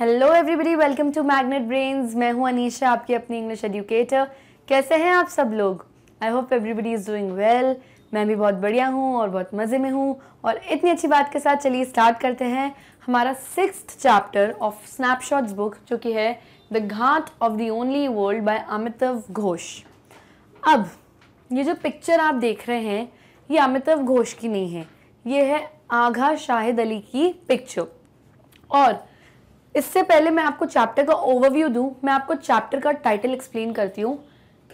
Hello everybody, welcome to magnet brains. मैं हूं अनीशा, आपकी अपनी इंग्लिश एजुकेटर। कैसे हैं आप सब लोग? I hope everybody is doing well. मैं भी बहुत बढ़िया हूं और बहुत मज़े में हूं। और इतनी अच्छी बात के साथ चलिए स्टार्ट करते हैं हमारा 6th chapter of snapshots book, जो कि है the ghat of the only world by Amitav Ghosh. अब ये जो पिक्चर आप देख रहे हैं ये अमिताव घोष की नहीं है, ये है आघा शाहिद अली की पिक्चर। और इससे पहले मैं आपको चैप्टर का ओवरव्यू दूं, मैं आपको चैप्टर का टाइटल एक्सप्लेन करती हूँ,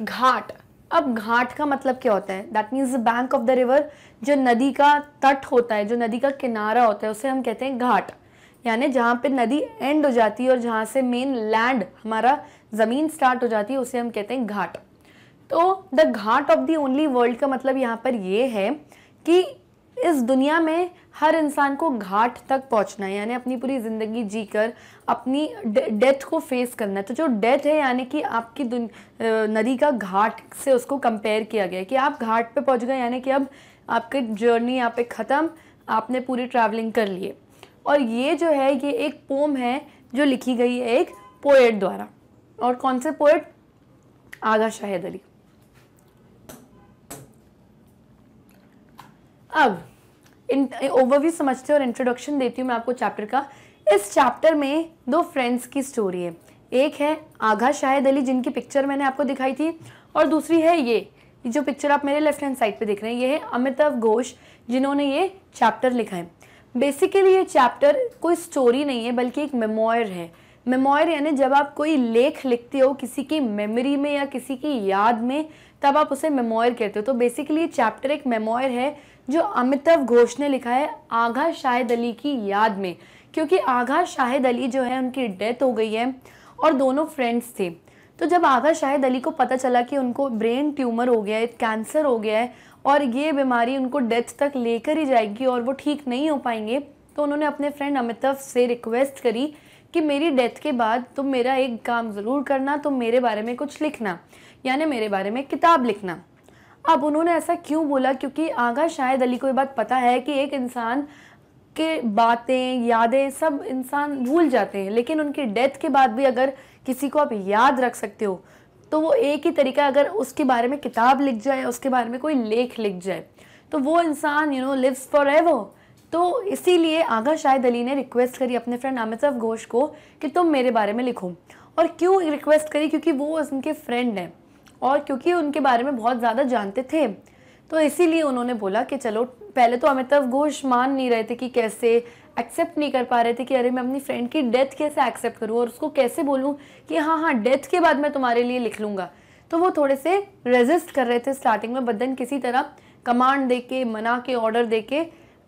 घाट। अब घाट का मतलब क्या होता है? That means the bank of the river, जो नदी का तट होता है, जो नदी का किनारा होता है, उसे हम कहते हैं घाट। यानी जहाँ पे नदी एंड हो जाती है और जहाँ से मेन लैंड हमारा ज़मीन स्टार्ट हो जाती है उसे हम कहते हैं घाट। तो the ghat of the only world का मतलब यहाँ पर ये है कि इस दुनिया में हर इंसान को घाट तक पहुंचना है, यानी अपनी पूरी ज़िंदगी जीकर अपनी डेथ को फेस करना है। तो जो डेथ है यानी कि आपकी नदी का घाट से उसको कंपेयर किया गया है कि आप घाट पे पहुंच गए, यानी कि अब आपकी जर्नी यहाँ पे ख़त्म, आपने पूरी ट्रैवलिंग कर लिए। और ये जो है ये एक पोम है जो लिखी गई है एक पोएट द्वारा। और कौन से पोएट? आगा शाहिद अली। अब इन ओवरव्यू समझते और इंट्रोडक्शन देती हूँ मैं आपको चैप्टर का। इस चैप्टर में दो फ्रेंड्स की स्टोरी है, एक है आगा शाहिद अली जिनकी पिक्चर मैंने आपको दिखाई थी, और दूसरी है ये जो पिक्चर आप मेरे लेफ्ट हैंड साइड पे देख रहे हैं, ये है अमिताव घोष जिन्होंने ये चैप्टर लिखा है। बेसिकली ये चैप्टर कोई स्टोरी नहीं है बल्कि एक मेमोयर है। मेमोयर यानी जब आप कोई लेख लिखते हो किसी की मेमोरी में या किसी की याद में, तब आप उसे मेमोयर कहते हो। तो बेसिकली ये चैप्टर एक मेमोयर है जो अमिताव घोष ने लिखा है आगा शाहिद अली की याद में, क्योंकि आगा शाहिद अली जो है उनकी डेथ हो गई है और दोनों फ्रेंड्स थे। तो जब आगा शाहिद अली को पता चला कि उनको ब्रेन ट्यूमर हो गया है, कैंसर हो गया है और ये बीमारी उनको डेथ तक लेकर ही जाएगी और वो ठीक नहीं हो पाएंगे, तो उन्होंने अपने फ्रेंड अमिताव से रिक्वेस्ट करी कि मेरी डेथ के बाद तुम मेरा एक काम ज़रूर करना, तुम मेरे बारे में कुछ लिखना, यानी मेरे बारे में किताब लिखना। अब उन्होंने ऐसा क्यों बोला? क्योंकि आगा शाहिद अली को ये बात पता है कि एक इंसान के बातें, यादें सब इंसान भूल जाते हैं, लेकिन उनकी डेथ के बाद भी अगर किसी को आप याद रख सकते हो तो वो एक ही तरीका, अगर उसके बारे में किताब लिख जाए, उसके बारे में कोई लेख लिख जाए, तो वो इंसान you know lives forever. तो इसीलिए आगा शाहिद अली ने रिक्वेस्ट करी अपने फ्रेंड अमिताव घोष को कि तुम मेरे बारे में लिखो। और क्यों रिक्वेस्ट करी? क्योंकि वो उनके फ्रेंड हैं और क्योंकि उनके बारे में बहुत ज़्यादा जानते थे, तो इसीलिए उन्होंने बोला कि चलो। पहले तो अमिताव घोष मान नहीं रहे थे, कि कैसे एक्सेप्ट नहीं कर पा रहे थे कि अरे मैं अपनी फ्रेंड की डेथ कैसे एक्सेप्ट करूँ और उसको कैसे बोलूँ कि हाँ हाँ डेथ के बाद मैं तुम्हारे लिए लिख लूँगा। तो वो थोड़े से रेजिस्ट कर रहे थे स्टार्टिंग में, बट देन किसी तरह कमांड दे के, मना के, ऑर्डर दे के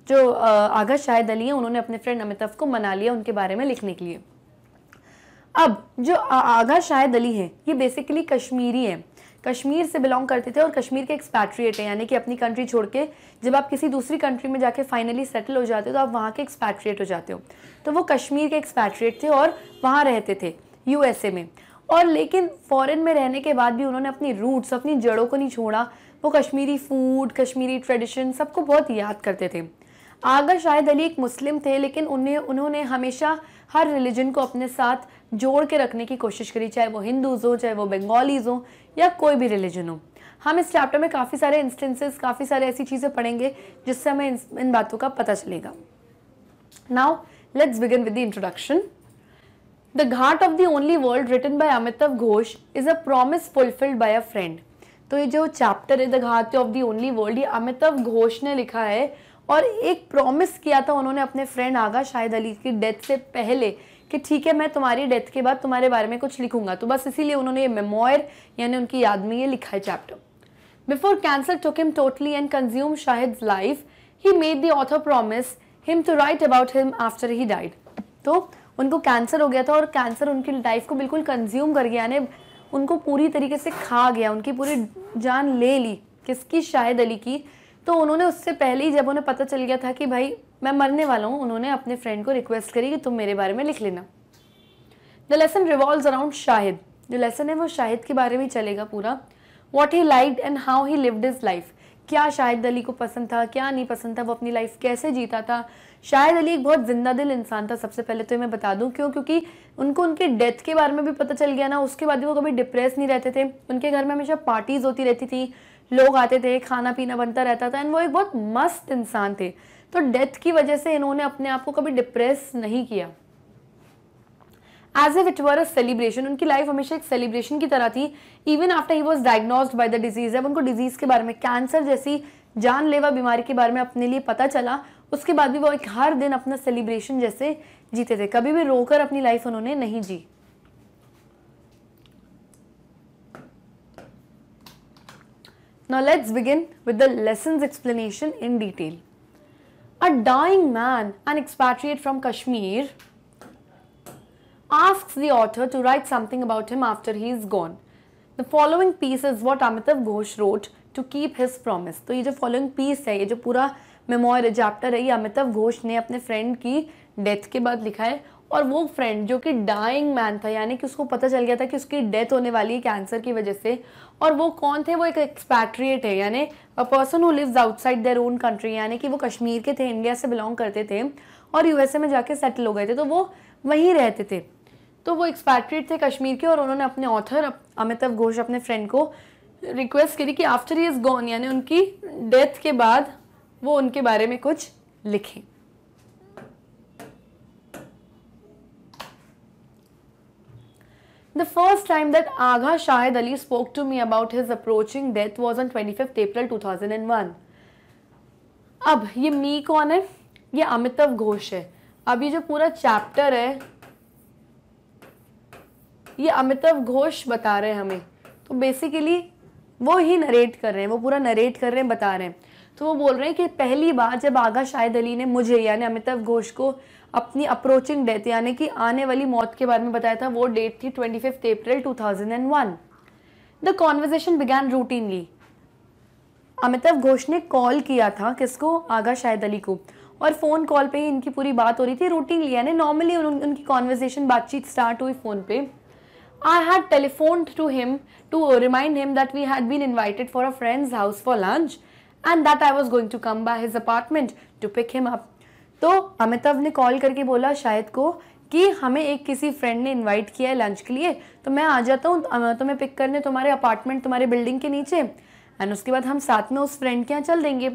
जो आगा शाहिद अली हैं उन्होंने अपने फ्रेंड अमिताव को मना लिया उनके बारे में लिखने के लिए। अब जो आगा शाहिद अली हैं ये बेसिकली कश्मीरी हैं, कश्मीर से बिलोंग करते थे और कश्मीर के एक्सपैट्रिएट हैं, यानी कि अपनी कंट्री छोड़ के जब आप किसी दूसरी कंट्री में जाके फाइनली सेटल हो जाते हो तो आप वहाँ के एक्सपैट्रिएट हो जाते हो। तो वो कश्मीर के एक्सपैट्रिएट थे और वहाँ रहते थे यूएसए में। और लेकिन फॉरेन में रहने के बाद भी उन्होंने अपनी रूट्स, अपनी जड़ों को नहीं छोड़ा। वो कश्मीरी फूड, कश्मीरी ट्रेडिशन सबको बहुत याद करते थे। आगा शाहिद अली एक मुस्लिम थे, लेकिन उन्होंने हमेशा हर रिलीजन को अपने साथ जोड़ के रखने की कोशिश करी, चाहे वो हिंदूज़ हो, चाहे वो बंगालीज़ हो, या कोई भी रिलीजन हो। हम इस चैप्टर में काफ़ी सारे इंस्टेंसेस, काफ़ी सारे ऐसी चीज़ें पढ़ेंगे जिससे हमें इन बातों का पता चलेगा। Now let's begin with the introduction. The ghat of the only world written by Amitav Ghosh is a promise fulfilled by a friend. तो ये जो चैप्टर है the ghat of the only world, ये अमिताव घोष ने लिखा है और एक प्रॉमिस किया था उन्होंने अपने फ्रेंड आगा शाहिद अली की डेथ से पहले कि ठीक है मैं तुम्हारी डेथ के बाद तुम्हारे बारे में कुछ लिखूंगा। तो बस इसीलिए उन्होंने ये मेमोयर यानी उनकी याद में ये लिखा है chapter. Before cancer took him totally and consume Shahid's life, he made the author promise him to write about him after he died. तो उनको कैंसर हो गया था और कैंसर उनकी लाइफ को बिल्कुल कंज्यूम कर गया, यानी उनको पूरी तरीके से खा गया, उनकी पूरी जान ले ली। किसकी? शाहिद अली की। तो उन्होंने उससे पहले ही, जब उन्हें पता चल गया था कि भाई मैं मरने वाला हूँ, उन्होंने अपने फ्रेंड को रिक्वेस्ट करी कि तुम मेरे बारे में लिख लेना। The lesson revolves around Shahid. जो लेसन है वो शाहिद के बारे में ही चलेगा पूरा। What he liked and how he lived his life, क्या शाहिद अली को पसंद था, क्या नहीं पसंद था, वो अपनी लाइफ कैसे जीता था। शाहिद अली एक बहुत जिंदा दिल इंसान था, सबसे पहले तो मैं बता दूं, क्यों? क्योंकि उनको उनके डेथ के बारे में भी पता चल गया ना। उसके बाद भी वो कभी डिप्रेस नहीं रहते थे, उनके घर में हमेशा पार्टीज़ होती रहती थी, लोग आते थे, खाना पीना बनता रहता था, एंड वो एक बहुत मस्त इंसान थे। तो डेथ की वजह से इन्होंने अपने आप को कभी डिप्रेस नहीं किया, as if it were a celebration. उनकी लाइफ हमेशा एक सेलिब्रेशन की तरह थी। Even after he was diagnosed by the disease, जब उनको डिजीज के बारे में, कैंसर जैसी जानलेवा बीमारी के बारे में अपने लिए पता चला, उसके बाद भी वो एक हर दिन अपना सेलिब्रेशन जैसे जीते थे। कभी भी रोकर अपनी लाइफ उन्होंने नहीं जी। Now let's begin with the lessons explanation in detail. A dying man, an expatriate from Kashmir, asks the author to write something about him after he is gone. The following piece is what Amitav Ghosh wrote to keep his promise. तो ये जो following piece है, ये जो पूरा memoir chapter है, ये अमिताभ घोष ने अपने friend की death के बाद लिखा है। और वो फ्रेंड जो कि डाइंग मैन था, यानी कि उसको पता चल गया था कि उसकी डेथ होने वाली है कैंसर की वजह से। और वो कौन थे? वो एक एक्सपैट्रिएट है, यानी a person who lives outside their own country, यानी कि वो कश्मीर के थे, इंडिया से बिलोंग करते थे और यूएसए में जाके सेटल हो गए थे, तो वो वहीं रहते थे। तो वो एक्सपैट्रिएट थे कश्मीर के, और उन्होंने अपने ऑथर अमिताभ घोष अपने फ्रेंड को रिक्वेस्ट करी कि आफ्टर ही इज़ गॉन, यानी उनकी डेथ के बाद, वो उनके बारे में कुछ लिखें। The first time that Agha Shahid Ali spoke to me about his approaching death was on 25th April 2001. अब ये मी कौन है? ये अमिताभ घोष है। अब ये जो पूरा चैप्टर है, ये अमिताभ घोष बता रहे हैं हमें। तो बेसिकली वो ही नरेट कर रहे हैं, वो पूरा नरेट कर रहे हैं, बता रहे हैं। तो वो बोल रहे हैं कि पहली बार जब आगा शाहिद अली ने मुझे, यानी अमिताभ घोष को, अपनी अप्रोचिंग डेथ, यानी कि आने वाली मौत के बारे में बताया था, वो डेट थी 25th April 2001। The conversation began routinely. Amitabh Ghosh ने कॉल किया था किसको? आगा शाहिद अली को, और फ़ोन कॉल पे ही इनकी पूरी बात हो रही थी, रूटीनली, यानी नॉर्मली उनकी कॉन्वर्जेशन, बातचीत स्टार्ट हुई फ़ोन पे। I had telephoned to him to remind him that we had been invited for a friend's house for lunch and that I was going to come by his apartment to pick him up. तो अमिताभ ने call करके बोला शाहिद को कि हमें एक किसी friend ने इनवाइट किया है लंच के लिए, तो मैं आ जाता हूँ तुम्हें पिक करने, तुम्हारे अपार्टमेंट, तुम्हारे बिल्डिंग के नीचे, एंड उसके बाद हम साथ में उस फ्रेंड के यहाँ चल देंगे।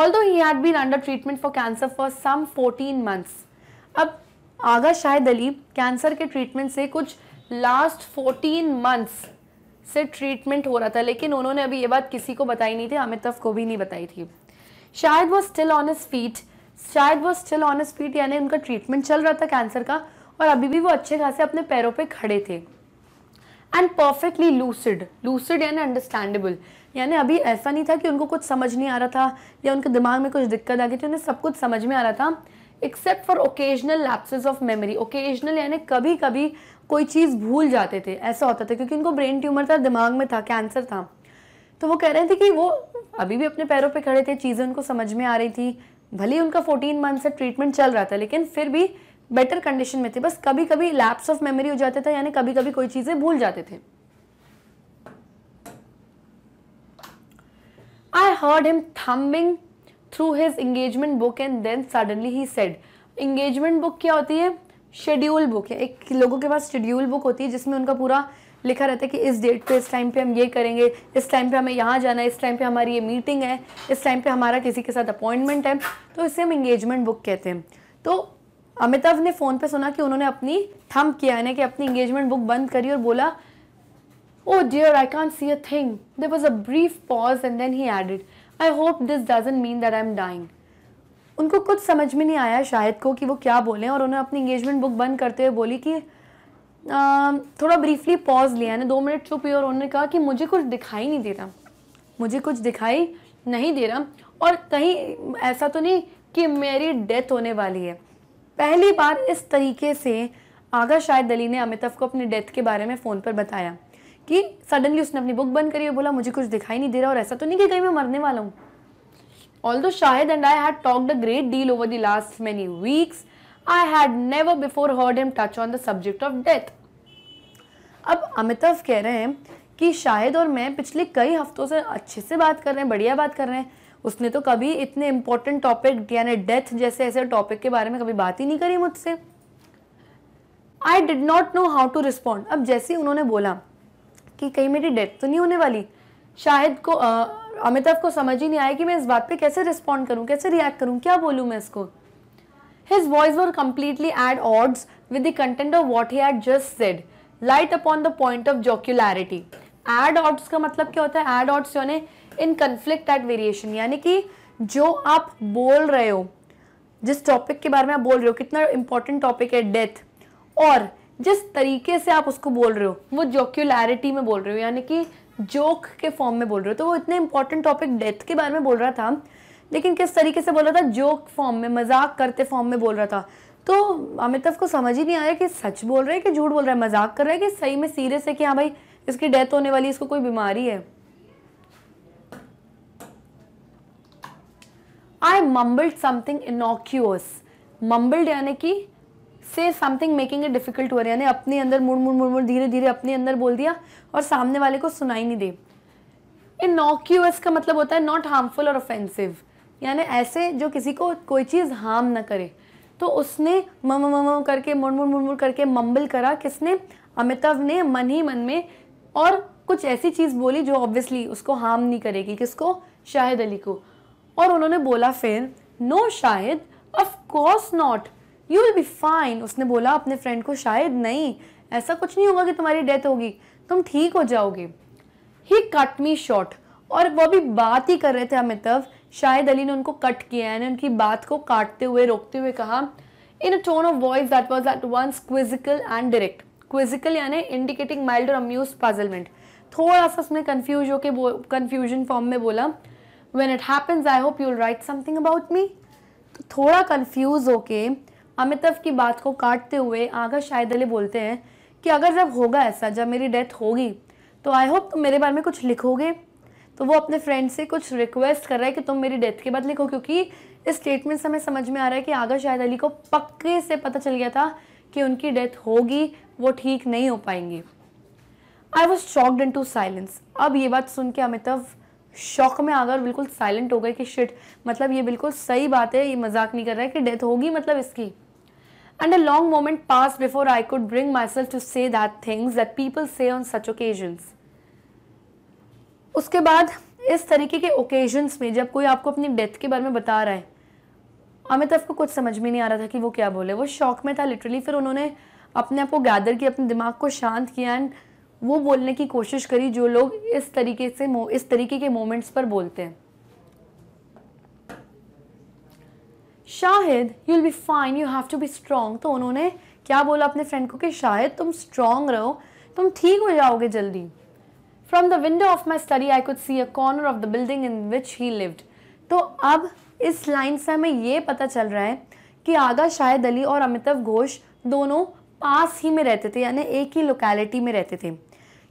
Although he had been under treatment for cancer for some 14 months. अब आगा शाहिद अली कैंसर के ट्रीटमेंट से कुछ लास्ट 14 months से ट्रीटमेंट हो रहा था, लेकिन उन्होंने अभी ये बात किसी को बताई नहीं थी, अमिताभ को भी नहीं बताई थी। शायद वो स्टिल ऑन हिज फीट, शायद वो स्टिल ऑन हिज फीट, यानी उनका ट्रीटमेंट चल रहा था कैंसर का, और अभी भी वो अच्छे खासे अपने पैरों पे खड़े थे। एंड परफेक्टली लूसिड, लूसिड यानी अंडरस्टैंडेबल, यानी अभी ऐसा नहीं था कि उनको कुछ समझ नहीं आ रहा था या उनके दिमाग में कुछ दिक्कत आ गई थी, उन्हें सब कुछ समझ में आ रहा था, except for occasional lapses of memory. Occasional यानी कभी कभी कोई चीज़ भूल जाते थे, ऐसा होता था, क्योंकि उनको ब्रेन ट्यूमर था, दिमाग में था, कैंसर था। तो वो कह रहे थे कि वो अभी भी अपने पैरों पे खड़े थे, चीज़ें उनको समझ में आ रही थी, भले ही उनका 14 मंथ से ट्रीटमेंट चल रहा था, लेकिन फिर भी बेटर कंडीशन में थे। बस कभी कभी लैप्स ऑफ मेमोरी हो जाता था, यानी कभी कभी कोई चीज़ें भूल जाते थे। I heard him thumbing through his engagement book and then suddenly he said. Engagement book क्या होती है? शेड्यूल बुक है। एक लोगों के पास शेड्यूल बुक होती है जिसमें उनका पूरा लिखा रहता है कि इस डेट पे, इस टाइम पे हम ये करेंगे, इस टाइम पे हमें यहाँ जाना है, इस टाइम पे हमारी ये मीटिंग है, इस टाइम पे हमारा किसी के साथ अपॉइंटमेंट है, तो इसे हम इंगेजमेंट बुक कहते हैं। तो अमिताभ ने फ़ोन पे सुना कि उन्होंने अपनी थंब किया, यानी कि अपनी इंगेजमेंट बुक बंद करी और बोला, oh dear I can't see a thing. There was a brief pause and then he added, I hope this doesn't mean that I am dying. उनको कुछ समझ में नहीं आया शाहिद को कि वो क्या बोलें, और उन्होंने अपनी इंगेजमेंट बुक बंद करते हुए बोली कि थोड़ा ब्रीफली पॉज लिया, यानी 2 मिनट चुप हुई, और उन्होंने कहा कि मुझे कुछ दिखाई नहीं दे रहा, मुझे कुछ दिखाई नहीं दे रहा, और कहीं ऐसा तो नहीं कि मेरी डेथ होने वाली है। पहली बार इस तरीके से आगा शाहिद अली ने अमिताभ को अपनी डेथ के बारे में फ़ोन पर बताया कि सडनली उसने अपनी बुक बंद करी और बोला मुझे कुछ दिखाई नहीं दे रहा, और ऐसा तो नहीं कि कहीं मैं मरने वाला हूँ। Although Shahid and I had talked a great deal over the last many weeks, I had never before heard him touch on the subject of death. अब अमिताभ कह रहे हैं कि शाहिद और मैं पिछले कई हफ्तों से अच्छे से बात कर रहे हैं, बढ़िया बात कर रहे हैं। उसने तो कभी इतने इम्पोर्टेंट टॉपिक यानी डेथ जैसे ऐसे टॉपिक के बारे में कभी बात ही नहीं करी मुझसे। I did not know how to respond. अब जैसे ही उन्होंने बोला कि कहीं मेरी डेथ तो नहीं होने वाली, शाहिद को अमिताभ को समझ ही नहीं आया कि मैं इस बात पे कैसे रिस्पॉन्ड करूं, कैसे रिएक्ट करूं, क्या बोलूं मैं इसको। His voice were completely at odds with the content of what he had just said, light upon the point of jocularity. At odds का मतलब क्या होता है? एड ऑड्स यानी इन कन्फ्लिक्ट एट वेरिएशन, यानी कि जो आप बोल रहे हो, जिस टॉपिक के बारे में आप बोल रहे हो, कितना इंपॉर्टेंट टॉपिक है डेथ, और जिस तरीके से आप उसको बोल रहे हो वो जोक्युलैरिटी में बोल रहे हो, यानी कि जोक के फॉर्म में बोल रहे हो। तो वो इतने इंपॉर्टेंट टॉपिक डेथ के बारे में बोल रहा था, लेकिन किस तरीके से बोल रहा था? जोक फॉर्म में, मजाक करते फॉर्म में बोल रहा था। तो अमिताभ को समझ ही नहीं आया कि सच बोल रहा है कि झूठ बोल रहा है, मजाक कर रहा है कि सही में सीरियस है कि हाँ भाई इसकी डेथ होने वाली, इसको कोई बीमारी है। I mumbled something innocuous. Mumbled यानी कि से समथिंग मेकिंग इट डिफिकल्ट हो रहा, यानी अपने अंदर मुड़ मुड़ मुड़ मुड़ धीरे धीरे अपने अंदर बोल दिया और सामने वाले को सुनाई नहीं दे। इनोक्यूअस का मतलब होता है नॉट हार्मफुल और ऑफेंसिव, यानी ऐसे जो किसी को कोई चीज़ हार्म ना करे। तो उसने मम मम करके मुड़ मुड़ करके मम्बल करा। किसने? अमिताभ ने मन ही मन में, और कुछ ऐसी चीज़ बोली जो ऑब्वियसली उसको हार्म नहीं करेगी। किसको? शाहिद अली को। और उन्होंने बोला फिर, no Shahid, of course not, you will be fine. उसने बोला अपने फ्रेंड को, शायद नहीं, ऐसा कुछ नहीं होगा कि तुम्हारी डेथ होगी, तुम ठीक हो जाओगे। ही कट मी शॉर्ट, और वो भी बात ही कर रहे थे अमिताभ, शाहिद अली ने उनको कट किया, यानी उनकी बात को काटते हुए, रोकते हुए कहा, in a tone of voice that was at once quizzical and direct. Quizzical यानी indicating mild or amuse puzzlement, थोड़ा सा उसने कन्फ्यूज होके कन्फ्यूजन फॉर्म में बोला, when it happens I hope you will write something about me. तो थोड़ा confuse होके अमिताभ की बात को काटते हुए आगा शाहिद अली बोलते हैं कि अगर जब होगा ऐसा, जब मेरी डेथ होगी, तो आई होप तुम मेरे बारे में कुछ लिखोगे। तो वो अपने फ्रेंड से कुछ रिक्वेस्ट कर रहा है कि तुम मेरी डेथ के बाद लिखो, क्योंकि इस स्टेटमेंट से हमें समझ में आ रहा है कि आगा शाहिद अली को पक्के से पता चल गया था कि उनकी डेथ होगी, वो ठीक नहीं हो पाएंगे। I was shocked into silence. अब ये बात सुन के अमिताभ शॉक में आकर बिल्कुल साइलेंट हो गए कि शिट, मतलब ये बिल्कुल सही बात है, ये मजाक नहीं कर रहा है कि डेथ होगी मतलब इसकी। And a long moment passed before I could bring myself to say that things that people say on such occasions. उसके बाद इस तरीके के occasions में जब कोई आपको अपनी death के बारे में बता रहा है, अमिताभ को कुछ समझ में नहीं आ रहा था कि वो क्या बोले, वो शॉक में था literally। फिर उन्होंने अपने आप को गैदर किया, अपने दिमाग को शांत किया, एंड वो बोलने की कोशिश करी जो लोग इस तरीके से इस तरीके के मोमेंट्स पर बोलते हैं। Shahid, you will be fine, you have to be strong. तो उन्होंने क्या बोला अपने फ्रेंड को कि शाहिद तुम स्ट्रांग रहो, तुम ठीक हो जाओगे जल्दी। From the window of my study I could see a corner of the building in which he lived. तो अब इस लाइन से हमें ये पता चल रहा है कि आगा शाहिद अली और अमिताभ घोष दोनों पास ही में रहते थे, यानी एक ही लोकेलिटी में रहते थे,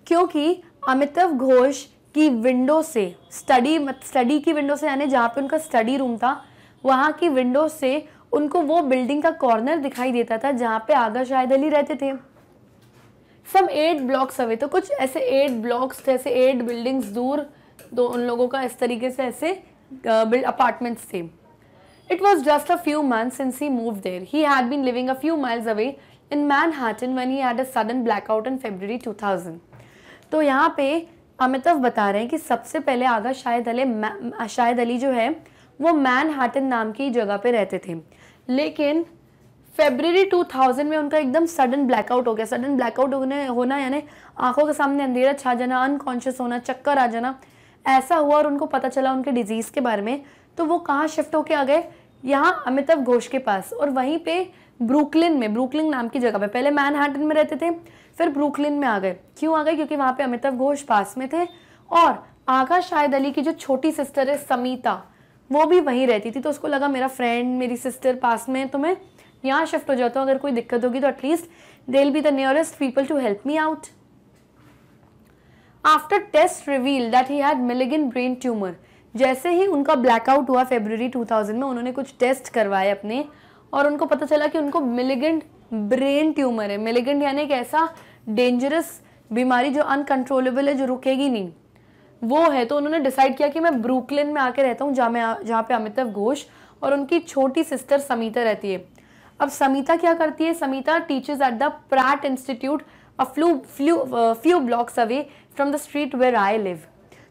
क्योंकि अमिताभ घोष की विंडो से स्टडी की विंडो से, यानी जहाँ पे उनका स्टडी रूम था, वहाँ की विंडो से उनको वो बिल्डिंग का कॉर्नर दिखाई देता था जहाँ पे आगा शाहिद अली रहते थे। सम 8 blocks अवे, तो कुछ ऐसे 8 blocks थे, ऐसे 8 buildings दूर तो उन लोगों का इस तरीके से ऐसे अपार्टमेंट्स थे। It was just a few months since he moved there. He had been living a few miles away in Manhattan when he had a sudden blackout in February 2000। तो यहाँ पे अमिताभ बता रहे हैं कि सबसे पहले आगा शाहिद अली जो है वो मैनहट्टन नाम की जगह पे रहते थे, लेकिन फरवरी 2000 में उनका एकदम सडन ब्लैकआउट हो गया। सडन ब्लैकआउट होना यानी आंखों के सामने अंधेरा छा जाना, अनकॉन्शियस होना, चक्कर आ जाना, ऐसा हुआ। और उनको पता चला उनके डिजीज़ के बारे में, तो वो कहाँ शिफ्ट होके आ गए? यहाँ अमिताभ घोष के पास, और वहीं पे ब्रुकलिन में, ब्रुकलिन नाम की जगह पे। पहले मैनहट्टन में रहते थे, फिर ब्रुकलिन में आ गए। क्यों आ गए? क्योंकि वहाँ पर अमिताभ घोष पास में थे, और आगा शाहिद अली की जो छोटी सिस्टर है समीता, वो भी वहीं रहती थी। तो उसको लगा मेरा फ्रेंड, मेरी सिस्टर पास में है, तो मैं यहाँ शिफ्ट हो जाता हूँ, अगर कोई दिक्कत होगी तो at least they will be the nearest people to help me out. After test reveal that he had malignant brain tumour. जैसे ही उनका ब्लैकआउट हुआ फरवरी 2000 में, उन्होंने कुछ टेस्ट करवाए अपने, और उनको पता चला कि उनको मैलिग्नेंट ब्रेन ट्यूमर है। मैलिग्नेंट यानी एक ऐसा डेंजरस बीमारी जो अनकंट्रोलेबल है, जो रुकेगी नहीं, वो है। तो उन्होंने डिसाइड किया कि मैं ब्रुकलिन में आके रहता हूँ, जहाँ पे अमिताभ घोष और उनकी छोटी सिस्टर समीता रहती है। अब समीता क्या करती है, Samita teachers at the Pratt institute a few blocks away from the street where I live.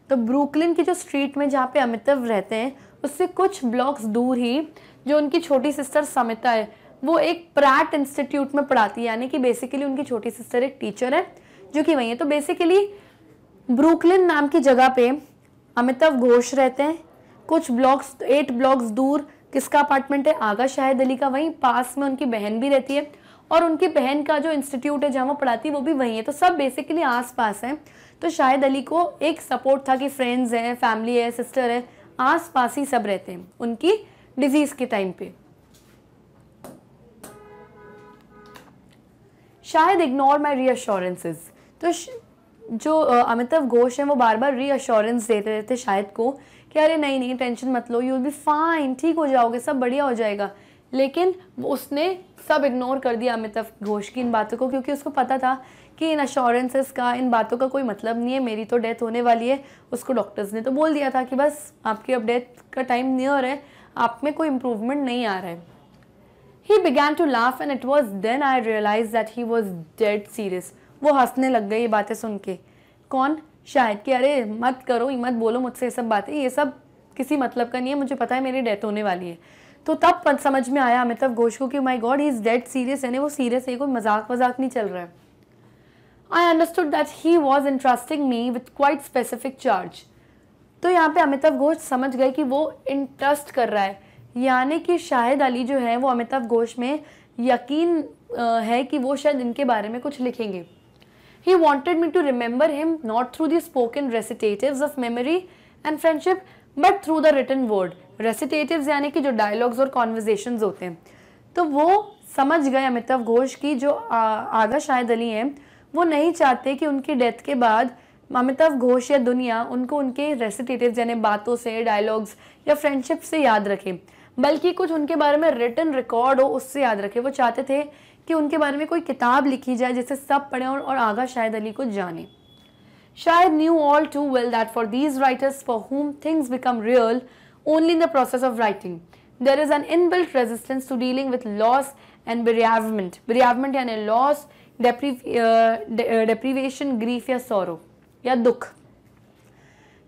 तो ब्रुकलिन की जो स्ट्रीट में जहाँ पे अमिताभ रहते हैं, उससे कुछ ब्लॉक्स दूर ही जो उनकी छोटी सिस्टर समीता है, वो एक प्राट इंस्टीट्यूट में पढ़ाती है। यानी कि बेसिकली उनकी छोटी सिस्टर एक टीचर है जो कि वहीं है। तो बेसिकली ब्रुकलिन नाम की जगह पे अमिताभ घोष रहते हैं, कुछ ब्लॉक्स 8 ब्लॉक्स दूर किसका अपार्टमेंट है, आगा शाहिद अली का, वहीं पास में उनकी बहन भी रहती है और उनकी बहन का जो इंस्टीट्यूट है जहाँ वो पढ़ाती है वो भी वहीं है। तो सब बेसिकली आसपास हैं। तो शाहिद अली को एक सपोर्ट था कि फ्रेंड्स हैं, फैमिली है, सिस्टर है, आसपास ही सब रहते हैं उनकी डिजीज़ के टाइम पे। शायद इग्नोर माई रीअश्योरेंसेस। तो जो अमिताभ घोष हैं वो बार बार रीअश्योरेंस देते रहते शायद को कि अरे नहीं नहीं टेंशन मत लो, यू विल बी फाइन, ठीक हो जाओगे, सब बढ़िया हो जाएगा। लेकिन उसने सब इग्नोर कर दिया अमिताभ घोष की इन बातों को, क्योंकि उसको पता था कि इन अश्योरेंसेस का, इन बातों का कोई मतलब नहीं है, मेरी तो डेथ होने वाली है। उसको डॉक्टर्स ने तो बोल दिया था कि बस आपकी अब डेथ का टाइम नियर है, आप में कोई इम्प्रूवमेंट नहीं आ रहा है। He began to laugh and it was then I realise that he was dead serious. वो हंसने लग गई ये बातें सुन के। कौन? शायद कि अरे मत करो, मत बोलो मुझसे ये सब बातें, ये सब किसी मतलब का नहीं है, मुझे पता है मेरी डेथ होने वाली है। तो तब समझ में आया अमिताभ घोष को कि my god he is dead serious, यानी वो सीरियस है, कोई मजाक वजाक नहीं चल रहा है। I understood that he was interesting me with quite specific charge. तो यहाँ पे अमिताभ घोष समझ गए कि वो इंटरेस्ट कर रहा है, यानी कि शाहिद अली जो है वो अमिताभ घोष में यकीन है कि वो शायद इनके बारे में कुछ लिखेंगे। He wanted me to remember him not through the spoken recitatives of memory and friendship, but through the written word. Recitatives यानी कि जो dialogues और conversations होते हैं। तो वो समझ गए अमिताभ घोष की जो आगा शाहिद अली हैं वो नहीं चाहते कि उनकी डेथ के बाद अमिताभ घोष या दुनिया उनको उनके recitatives यानी बातों से, dialogues या friendship से याद रखें, बल्कि कुछ उनके बारे में written record हो उससे याद रखें। वो चाहते थे कि उनके बारे में कोई किताब लिखी जाए जिससे सब पढ़ें और आगा शाहिद अली को जाने। शायद knew all too well that for these writers for home things become real only in the process of writing there is an inbuilt resistance to dealing with loss and bereavement. Bereavement यानी loss, deprivation, grief या sorrow या दुख।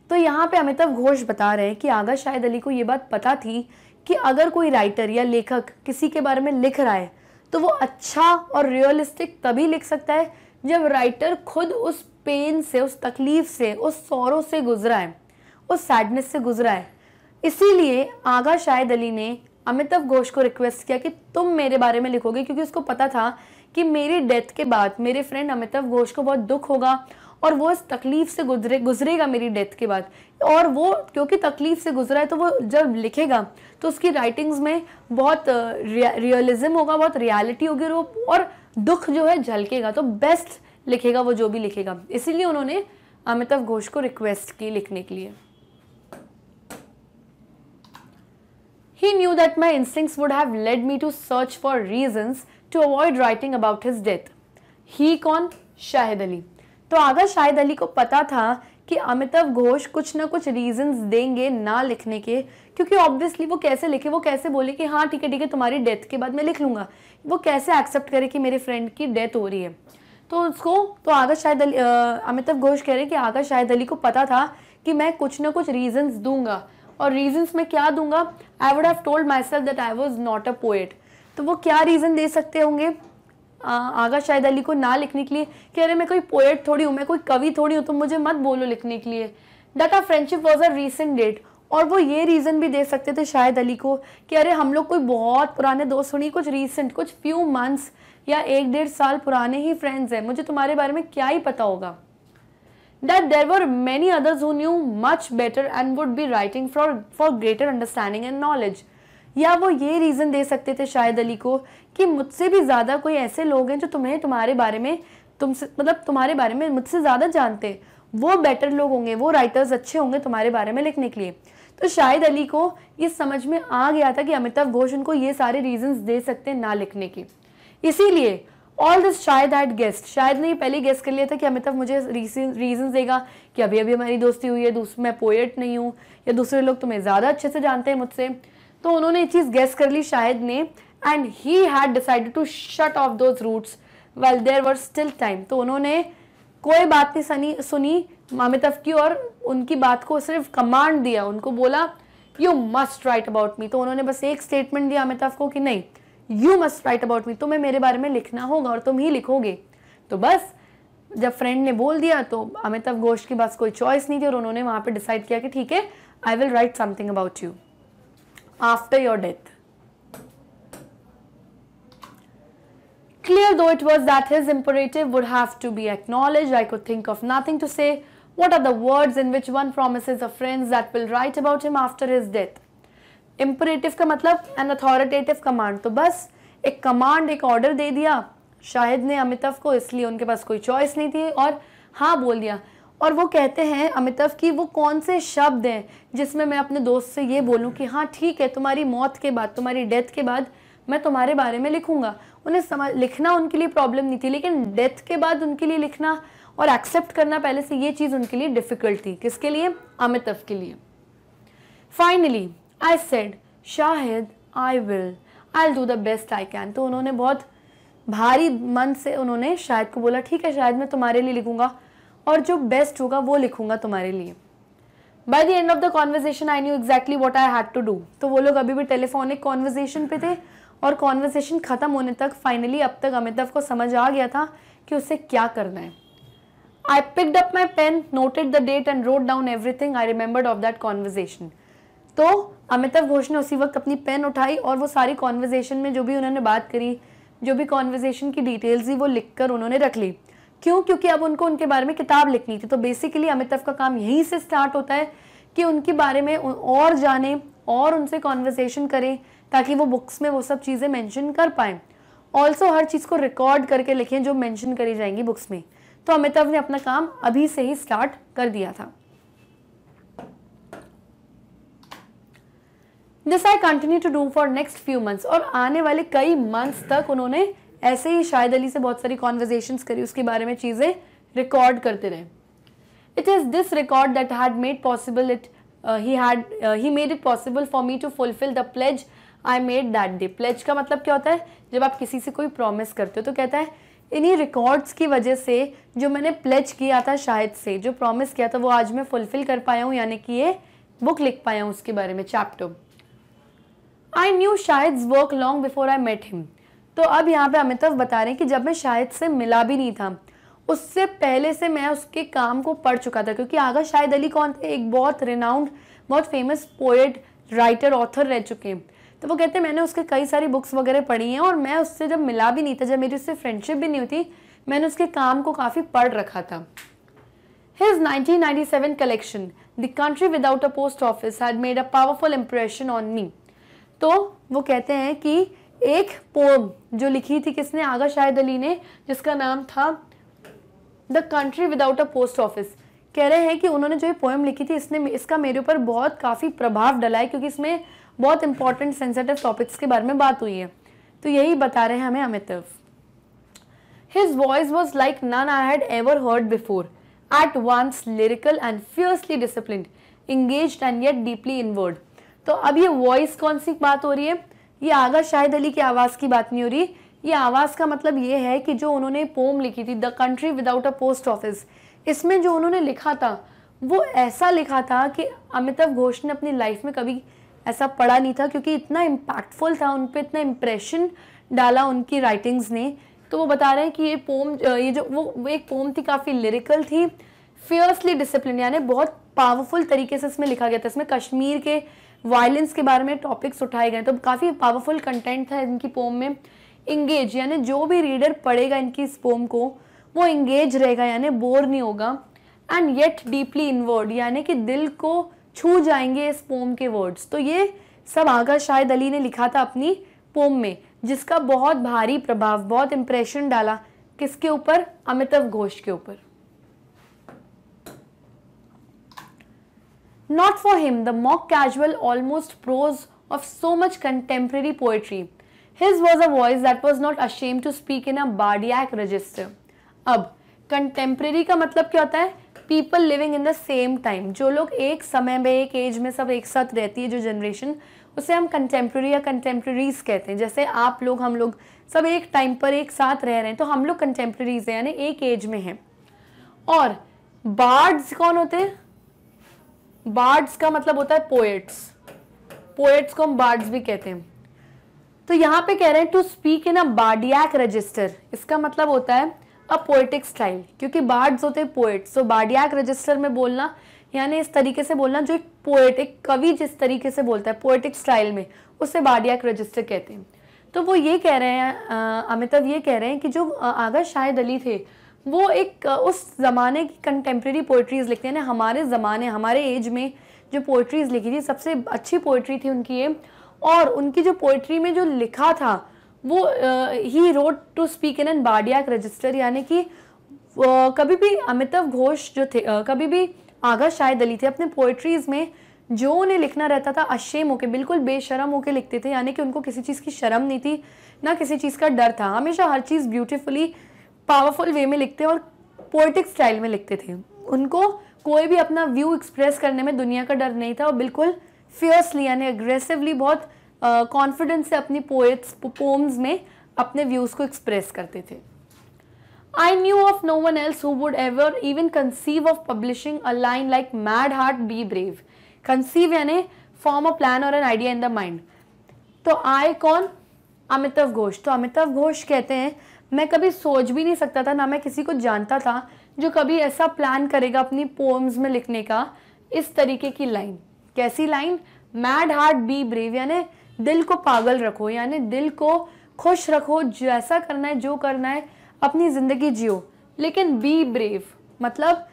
तो यहाँ पे अमिताभ घोष बता रहे हैं कि आगा शाहिद अली को ये बात पता थी कि अगर कोई राइटर या लेखक किसी के बारे में लिख रहा है तो वो अच्छा और रियलिस्टिक तभी लिख सकता है जब राइटर खुद उस पेन से, उस तकलीफ से, उस सौरों से गुजरा है, उस सैडनेस से गुजरा है। इसीलिए आगा शाहिद अली ने अमिताभ घोष को रिक्वेस्ट किया कि तुम मेरे बारे में लिखोगे, क्योंकि उसको पता था कि मेरी डेथ के बाद मेरे फ्रेंड अमिताभ घोष को बहुत दुख होगा और वो इस तकलीफ से गुजरेगा मेरी डेथ के बाद, और वो क्योंकि तकलीफ से गुजरा है तो वो जब लिखेगा तो उसकी राइटिंग्स में बहुत रियलिज्म होगा, बहुत रियलिटी होगी और दुख जो है झलकेगा, तो बेस्ट लिखेगा वो जो भी लिखेगा। इसीलिए उन्होंने अमिताभ घोष को रिक्वेस्ट की लिखने के लिए। He knew that my instincts would have led me to search for reasons to avoid writing about his death. He कौन? शाहिद अली। तो आगा शाहिद अली को पता था कि अमिताभ घोष कुछ ना कुछ रीजंस देंगे ना लिखने के, क्योंकि ऑब्वियसली वो कैसे लिखे, वो कैसे बोले कि हाँ ठीक है तुम्हारी डेथ के बाद मैं लिख लूँगा, वो कैसे एक्सेप्ट करे कि मेरे फ्रेंड की डेथ हो रही है। तो उसको तो आगा शाहिद अली, अमिताभ घोष कह रहे हैं कि आगा शाहिद अली को पता था कि मैं कुछ ना कुछ रीजंस दूंगा, और रीजंस मैं क्या दूंगा, I would have told myself that I was not a poet. तो वो क्या रीज़न दे सकते होंगे आगा शाहिद अली को ना लिखने के लिए कि अरे मैं कोई पोएट थोड़ी हूँ, मैं कोई कवि थोड़ी हूँ, तो मुझे मत बोलो लिखने के लिए। That our friendship was a recent date. और वो ये रीज़न भी दे सकते थे शाहिद अली को कि अरे हम लोग कोई बहुत पुराने दोस्त नहीं, कुछ रीसेंट, कुछ फ्यू मंथ्स या 1-1.5 साल पुराने ही फ्रेंड्स हैं, मुझे तुम्हारे बारे में क्या ही पता होगा। That there were many others who knew much better and would be writing for greater understanding and knowledge. या वो ये रीज़न दे सकते थे शाहिद अली को कि मुझसे भी ज़्यादा कोई ऐसे लोग हैं जो तुम्हारे बारे में मुझसे ज़्यादा जानते हैं, वो बेटर लोग होंगे, वो राइटर्स अच्छे होंगे तुम्हारे बारे में लिखने के लिए। तो शाहिद अली को ये समझ में आ गया था कि अमिताभ घोष उनको ये सारे रीजंस दे सकते हैं ना लिखने के। इसीलिए ऑल दिस शायद आई हैड गेस्ड, शायद नहीं पहले गेस कर लिया था कि अमिताभ मुझे रीजंस देगा कि अभी अभी हमारी दोस्ती हुई है, मैं पोएट नहीं हूँ या दूसरे लोग तुम्हें ज़्यादा अच्छे से जानते हैं मुझसे, तो उन्होंने ये चीज़ गेस कर ली शायद ने. And he had decided to shut off those routes well there were still time. तो उन्होंने कोई बात नहीं सुनी अमिताभ की और उनकी बात को सिर्फ कमांड दिया, उनको बोला you must write about me. तो उन्होंने बस एक स्टेटमेंट दिया अमिताभ को कि नहीं, you must write about me, तुम्हें मेरे बारे में लिखना होगा और तुम ही लिखोगे. तो बस जब फ्रेंड ने बोल दिया तो अमिताभ घोष के पास कोई चॉइस नहीं थी और उन्होंने वहाँ पे डिसाइड किया कि ठीक है, I will write something about you after your death. Clear though it was that his imperative would have to be acknowledged, I could think of nothing to say. What are the words in which one promises a friend that will write about him after his death? Imperative का मतलब an authoritative command. तो बस एक command, एक order दे दिया शाहिद ने अमिताभ को, इसलिए उनके पास कोई choice नहीं थी और हाँ बोल दिया. और वो कहते हैं अमिताभ कि वो कौन से शब्द हैं जिसमें मैं अपने दोस्त से ये बोलूँ कि हाँ ठीक है, तुम्हारी मौत के बाद, तुम्हारी डेथ के बाद मैं तुम्हारे बारे में लिखूंगा. उन्हें लिखना उनके लिए प्रॉब्लम नहीं थी, लेकिन डेथ के बाद उनके लिए लिखना और एक्सेप्ट करना पहले से ये चीज़ उनके लिए डिफिकल्ट थी. किसके लिए? अमिताभ के लिए. Finally I said Shahid I will do the best I can. तो उन्होंने बहुत भारी मन से उन्होंने शाहिद को बोला ठीक है शाहिद, मैं तुम्हारे लिए लिखूंगा और जो बेस्ट होगा वो लिखूंगा तुम्हारे लिए. By the end of the conversation I knew exactly what I had to do. तो वो लोग अभी भी टेलीफोनिक कॉन्वर्जेशन पे थे और कॉन्वर्सेशन ख़त्म होने तक फाइनली अब तक अमिताभ को समझ आ गया था कि उसे क्या करना है. I picked up my pen, noted the date and wrote down everything I remembered of that conversation. तो अमिताभ घोष ने उसी वक्त अपनी पेन उठाई और वो सारी कॉन्वर्सेशन में जो भी उन्होंने बात करी, जो भी कॉन्वर्सेशन की डिटेल्स थी वो लिखकर उन्होंने रख ली. क्यों? क्योंकि अब उनको उनके बारे में किताब लिखनी थी. तो बेसिकली अमिताभ का काम यहीं से स्टार्ट होता है कि उनके बारे में और जाने और उनसे कॉन्वर्सेशन करें ताकि वो बुक्स में वो सब चीज़ें मेंशन कर पाएँ. ऑल्सो हर चीज़ को रिकॉर्ड करके लिखें जो मेंशन करी जाएंगी बुक्स में. तो अमिताभ ने अपना काम अभी से ही स्टार्ट कर दिया था. This I continue to do for next few months. और आने वाले कई मंथ्स तक उन्होंने ऐसे ही शाहिद अली से बहुत सारी कॉन्वर्सेशंस करी, उसके बारे में चीज़ें रिकॉर्ड करते रहे. It is this record that had made possible he made it possible for me to fulfill the pledge I made that day. Pledge का मतलब क्या होता है? जब आप किसी से कोई promise करते हो तो कहता है इन्हीं records की वजह से जो मैंने pledge किया था शाहिद से, जो promise किया था वो आज मैं fulfill कर पाया हूँ, यानी कि ये book लिख पाया हूँ उसके बारे में chapter. I knew Shahid's work long before I met him. तो अब यहाँ पे अमिताभ बता रहे हैं कि जब मैं शाहिद से मिला भी नहीं था उससे पहले से मैं उसके काम को पढ़ चुका था. क्योंकि आगा शाहिद अली कौन थे? एक बहुत रिनाउंड, बहुत फेमस पोएट, राइटर, ऑथर रह चुके हैं. तो वो कहते हैं मैंने उसके कई सारी बुक्स वगैरह पढ़ी हैं और मैं उससे जब मिला भी नहीं था, जब मेरी उससे फ्रेंडशिप भी नहीं होती, मैंने उसके काम को काफ़ी पढ़ रखा था. His 1997 collection the country without a post office had made a powerful impression on me. तो वो कहते हैं कि एक पोम जो लिखी थी किसने? आगा शाहिद अली ने, जिसका नाम था the country without a post office. कह रहे हैं कि उन्होंने जो ये पोएम लिखी थी इसने इसका मेरे ऊपर बहुत काफ़ी प्रभाव डला है क्योंकि इसमें बहुत इंपॉर्टेंट सेंसिटिव टॉपिक्स के बारे में बात हुई है. तो यही बता रहे हैं हमें Amitabh. His voice was like none I had ever heard before, at once lyrical and fiercely discipline, engaged and yet deeply inward. तो अब ये वॉइस कौन सी बात हो रही है? ये आगा शाहिद अली की आवाज़ की बात नहीं हो रही. ये आवाज़ का मतलब ये है कि जो उन्होंने पोम लिखी थी the country without a post office, इसमें जो उन्होंने लिखा था वो ऐसा लिखा था कि अमिताभ घोष ने अपनी लाइफ में कभी ऐसा पढ़ा नहीं था क्योंकि इतना इम्पैक्टफुल था उन पर, इतना इम्प्रेशन डाला उनकी राइटिंग्स ने. तो वो बता रहे हैं कि ये पोम, ये जो वो एक पोम थी काफ़ी लिरिकल थी, फियर्सली डिसिप्लिन, यानी बहुत पावरफुल तरीके से इसमें लिखा गया था. इसमें कश्मीर के वायलेंस के बारे में टॉपिक्स उठाए गए, तो काफ़ी पावरफुल कंटेंट था इनकी पोम में. इंगेज यानी जो भी रीडर पढ़ेगा इनकी इस पोम को वो इंगेज रहेगा, यानी बोर नहीं होगा. एंड येट डीपली इनवर्ड, यानी कि दिल को छू जाएंगे इस पोम के वर्ड्स. तो ये सब आगा शाहिद अली ने लिखा था अपनी पोम में, जिसका बहुत भारी प्रभाव, बहुत इम्प्रेशन डाला किसके ऊपर? अमिताभ घोष के ऊपर. Not for him the mock casual almost prose of so much contemporary poetry. His was a voice that was not ashamed to speak in a bardiac register. अब contemporary का मतलब क्या होता है? People living in the same time. जो लोग एक समय में एक एज में सब एक साथ रहती है जो जनरेशन, उसे हम contemporary या contemporaries कहते हैं. जैसे आप लोग हम लोग सब एक टाइम पर एक साथ रह रहे हैं तो हम लोग contemporaries हैं, यानी एक एज में हैं. और bards कौन होते हैं? bards का मतलब होता है poets. poets को हम bards भी कहते हैं. तो यहाँ पे कह रहे हैं to speak in a bardic register, इसका मतलब होता है अ पोएटिक स्टाइल, क्योंकि बार्ड्स होते हैं पोएट्स. तो बार्डियक रजिस्टर में बोलना यानी इस तरीके से बोलना जो एक पोएट, एक कवि जिस तरीके से बोलता है पोएटिक स्टाइल में, उसे बार्डियक रजिस्टर कहते हैं. तो वो ये कह रहे हैं, अमिताभ ये कह रहे हैं कि जो आगा शाहिद अली थे वो एक उस ज़माने की कंटेम्प्रेरी पोइट्रीज़ लिखते हैं, हमारे ज़माने हमारे एज में जो पोइट्रीज़ लिखी थी सबसे अच्छी पोइट्री थी उनकी ये. और उनकी जो पोइट्री में जो लिखा था वो he road to speak in an bardic register, यानी कि कभी भी अमिताव घोष जो थे कभी भी आगा शाहिद अली थे अपने पोइट्रीज़ में जो उन्हें लिखना रहता था अशेम होके, बिल्कुल बेशरम होके लिखते थे, यानी कि उनको किसी चीज़ की शर्म नहीं थी, ना किसी चीज़ का डर था. हमेशा हर चीज़ ब्यूटिफुली पावरफुल वे में लिखते और पोइटिक स्टाइल में लिखते थे. उनको कोई भी अपना व्यू एक्सप्रेस करने में दुनिया का डर नहीं था और बिल्कुल फियर्सली यानी अग्रेसिवली बहुत कॉन्फिडेंस से अपनी पोएम्स में अपने व्यूज़ को एक्सप्रेस करते थे. I knew of no one else who would ever even conceive of publishing a line like mad heart be brave. Conceive यानी फॉर्म अ प्लान और an idea in the mind. तो I कौन? अमिताव घोष. तो अमिताव घोष कहते हैं मैं कभी सोच भी नहीं सकता था, ना मैं किसी को जानता था जो कभी ऐसा प्लान करेगा अपनी पोएम्स में लिखने का, इस तरीके की लाइन. कैसी line? Mad heart be brave, यानी दिल को पागल रखो, यानी दिल को खुश रखो, जैसा करना है जो करना है अपनी ज़िंदगी जियो, लेकिन बी ब्रेव मतलब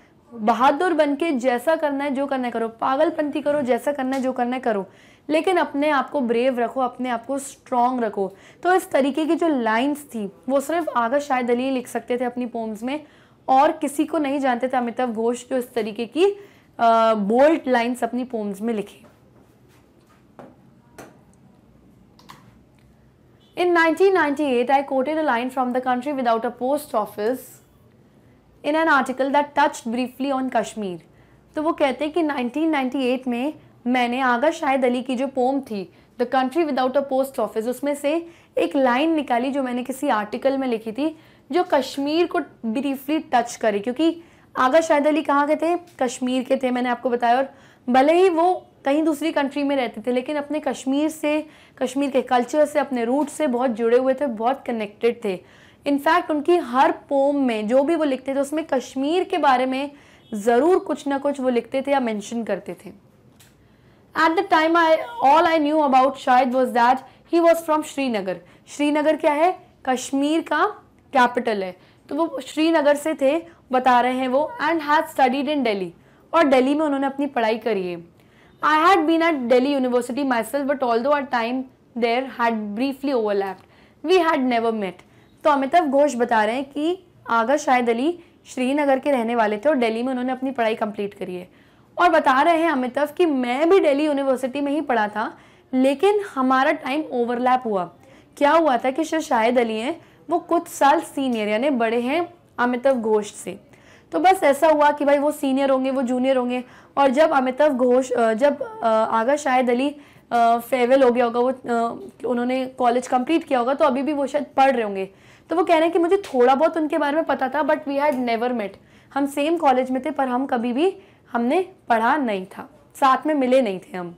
बहादुर बन के जैसा करना है जो करना है करो, पागलपंती करो, जैसा करना है जो करना है करो, लेकिन अपने आप को ब्रेव रखो, अपने आप को स्ट्रॉन्ग रखो. तो इस तरीके की जो लाइन्स थी वो सिर्फ आगा शाहिद अली लिख सकते थे अपनी पोम्स में, और किसी को नहीं जानते थे अमिताव घोष जो इस तरीके की बोल्ड लाइन्स अपनी पोम्स में लिखी. In 1998, I quoted a line from The Country Without a Post Office in an article that touched briefly on Kashmir. तो वो कहते हैं कि 1998 में मैंने आगा शाहिद अली की जो पोम थी The Country Without a Post Office, उसमें से एक लाइन निकाली जो मैंने किसी आर्टिकल में लिखी थी जो कश्मीर को ब्रीफली टच करे, क्योंकि आगा शाहिद अली कहाँ के थे? कश्मीर के थे, मैंने आपको बताया. और भले ही वो कहीं दूसरी कंट्री में रहते थे लेकिन अपने कश्मीर से, कश्मीर के कल्चर से, अपने रूट से बहुत जुड़े हुए थे, बहुत कनेक्टेड थे. इनफैक्ट उनकी हर पोम में जो भी वो लिखते थे उसमें कश्मीर के बारे में ज़रूर कुछ ना कुछ वो लिखते थे या मेंशन करते थे. At the time all I knew about Shahid was that he was from Srinagar. Srinagar क्या है? कश्मीर का कैपिटल है. तो वो श्रीनगर से थे बता रहे हैं वो. And had studied in Delhi, और दिल्ली में उन्होंने अपनी पढ़ाई करी है. I had been at Delhi University myself, but although our time there had briefly overlapped, we had never met. तो अमिताव घोष बता रहे हैं कि आगा शाहिद अली श्रीनगर के रहने वाले थे और दिल्ली में उन्होंने अपनी पढ़ाई कंप्लीट करी है. और बता रहे हैं अमिताव कि मैं भी दिल्ली यूनिवर्सिटी में ही पढ़ा था लेकिन हमारा टाइम ओवरलैप हुआ. क्या हुआ था कि जो शाहिद अली हैं वो कुछ साल सीनियर यानी बड़े हैं अमिताव घोष से. तो बस ऐसा हुआ कि भाई वो सीनियर होंगे, वो जूनियर होंगे, और जब अमिताव घोष जब आगा शाहिद अली फेयरवेल हो गया होगा, वो उन्होंने कॉलेज कंप्लीट किया होगा, तो अभी भी वो शायद पढ़ रहे होंगे. तो वो कह रहे हैं कि मुझे थोड़ा बहुत उनके बारे में पता था but we had never met. हम सेम कॉलेज में थे पर हम कभी भी हमने पढ़ा नहीं था, साथ में मिले नहीं थे हम.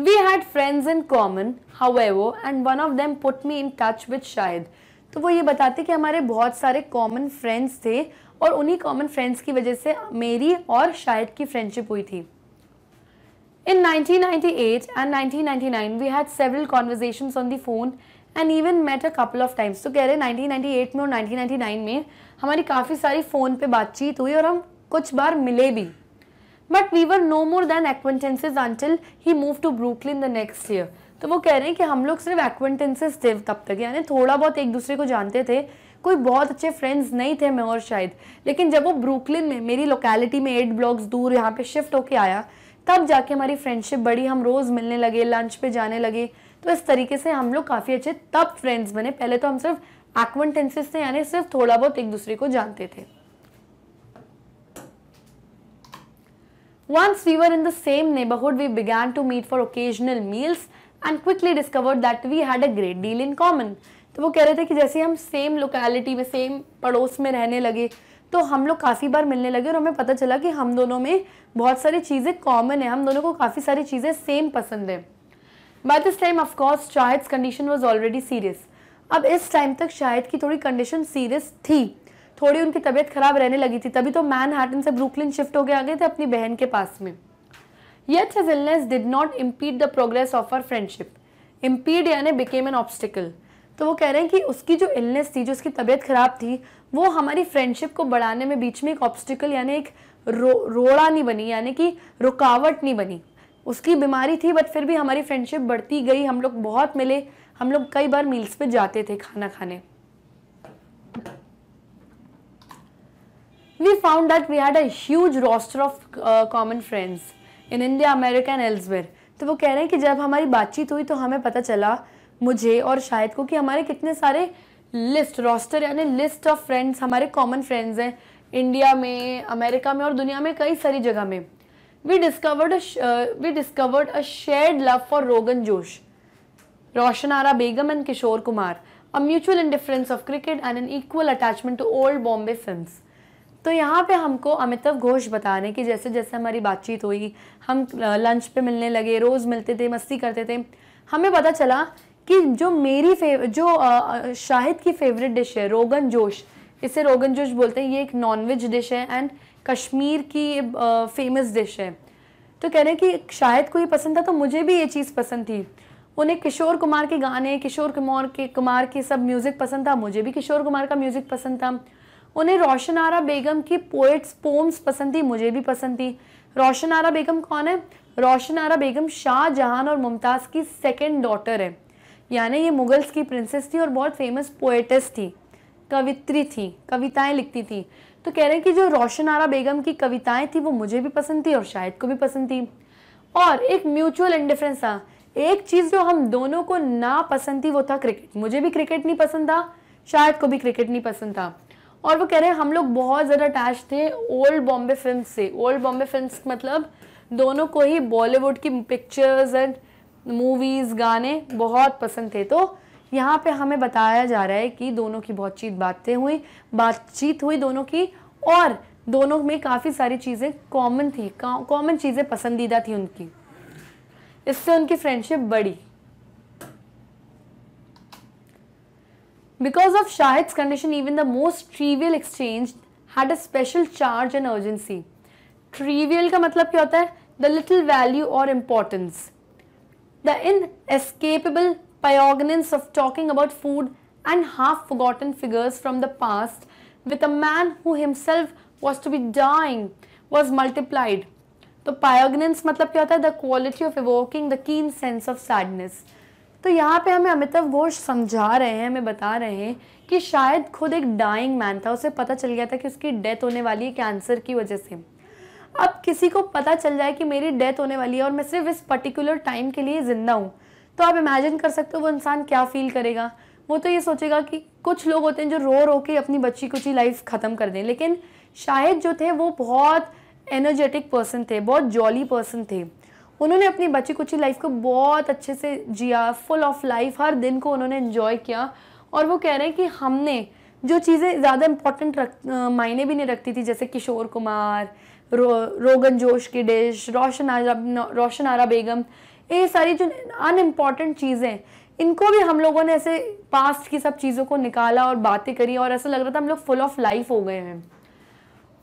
We had friends in common however and one of them put me in touch with Shahid. तो वो ये बताते कि हमारे बहुत सारे कॉमन फ्रेंड्स थे और उन्हीं कॉमन फ्रेंड्स की वजह से मेरी और शाहिद की फ्रेंडशिप हुई थी. In 1998 and 1999 we had several conversations on the phone and even met a couple of times. तो कह रहे 1998 में और 1999 में हमारी काफ़ी सारी फ़ोन पे बातचीत हुई और हम कुछ बार मिले भी, but we were no more than acquaintances until he move to Brooklyn the next year. तो वो कह रहे हैं कि हम लोग सिर्फ एक्वेंटेंसेज थे तब तक, यानी थोड़ा बहुत एक दूसरे को जानते थे, कोई बहुत अच्छे फ्रेंड्स नहीं थे मैं और शाहिद. लेकिन जब वो ब्रुकलिन में मेरी लोकेलिटी में 8 blocks दूर यहाँ पे शिफ्ट होके आया तब जाके हमारी फ्रेंडशिप बढ़ी, हम रोज़ मिलने लगे, लंच पे जाने लगे. तो इस तरीके से हम लोग काफ़ी अच्छे तब फ्रेंड्स बने। पहले तो हम सिर्फ एक्विन्टेंसेस थे, यानी सिर्फ थोड़ा बहुत एक दूसरे को जानते थे। Once we were in the same neighborhood, we began to meet for occasional meals and quickly discovered that we had a great deal in common. तो वो कह रहे थे कि जैसे हम सेम लोकेलिटी में, सेम पड़ोस में रहने लगे तो हम लोग काफ़ी बार मिलने लगे और हमें पता चला कि हम दोनों में बहुत सारी चीज़ें कॉमन है, हम दोनों को काफ़ी सारी चीज़ें सेम पसंद है। By this time, of course, Shahid condition was already serious. अब इस टाइम तक शाहिद की थोड़ी कंडीशन सीरियस थी, थोड़ी उनकी तबीयत खराब रहने लगी थी, तभी तो मैनहट्टन से ब्रुकलिन शिफ्ट हो के आ गए थे अपनी बहन के पास में। Yet his illness did not impede the progress of our friendship. Impede यानी बिकेम एन ऑब्स्टिकल। तो वो कह रहे हैं कि उसकी जो इलनेस थी, जो उसकी तबीयत खराब थी, वो हमारी फ्रेंडशिप को बढ़ाने में बीच में एक ऑब्स्टिकल यानी एक रोड़ा नहीं बनी, यानी कि रुकावट नहीं बनी। उसकी बीमारी थी बट फिर भी हमारी फ्रेंडशिप बढ़ती गई, हम लोग बहुत मिले, हम लोग कई बार मील्स पे जाते थे खाना खाने। We found that we had a huge roster of common friends in India, America and elsewhere. तो वो कह रहे हैं कि जब हमारी बातचीत हुई तो हमें पता चला, मुझे और शाहिद को, कि हमारे कितने सारे लिस्ट, रोस्टर यानी लिस्ट ऑफ फ्रेंड्स, हमारे कॉमन फ्रेंड्स हैं इंडिया में, अमेरिका में और दुनिया में कई सारी जगह में। We discovered a shared love for Rogan Josh, Roshan Ara Begum and Kishore Kumar, a mutual indifference of cricket and an equal attachment to old Bombay films. तो यहाँ पे हमको अमिताभ घोष बता रहे हैं कि जैसे जैसे हमारी बातचीत हुई, हम लंच पे मिलने लगे, रोज़ मिलते थे, मस्ती करते थे, हमें पता चला कि जो शाहिद की फेवरेट डिश है रोगन जोश, इसे रोगन जोश बोलते हैं, ये एक नॉनवेज डिश है एंड कश्मीर की फेमस डिश है। तो कह रहे हैं कि शाहिद को ये पसंद था तो मुझे भी ये चीज़ पसंद थी। उन्हें किशोर कुमार के गाने, किशोर कुमार के सब म्यूज़िक पसंद था, मुझे भी किशोर कुमार का म्यूज़िक पसंद था। उन्हें रोशन आरा बेगम की पोएम्स पसंद थी, मुझे भी पसंद थी। रोशन आरा बेगम कौन है? रोशन आरा बेगम शाह जहान और मुमताज़ की सेकेंड डॉटर है, यानी ये मुगल्स की प्रिंसेस थी और बहुत फेमस पोएटेस थी, कवित्री थी, कविताएं लिखती थी। तो कह रहे हैं कि जो रोशन आरा बेगम की कविताएं थी वो मुझे भी पसंद थी और शाहिद को भी पसंद थी। और एक म्यूचुअल इंडिफरेंस था, एक चीज़ जो हम दोनों को ना पसंद थी वो था क्रिकेट। मुझे भी क्रिकेट नहीं पसंद था, शाहिद को भी क्रिकेट नहीं पसंद था। और वो कह रहे हैं हम लोग बहुत ज़्यादा अटैच थे ओल्ड बॉम्बे फिल्म से। ओल्ड बॉम्बे फिल्म मतलब दोनों को ही बॉलीवुड की पिक्चर्स एंड मूवीज़, गाने बहुत पसंद थे। तो यहाँ पे हमें बताया जा रहा है कि दोनों की बातचीत हुई दोनों की, और दोनों में काफ़ी सारी चीज़ें कॉमन थी, कॉमन चीज़ें पसंदीदा थी उनकी, इससे उनकी फ्रेंडशिप बढ़ी। Because of Shahid's condition, even the most trivial exchange had a special charge and urgency. Trivial का मतलब क्या होता है? The little value or importance. The inescapable piognance of talking about food and half-forgotten figures from the past with a man who himself was to be dying was multiplied. तो piognance मतलब क्या होता है? The quality of evoking the keen sense of sadness. तो यहाँ पे हमें अमिताभ घोष समझा रहे हैं, हमें बता रहे हैं कि शायद खुद एक डाइंग मैन था, उसे पता चल गया था कि उसकी डेथ होने वाली है कैंसर की वजह से। अब किसी को पता चल जाए कि मेरी डेथ होने वाली है और मैं सिर्फ इस पर्टिकुलर टाइम के लिए ज़िंदा हूँ, तो आप इमेजिन कर सकते हो वो इंसान क्या फ़ील करेगा। वो तो ये सोचेगा कि कुछ लोग होते हैं जो रो रो के अपनी बच्ची कुची लाइफ ख़त्म कर दें, लेकिन शायद जो थे वो बहुत एनर्जेटिक पर्सन थे, बहुत जॉली पर्सन थे। उन्होंने अपनी बची कुची लाइफ को बहुत अच्छे से जिया, फुल ऑफ लाइफ, हर दिन को उन्होंने एंजॉय किया। और वो कह रहे हैं कि हमने जो चीज़ें ज़्यादा इम्पोर्टेंट मायने भी नहीं रखती थी, जैसे किशोर कुमार, रोगन जोश की डिश, रोशन आरा बेगम, ये सारी जो अनइम्पॉर्टेंट चीज़ें, इनको भी हम लोगों ने ऐसे पास्ट की सब चीज़ों को निकाला और बातें करी, और ऐसा लग रहा था हम लोग फुल ऑफ लाइफ हो गए हैं।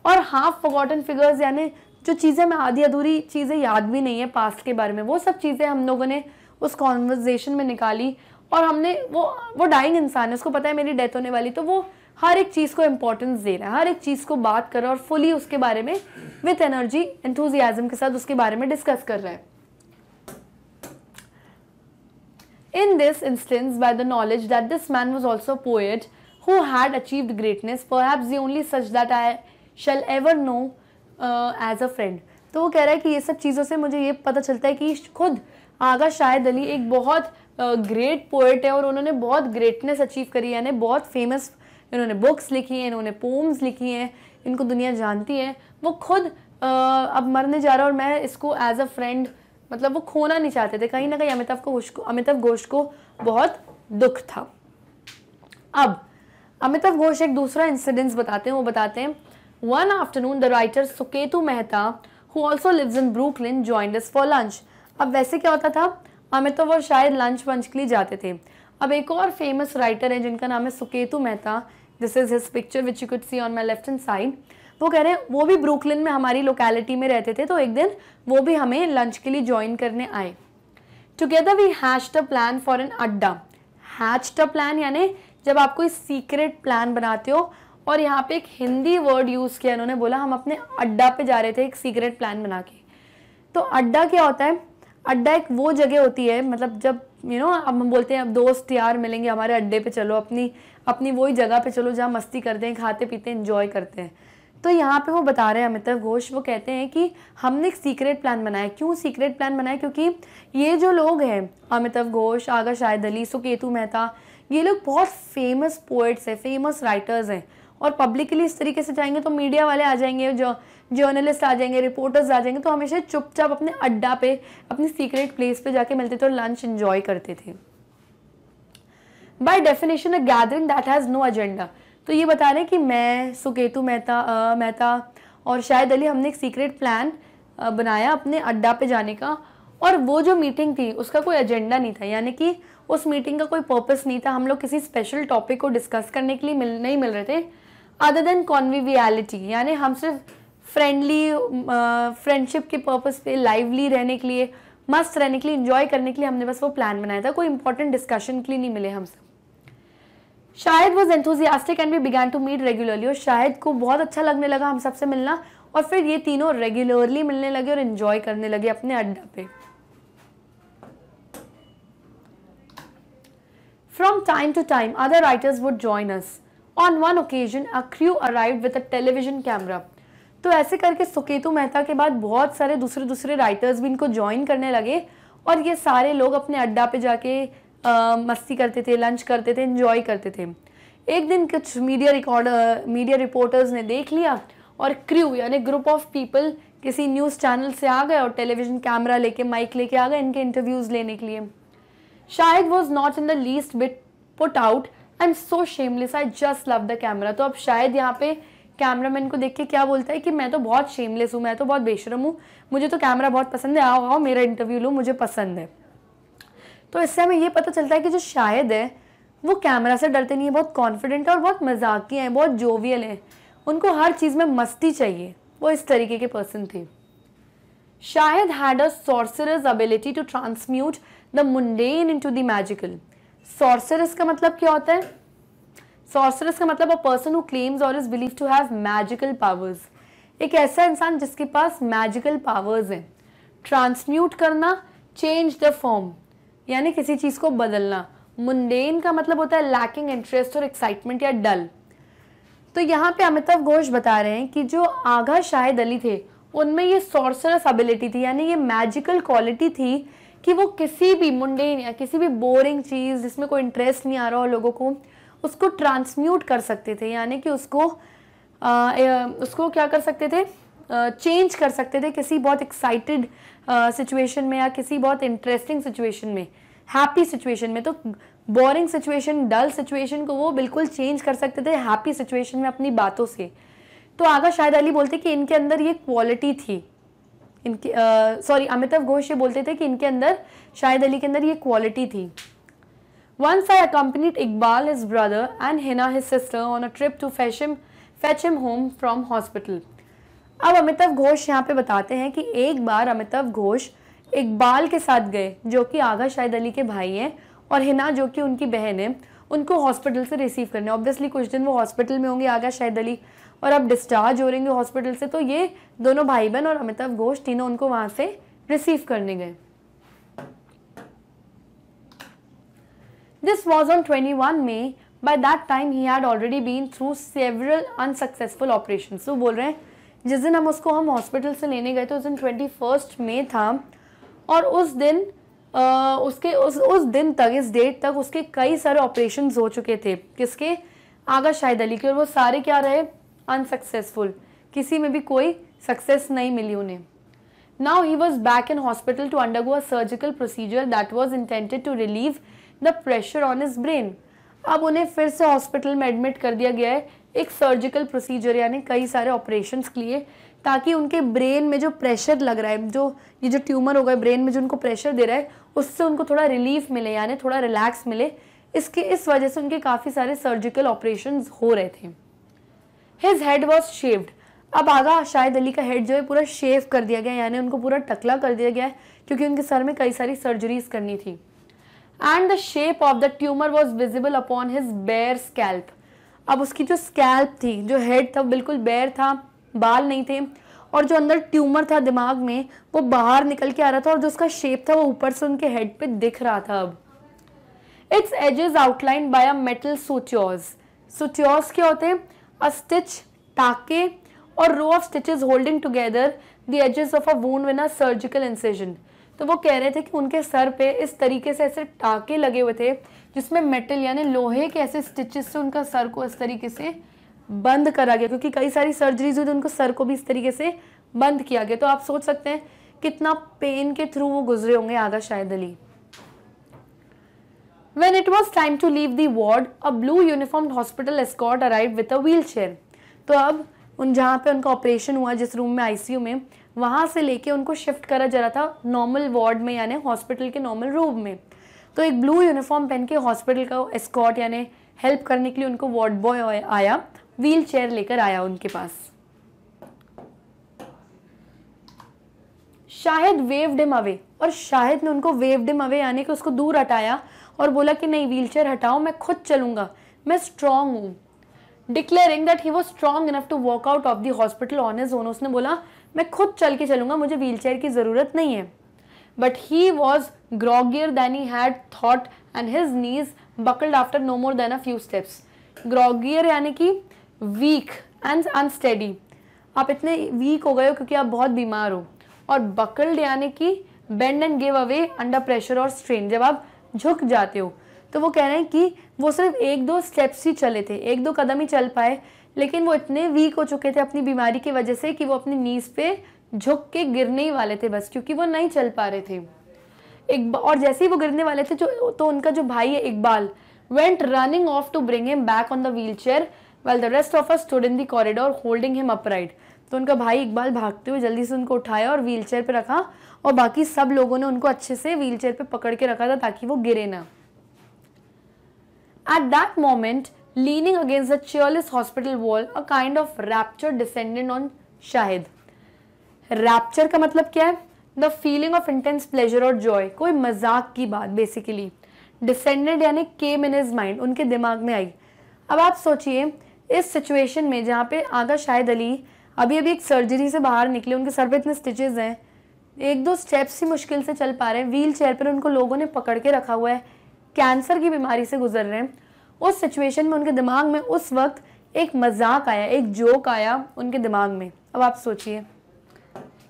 और हाफ फॉरगॉटन फिगर्स यानी जो चीज़ें मैं आधी अधूरी चीज़ें याद भी नहीं है पास्ट के बारे में, वो सब चीज़ें हम लोगों ने उस कॉन्वर्जेशन में निकाली। और हमने वो डाइंग इंसान है, उसको पता है मेरी डेथ होने वाली, तो वो हर एक चीज़ को इम्पोर्टेंस दे रहा है, हर एक चीज़ को बात कर रहा है और फुली उसके बारे में विथ एनर्जी, एंथुजियाज्म के साथ उसके बारे में डिस्कस कर रहा है। In this instance by the knowledge that this man was also poet who had achieved greatness perhaps the only such that I shall ever know as a friend. तो वो कह रहा है कि ये सब चीज़ों से मुझे ये पता चलता है कि खुद आगा शाहिद अली एक बहुत ग्रेट पोएट है और उन्होंने बहुत ग्रेटनेस अचीव करी है, यानी बहुत फेमस इन्होंने बुक्स लिखी हैं, इन्होंने पोम्स लिखी हैं, इनको दुनिया जानती है। वो खुद अब मरने जा रहा है और मैं इसको एज अ फ्रेंड, मतलब वो खोना नहीं चाहते थे। कहीं ना कहीं अमिताभ घोष को बहुत दुख था। अब अमिताभ घोष एक दूसरा इंसिडेंस बताते हैं। वो बताते हैं, one afternoon the writer Suketu Mehta who also lives in Brooklyn joined us for lunch. अब वैसे क्या होता था, अमिताभ और शायद लंच वंच के लिए जाते थे। अब एक और फेमस राइटर हैं जिनका नाम है Suketu Mehta, this is his picture which you could see on my left hand side. वो कह रहे हैं वो भी ब्रुकलिन में हमारी लोकेलिटी में रहते थे, तो एक दिन वो भी हमें लंच के लिए ज्वाइन करने आए। Together we hatched a plan for an adda. Hatched a plan यानी जब आप कोई सीक्रेट प्लान बनाते हो, और यहाँ पे एक हिंदी वर्ड यूज़ किया इन्होंने, बोला हम अपने अड्डा पे जा रहे थे एक सीक्रेट प्लान बना के। तो अड्डा क्या होता है, अड्डा एक वो जगह होती है, मतलब जब अब हम बोलते हैं अब दोस्त यार मिलेंगे हमारे अड्डे पे चलो, अपनी वही जगह पे चलो जहाँ मस्ती करते हैं, खाते पीते हैं, एंजॉय करते हैं। तो यहाँ पे वो बता रहे हैं अमिताभ घोष, वो कहते हैं कि हमने एक सीक्रेट प्लान बनाया। क्यों सीक्रेट प्लान बनाया, क्योंकि ये जो लोग हैं अमिताभ घोष, आगा शाहिद अली, सुकेतु मेहता, ये लोग बहुत फेमस पोइट्स हैं, फेमस राइटर्स हैं, और पब्लिकली इस तरीके से जाएंगे तो मीडिया वाले आ जाएंगे, जो जर्नलिस्ट आ जाएंगे, रिपोर्टर्स आ जाएंगे, तो हमेशा चुपचाप अपने अड्डा पे, अपनी सीक्रेट प्लेस पे जाके मिलते थे और लंच एंजॉय करते थे। By definition a gathering that has no agenda. तो ये बता रहे हैं कि मैं, सुकेतु मेहता और शाहिद अली, हमने एक सीक्रेट प्लान बनाया अपने अड्डा पे जाने का, और वो जो मीटिंग थी उसका कोई एजेंडा नहीं था, यानी कि उस मीटिंग का कोई पर्पस नहीं था। हम लोग किसी स्पेशल टॉपिक को डिस्कस करने के लिए नहीं मिल रहे थे, अदर देन कॉन्विवियलिटी, यानी हम सिर्फ फ्रेंडशिप के पर्पस पे, लाइवली रहने के लिए, मस्त रहने के लिए, एंजॉय करने के लिए हमने बस वो प्लान बनाया था, कोई इंपॉर्टेंट डिस्कशन के लिए नहीं मिले हम सब। Shahid was enthusiastic and we began to meet regularly, और शाहिद को बहुत अच्छा लगने लगा हम सबसे मिलना, और फिर ये तीनों रेगुलरली मिलने लगे और एंजॉय करने लगे अपने अड्डा पे। From time to time other writers would join us. On one occasion a crew arrived with a television camera. तो ऐसे करके सुकेतु मेहता के बाद बहुत सारे दूसरे राइटर्स भी इनको ज्वाइन करने लगे, और ये सारे लोग अपने अड्डा पे जाके मस्ती करते थे, लंच करते थे, एंजॉय करते थे। एक दिन कुछ मीडिया रिपोर्टर्स ने देख लिया, और क्रू यानी ग्रुप ऑफ पीपल किसी न्यूज़ चैनल से आ गए और टेलीविजन कैमरा लेके, माइक लेके आ गए इनके इंटरव्यूज़ लेने के लिए। Shahid was not in the least bit put out, I am so shameless, I just love the camera. तो अब शायद यहाँ पे कैमरामैन को देख के क्या बोलता है कि मैं तो बहुत शेमलेस हूँ, मैं तो बहुत बेशरम हूँ, मुझे तो कैमरा बहुत पसंद है, आओ आओ मेरा इंटरव्यू लो, मुझे पसंद है। तो इससे हमें ये पता चलता है कि जो शाहिद है वो कैमरा से डरते नहीं है, बहुत कॉन्फिडेंट है और बहुत मजाकिया हैं, बहुत जोवियल हैं, उनको हर चीज़ में मस्ती चाहिए, वो इस तरीके के पर्सन थे। Shahid had a sorcerous ability to transmute the mundane into the magical. Sorcerous का मतलब क्या होता है, सॉर्सरस का मतलब अ पर्सन हु क्लेम्स और is believe to have magical powers, एक ऐसा इंसान जिसके पास मैजिकल पावर्स हैं। ट्रांसम्यूट करना, चेंज द फॉर्म, यानी किसी चीज़ को बदलना। मुंडेन का मतलब होता है लैकिंग इंटरेस्ट और एक्साइटमेंट या डल। तो यहाँ पे अमिताभ घोष बता रहे हैं कि जो आगा शाहिद अली थे उनमें ये सॉर्सरस एबिलिटी थी, यानी ये मैजिकल क्वालिटी थी कि वो किसी भी मुंडेन या किसी भी बोरिंग चीज़ जिसमें कोई इंटरेस्ट नहीं आ रहा हो लोगों को, उसको ट्रांसम्यूट कर सकते थे, यानी कि उसको क्या कर सकते थे, चेंज कर सकते थे किसी बहुत एक्साइटेड सिचुएशन में या किसी बहुत इंटरेस्टिंग सिचुएशन में, हैप्पी सिचुएशन में। तो बोरिंग सिचुएशन, डल सिचुएशन को वो बिल्कुल चेंज कर सकते थे हैप्पी सिचुएशन में अपनी बातों से। तो आगा शाहिद अली बोलते कि इनके अंदर ये क्वालिटी थी, अमिताभ घोष ये बोलते थे कि इनके अंदर, शाहिद अली के अंदर ये क्वालिटी थी। Once I accompanied Iqbal, his brother, and Hina, his sister, on a trip to fetch him home from hospital. अब अमिताभ घोष यहाँ पे बताते हैं कि एक बार अमिताभ घोष इकबाल के साथ गए, जो कि आगा शाहिद अली के भाई हैं, और हिना जो कि उनकी बहन है, उनको हॉस्पिटल से रिसीव करने। ऑब्वियसली कुछ दिन वो हॉस्पिटल में होंगे आगा शाहिद अली, और अब डिस्चार्ज हो रहेंगे हॉस्पिटल से, तो ये दोनों भाई बहन और अमिताभ घोष तीनों उनको वहाँ से रिसीव करने गए। This was on 21 May. By that time he had already been through several unsuccessful operations. So बोल रहे हैं जिस दिन हम उसको हॉस्पिटल से लेने गए थे उस दिन 21 मई था, और उस दिन उसके उस दिन तक, इस डेट तक उसके कई सारे ऑपरेशंस हो चुके थे, किसके, आगा शाहिद अली के, और वो सारे क्या रहे, अनसक्सेसफुल, किसी में भी कोई सक्सेस नहीं मिली उन्हें. Now he was back in hospital to undergo a surgical procedure that was intended to relieve the pressure on his brain. अब उन्हें फिर से हॉस्पिटल में एडमिट कर दिया गया है एक सर्जिकल प्रोसीजर यानी कई सारे ऑपरेशंस के लिए, ताकि उनके ब्रेन में जो प्रेशर लग रहा है, जो ये जो ट्यूमर होगा ब्रेन में जो उनको प्रेशर दे रहा है, उससे उनको थोड़ा रिलीफ मिले यानी थोड़ा रिलैक्स मिले. इसके इस वजह से उनके काफ़ी सारे सर्जिकल ऑपरेशंस हो रहे थे. His head was shaved. अब आगा शाहिद अली का हेड जो है पूरा शेव कर दिया गया, यानी उनको पूरा टकला कर दिया गया है क्योंकि उनके सर में कई सारी सर्जरीज करनी थी. And the shape of the tumour was visible upon his bare scalp. अब उसकी जो स्कैल्प थी, जो हेड था, बिल्कुल बेयर था, बाल नहीं थे, और जो अंदर ट्यूमर था दिमाग में वो बाहर निकल के आ रहा था, और जो उसका शेप था वो ऊपर से उनके हेड पे दिख रहा था. अब its edges outline by a metal sutures. Sutures क्या होते हैं, अ स्टिच, टाके और row of stitches holding together the edges of a wound with a surgical incision. तो वो कह रहे थे कि उनके सर पे इस तरीके से ऐसे टाके लगे हुए थे जिसमें मेटल यानी लोहे के ऐसे स्टिचेस से उनका सर को इस तरीके से बंद करा गया, क्योंकि कई सारी सर्जरीज हुई तो उनको सर को भी इस तरीके से बंद किया गया. तो आप सोच सकते हैं कितना पेन के थ्रू वो गुजरे होंगे आगा Shahid Ali. When it was time to leave the ward, a blue uniformed hospital escort arrived with a wheelchair. तो अब उन जहाँ पे उनका ऑपरेशन हुआ, जिस रूम में आईसीयू में, वहाँ से लेके उनको शिफ्ट करा जा रहा था नॉर्मल वार्ड में यानी हॉस्पिटल के नॉर्मल रूम में. तो एक ब्लू यूनिफॉर्म पहन के हॉस्पिटल का एस्कॉर्ट यानी हेल्प करने के लिए उनको वार्ड बॉय आया, व्हील चेयर लेकर आया उनके पास. शाहिद वेव्ड हिम अवे, और शाहिद ने उनको वेव्ड हिम अवे यानी कि उसको दूर हटाया और बोला कि नहीं, व्हील चेयर हटाओ, मैं खुद चलूंगा, मैं स्ट्रांग हूँ. Declaring that he was strong enough to walk out of the hospital on his own. उसने बोला मैं खुद चल के चलूंगा, मुझे व्हील चेयर की ज़रूरत नहीं है. But he was groggier than he had thought and his knees buckled after no more than a few steps. Groggier यानी कि वीक एंड अनस्टेडी, आप इतने वीक हो गए हो क्योंकि आप बहुत बीमार हो. और बकल्ड यानी कि bend and give away under pressure और स्ट्रेन, जब आप झुक जाते हो. तो वो कह रहे हैं कि वो सिर्फ एक दो स्टेप्स ही चले थे, एक दो कदम ही चल पाए, लेकिन वो इतने वीक हो चुके थे अपनी बीमारी की वजह से कि वो अपनी नीज पे झुक के गिरने ही वाले थे बस, क्योंकि वो नहीं चल पा रहे थे. एक और जैसे ही वो गिरने वाले थे तो उनका जो भाई है Iqbal went running off to bring him back on the wheel chair well the rest of us stood in the corridor holding him upright. तो उनका भाई इकबाल भागते हुए जल्दी से उनको उठाया और व्हील चेयर पर रखा, और बाकी सब लोगों ने उनको अच्छे से व्हील चेयर पर पकड़ के रखा था ताकि वो गिरे ना. At that moment, leaning against the cheerless hospital wall, a kind of rapture descended on Shahid. Rapture का मतलब क्या है? The feeling of intense pleasure or joy. कोई मजाक की बात basically. Descended यानी came in his mind. उनके दिमाग में आई. अब आप सोचिए इस सिचुएशन में जहाँ पे आगा शाहिद अली अभी अभी एक सर्जरी से बाहर निकले, उनके सर पे इतने स्टिचेस हैं, एक दो स्टेप्स ही मुश्किल से चल पा रहे हैं, व्हील चेयर पर उनको लोगों ने पकड़ के रखा हुआ है, कैंसर की बीमारी से गुजर रहे हैं. उस सिचुएशन में उनके दिमाग में उस वक्त एक मजाक आया, एक जोक आया उनके दिमाग में. अब आप सोचिए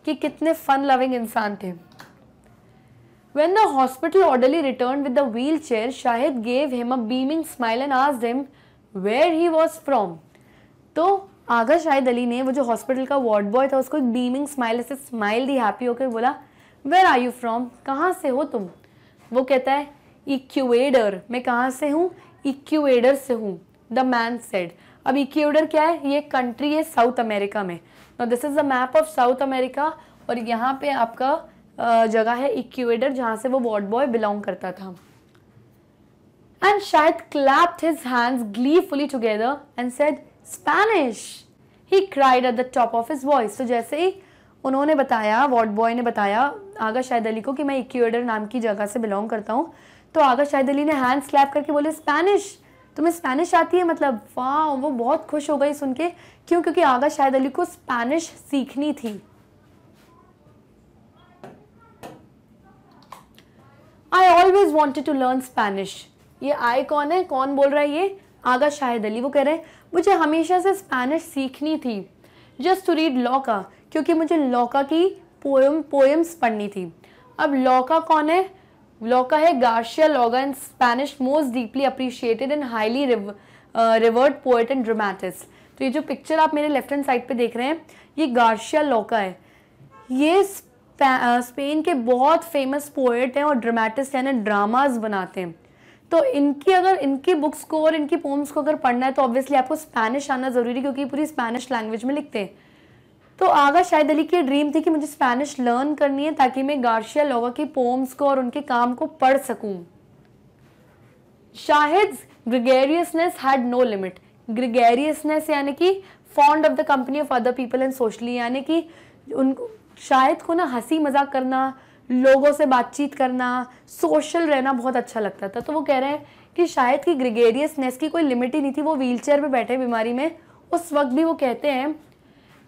कि कितने फन लविंग इंसान थे. When the hospital orderly returned with the wheelchair, Shahid gave him a beaming smile and asked him where he was from. तो आगा शाहिद अली ने वो जो हॉस्पिटल का वार्ड बॉय था उसको एक बीमिंग स्माइल ऐसे स्माइल दी, हैप्पी होकर बोला where are you from, कहाँ से हो तुम. वो कहता है इक्वेडर, मैं कहाँ से हूँ, इक्वेडर से हूँ, द मैन सेड. अब इक्वेडर क्या है, ये कंट्री है साउथ अमेरिका में. Now this is the map of South America, और यहाँ पे आपका जगह है इक्वेडर जहाँ से वो वार्ड बॉय बिलोंग करता था. And Shahid clapped his hands gleefully together and said Spanish, he cried at the top of his voice. तो जैसे ही उन्होंने बताया, वार्ड बॉय ने बताया आगा शाहिद अली को कि मैं इक्वेडर नाम की जगह से बिलोंग करता हूँ, तो आगा शाहिद अली ने हैंड स्लैप करके बोले स्पेनिश, तुम्हें स्पेनिश आती है मतलब, वाह. वो बहुत खुश हो गई सुन के, क्यों, क्योंकि आगा शाहिद अली को स्पेनिश सीखनी थी. I always wanted to learn Spanish. ये आई कौन है, कौन बोल रहा है, ये आगा शाहिद अली. वो कह रहे हैं मुझे हमेशा से स्पेनिश सीखनी थी, जस्ट टू रीड लॉका, क्योंकि मुझे लॉका की पोएम्स पढ़नी थी. अब लॉका कौन है, लॉका है Garcia Lorca, and Spanish most deeply appreciated and highly revered poet and dramatist. तो ये जो पिक्चर आप मेरे लेफ्ट हैंड साइड पे देख रहे हैं ये गार्सिया लॉर्का है. ये स्पेन के बहुत फेमस पोएट हैं और ड्रामेटिस्ट हैं, ड्रामाज बनाते हैं. तो इनकी बुक्स को और इनकी पोम्स को अगर पढ़ना है तो ऑब्वियसली आपको स्पेनिश आना ज़रूरी है क्योंकि पूरी स्पेनिश लैंग्वेज में लिखते हैं. तो आगा शाहिद अली की ड्रीम थी कि मुझे स्पेनिश लर्न करनी है ताकि मैं गार्सिया लॉर्का की पोम्स को और उनके काम को पढ़ सकूं. Shahid gregariousness had no limit. Gregariousness यानी कि fond of the company of other people and socially, यानी कि उनको शाहिद को ना हंसी मजाक करना, लोगों से बातचीत करना, सोशल रहना बहुत अच्छा लगता था. तो वो कह रहे हैं कि शाहिद की ग्रिगेरियसनेस की कोई लिमिट ही नहीं थी. वो व्हीलचेयर में बैठे बीमारी में उस वक्त भी वो कहते हैं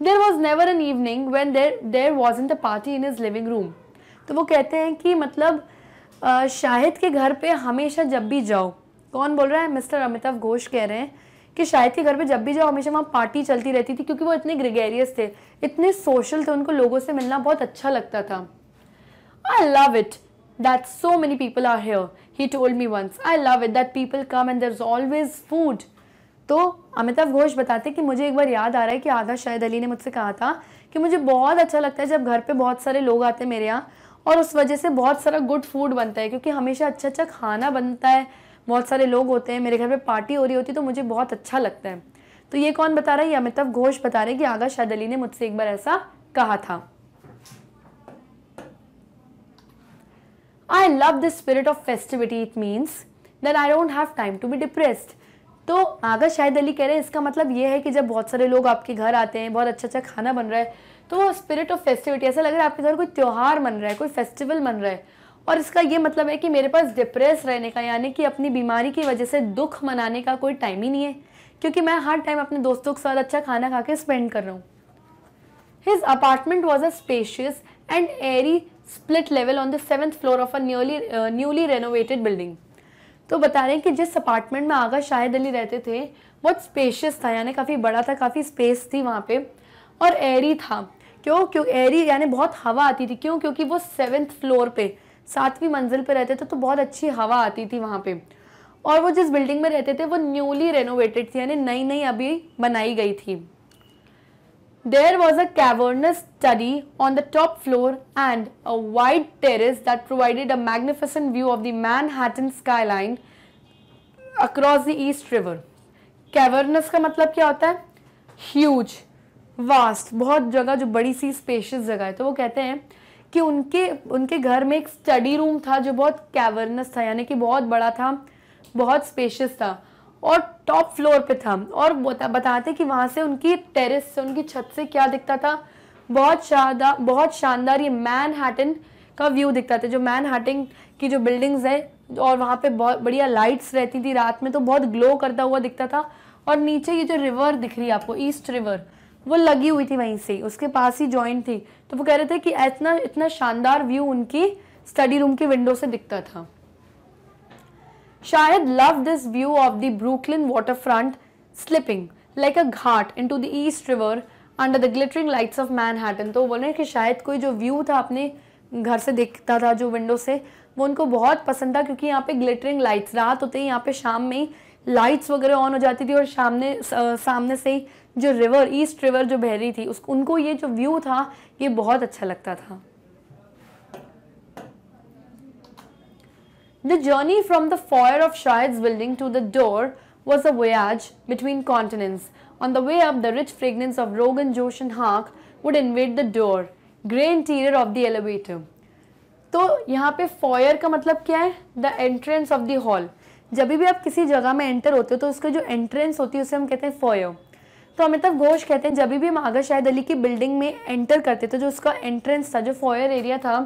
there was never an evening when there wasn't a party in his living room. तो वो कहते हैं कि मतलब शाहिद के घर पे हमेशा जब भी जाओ, कौन बोल रहा है, मिस्टर अमिताभ घोष कह रहे हैं कि शाहिद के घर पे जब भी जाओ हमेशा वहाँ पार्टी चलती रहती थी क्योंकि वो इतने ग्रिगेरियस थे, इतने सोशल थे, उनको लोगों से मिलना बहुत अच्छा लगता था. I love it that so many people are here, he told me once. I love it that people come and there is always food. तो अमिताभ घोष बताते कि मुझे एक बार याद आ रहा है कि आगा शाहिद अली ने मुझसे कहा था कि मुझे बहुत अच्छा लगता है जब घर पे बहुत सारे लोग आते हैं मेरे यहाँ और उस वजह से बहुत सारा गुड फूड बनता है क्योंकि हमेशा अच्छा अच्छा खाना बनता है, बहुत सारे लोग होते हैं, मेरे घर पे पार्टी हो रही होती है, तो मुझे बहुत अच्छा लगता है. तो ये कौन बता रहा है, ये अमिताभ घोष बता रहे हैं कि आगा शाहिद अली ने मुझसे एक बार ऐसा कहा था. I love the spirit of festivity, it means that I don't have time to be depressed. तो आगा शाहिद अली कह रहे हैं इसका मतलब ये है कि जब बहुत सारे लोग आपके घर आते हैं, बहुत अच्छा अच्छा खाना बन रहा है, तो वो स्पिरिट ऑफ फेस्टिविटी, ऐसा लग रहा है आपके घर कोई त्यौहार मन रहा है, कोई फेस्टिवल मन रहा है. और इसका ये मतलब है कि मेरे पास डिप्रेस रहने का यानी कि अपनी बीमारी की वजह से दुख मनाने का कोई टाइम ही नहीं है क्योंकि मैं हर टाइम अपने दोस्तों के साथ अच्छा खाना खा के स्पेंड कर रहा हूँ. His apartment was a spacious and airy split level on the 7th floor of a newly renovated building. तो बता रहे हैं कि जिस अपार्टमेंट में आगा शाहिद अली रहते थे बहुत स्पेशियस था, यानी काफ़ी बड़ा था, काफ़ी स्पेस थी वहाँ पे, और एयरी था. क्यों? क्योंकि एयरी यानी बहुत हवा आती थी. क्यों? क्योंकि वो 7th floor पे 7वीं मंजिल पे रहते थे तो बहुत अच्छी हवा आती थी वहाँ पे. और वो जिस बिल्डिंग में रहते थे वो न्यूली रेनोवेटेड थी, यानी नई नई अभी बनाई गई थी. There was a cavernous study on the top floor and a wide terrace that provided a magnificent view of the Manhattan skyline across the East River. Cavernous का मतलब क्या होता है? ह्यूज, वास्ट, बहुत जगह जो बड़ी सी स्पेशियस जगह है. तो वो कहते हैं कि उनके घर में एक स्टडी रूम था जो बहुत कैवर्नस था, यानी कि बहुत बड़ा था, बहुत स्पेशियस था और top floor पे था. और बताते कि वहाँ से उनकी टेरेस से, उनकी छत से क्या दिखता था? बहुत शानदार ये मैनहट्टन का व्यू दिखता था, जो मैनहट्टन की जो बिल्डिंग्स हैं, और वहाँ पे बहुत बढ़िया लाइट्स रहती थी रात में तो बहुत ग्लो करता हुआ दिखता था. और नीचे ये जो रिवर दिख रही है आपको, ईस्ट रिवर, वो लगी हुई थी वहीं से, उसके पास ही जॉइंट थी. तो वो कह रहे थे कि इतना शानदार व्यू उनकी स्टडी रूम की विंडो से दिखता था. Shahid love this view of the Brooklyn water front slipping like a ghat into the East River under the glittering lights of Manhattan. तो बोल रहे हैं कि शायद कोई जो व्यू था अपने घर से देखता था जो विंडो से, वो उनको बहुत पसंद था क्योंकि यहाँ पे ग्लिटरिंग लाइट्स, रात होते ही यहाँ पे शाम में ही लाइट्स वगैरह ऑन हो जाती थी और सामने से ही जो रिवर, ईस्ट रिवर जो बह रही थी, उनको ये जो व्यू था ये बहुत अच्छा लगता था. The journey from the foyer of Shahid's building to the door was a voyage between continents. On the way up, the rich fragrance of Rogan Josh and Haak would invade the door, grey interior of the elevator. तो यहाँ पे foyer का मतलब क्या है? The entrance of the hall. जब भी आप किसी जगह में enter होते हो तो उसका जो entrance होती है उसे हम कहते हैं foyer. तो अमिताभ घोष कहते हैं जब भी हम आगा शाहिद अली की बिल्डिंग में enter करते तो जो उसका entrance था, जो foyer area था,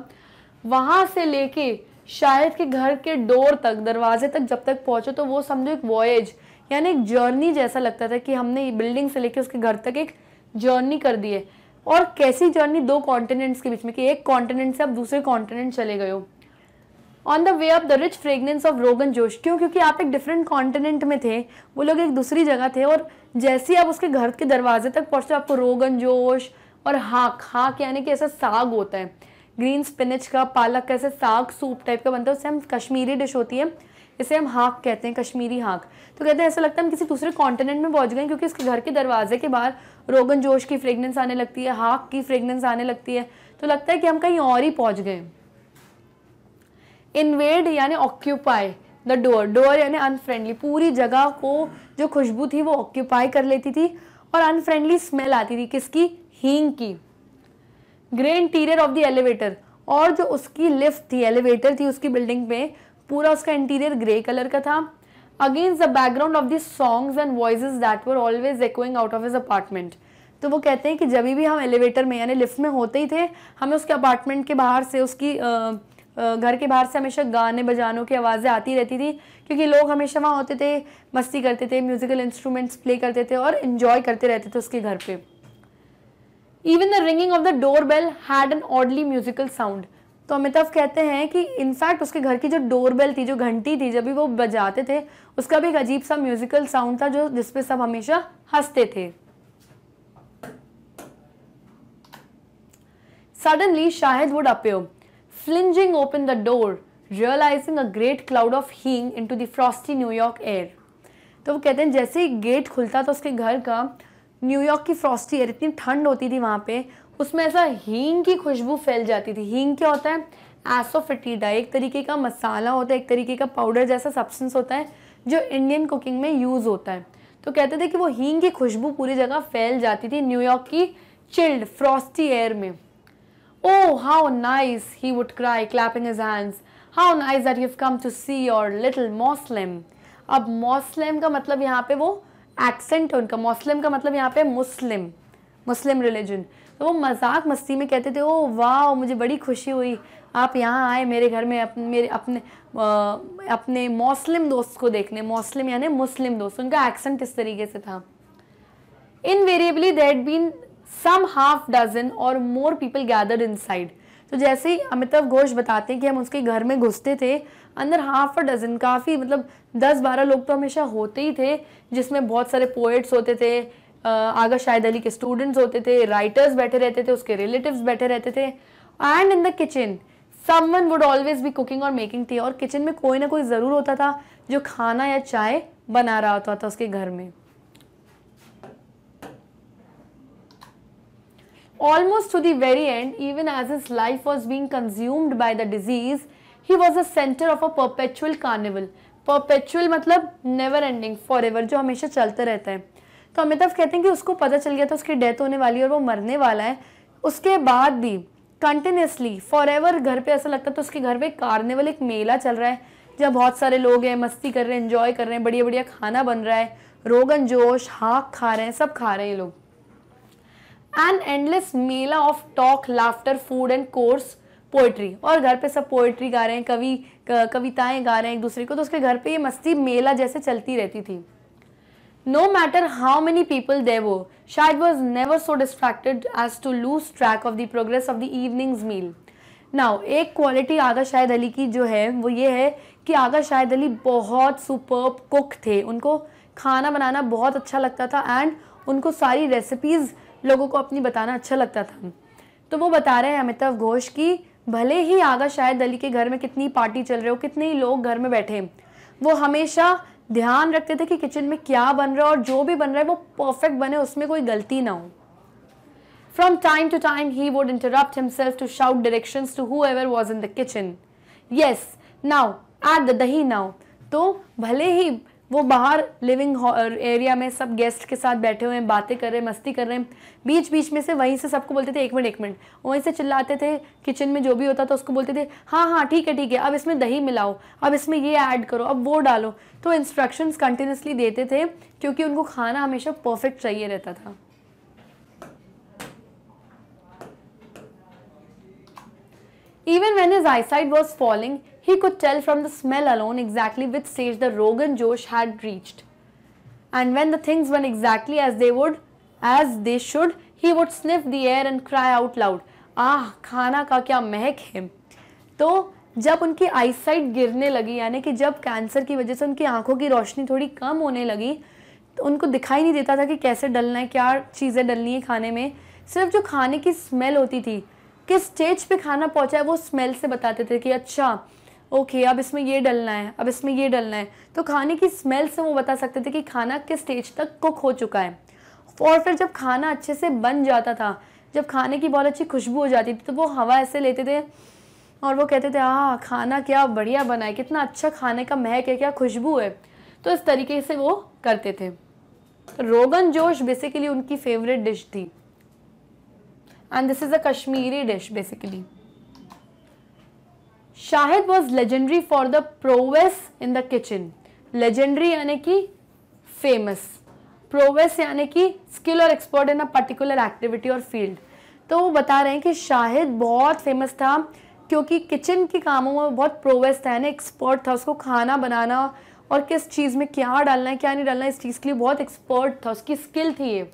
वहाँ से लेके शाहिद के घर के डोर तक, दरवाजे तक जब तक पहुँचो तो वो समझो एक वॉयज यानी एक जर्नी जैसा लगता था कि हमने बिल्डिंग से लेके उसके घर तक एक जर्नी कर दी है. और कैसी जर्नी? दो कॉन्टिनेंट्स के बीच में, कि एक कॉन्टिनेंट से आप दूसरे कॉन्टिनेंट चले गए हो. On the way of the rich fragrance of rogan josh. क्यों? क्योंकि आप एक डिफरेंट कॉन्टिनेंट में थे, वो लोग एक दूसरी जगह थे, और जैसे ही आप उसके घर के दरवाजे तक पहुँचते हो आपको रोगन जोश और हाक, हाक यानी कि ऐसा साग होता है, ग्रीन स्पिनच का पालक कैसे साग सूप टाइप का बनता है, उससे हम कश्मीरी डिश होती है, इसे हम हाक कहते हैं, कश्मीरी हाक। तो कहते हैं ऐसा लगता है हम किसी दूसरे कॉन्टिनेंट में पहुंच गए, क्योंकि इसके घर के दरवाजे के बाहर रोगन जोश की फ्रेगनेंस आने लगती है, हाक की फ्रेगनेंस आने लगती है, तो लगता है कि हम कहीं और ही पहुंच गए। इन्वेड यानी ऑक्यूपाई द डोर, डोर यानी अनफ्रेंडली, पूरी जगह को जो खुशबू थी वो ऑक्यूपाई कर लेती थी और अनफ्रेंडली स्मेल आती थी, किसकी, हींग की। Grey interior of the elevator, और जो उसकी लिफ्ट थी, एलिवेटर थी उसकी बिल्डिंग में, पूरा उसका इंटीरियर ग्रे कलर का था। Against the background of the songs and voices that were always echoing out of his apartment. तो वो कहते हैं कि जब भी हम एलिवेटर में यानी लिफ्ट में होते ही थे, हमें उसके अपार्टमेंट के बाहर से, उसकी घर के बाहर से हमेशा गाने बजानों की आवाज़ें आती रहती थी, क्योंकि लोग हमेशा वहाँ होते थे, मस्ती करते थे, म्यूजिकल इंस्ट्रूमेंट्स प्ले करते थे और इन्जॉय करते रहते थे उसके घर पे। Even the ringing of the door bell had an oddly musical sound. तो अमिताभ कहते हैं कि इनफैक्ट उसके घर की जो डोर बेल थी, जो घंटी थी, जब भी वो बजाते थे उसका भी एक अजीब सा म्यूजिकल साउंड था, जो जिसपे सब हमेशा हंसते थे। Suddenly Shahid would appear, flinging open the door, realizing a great cloud of heat into the frosty New York air. तो वो कहते हैं जैसे ही गेट खुलता तो उसके घर का न्यूयॉर्क की फ्रॉस्टी एयर, इतनी ठंड होती थी वहाँ पे, उसमें ऐसा हींग की खुशबू फैल जाती थी। हींग क्या होता है, एसोफेटिडा, एक तरीके का मसाला होता है, एक तरीके का पाउडर जैसा सब्सटेंस होता है जो इंडियन कुकिंग में यूज़ होता है। तो कहते थे कि वो हींग की खुशबू पूरी जगह फैल जाती थी न्यूयॉर्क की चिल्ड फ्रॉस्टी एयर में। Oh, how nice! He would cry, clapping his hands. How nice that you've come to see your little Muslim. अब Muslim का मतलब यहाँ पे वो accent है उनका, Muslim का मतलब यहाँ पे मुस्लिम, मुस्लिम religion। तो वो मजाक मस्ती में कहते थे, ओह वाह, मुझे बड़ी खुशी हुई आप यहाँ आए मेरे घर में, अपने मुस्लिम दोस्त को देखने। मुस्लिम यानी मुस्लिम दोस्त, उनका accent इस तरीके से था। Invariably there had been some half dozen और मोर पीपल गैदर्ड इनसाइड। तो जैसे ही अमिताभ घोष बताते हैं कि हम उसके घर में घुसते थे, अंदर हाफ अ डजन, काफ़ी मतलब 10-12 लोग तो हमेशा होते ही थे, जिसमें बहुत सारे पोएट्स होते थे, आगा शाहिद अली के स्टूडेंट्स होते थे, राइटर्स बैठे रहते थे, उसके रिलेटिव्स बैठे रहते थे। And in the kitchen someone would always be cooking और मेकिंग टी, और किचन में कोई ना कोई ज़रूर होता था जो खाना या चाय बना रहा होता था उसके घर में। Almost to the very end, even as his life was being consumed by the disease, he was the center of a perpetual carnival. Perpetual मतलब never ending, forever, जो हमेशा चलता रहता है। तो अमिताभ कहते हैं कि उसको पता चल गया था उसकी डेथ होने वाली है और वो मरने वाला है, उसके बाद भी कंटिन्यूसली फॉरएवर घर पे ऐसा लगता था उसके घर पे कार्निवल, एक मेला चल रहा है जहाँ बहुत सारे लोग हैं, मस्ती कर रहे हैं, इंजॉय कर रहे हैं, बढ़िया बढ़िया खाना बन रहा है, रोगन जोश, हाक खा रहे हैं, सब खा रहे हैं लोग। An endless mela of talk, laughter, food and course poetry, और घर पे सब पोइट्री गा रहे हैं, कविताएं गा रहे हैं एक दूसरे को, तो उसके घर पे ये मस्ती मेला जैसे चलती रहती थी। No matter how many people there were, Shahid was never so distracted as to lose track of the progress of the evening's meal. Now एक क्वालिटी आगा शाहिद अली की जो है वो ये है कि आगा शाहिद अली बहुत सुपर्ब कुक थे, उनको खाना बनाना बहुत अच्छा लगता था एंड उनको सारी रेसिपीज़ लोगों को अपनी बताना अच्छा लगता था। तो वो बता रहे हैं अमिताभ घोष कि भले ही आगा शाहिद अली के घर में कितनी पार्टी चल रही हो, कितने लोग घर में बैठे, वो हमेशा ध्यान रखते थे कि किचन में क्या बन रहा है और जो भी बन रहा है वो परफेक्ट बने, उसमें कोई गलती ना हो। From time to time he would interrupt himself to shout directions to whoever was in the kitchen, yes now, add the dahi now. तो भले ही वो बाहर लिविंग एरिया में सब गेस्ट के साथ बैठे हुए हैं, बातें कर रहे हैं, मस्ती कर रहे हैं, बीच बीच में से वहीं से सबको बोलते थे एक मिनट एक मिनट, वहीं से चिल्लाते थे, किचन में जो भी होता था उसको बोलते थे हाँ हाँ ठीक है, अब इसमें दही मिलाओ, अब इसमें ये ऐड करो, अब वो डालो। तो इंस्ट्रक्शंस कंटिन्यूसली देते थे क्योंकि उनको खाना हमेशा परफेक्ट चाहिए रहता था। Even when his eyesight was falling, he could tell from the smell alone exactly which stage the Rogan Josh had reached. And when the things went exactly as they should, he would sniff the air and cry out loud, "Ah, खाना का क्या महक है!" तो जब उनकी eyesight गिरने लगी, यानी कि जब कैंसर की वजह से उनकी आँखों की रोशनी थोड़ी कम होने लगी, तो उनको दिखाई नहीं देता था कि कैसे डलना है, क्या चीज़ें डलनी है खाने में, सिर्फ जो खाने की स्मेल होती थी किस स्टेज पे खाना पहुंचा है वो स्मेल से बताते थे कि अच्छा ओके अब इसमें ये डलना है, अब इसमें ये डलना है। तो खाने की स्मेल से वो बता सकते थे कि खाना किस स्टेज तक कुक हो चुका है। और फिर जब खाना अच्छे से बन जाता था, जब खाने की बहुत अच्छी खुशबू हो जाती थी, तो वो हवा ऐसे लेते थे और वो कहते थे हाँ खाना क्या बढ़िया बना है, कितना अच्छा खाने का महक है, क्या खुशबू है। तो इस तरीके से वो करते थे। रोगन जोश बेसिकली उनकी फेवरेट डिश थी and this is a Kashmiri dish basically. Shahid was legendary for the prowess in the kitchen. Legendary यानी कि फेमस, प्रोवेस यानी कि स्किल और expert in a particular activity और फील्ड। तो वो बता रहे हैं कि शाहिद बहुत फेमस था क्योंकि किचन के कामों में बहुत प्रोवेस था, यानी एक्सपर्ट था। उसको खाना बनाना और किस चीज़ में क्या डालना है क्या नहीं डालना है इस चीज़ के लिए बहुत एक्सपर्ट था, उसकी स्किल थी ये।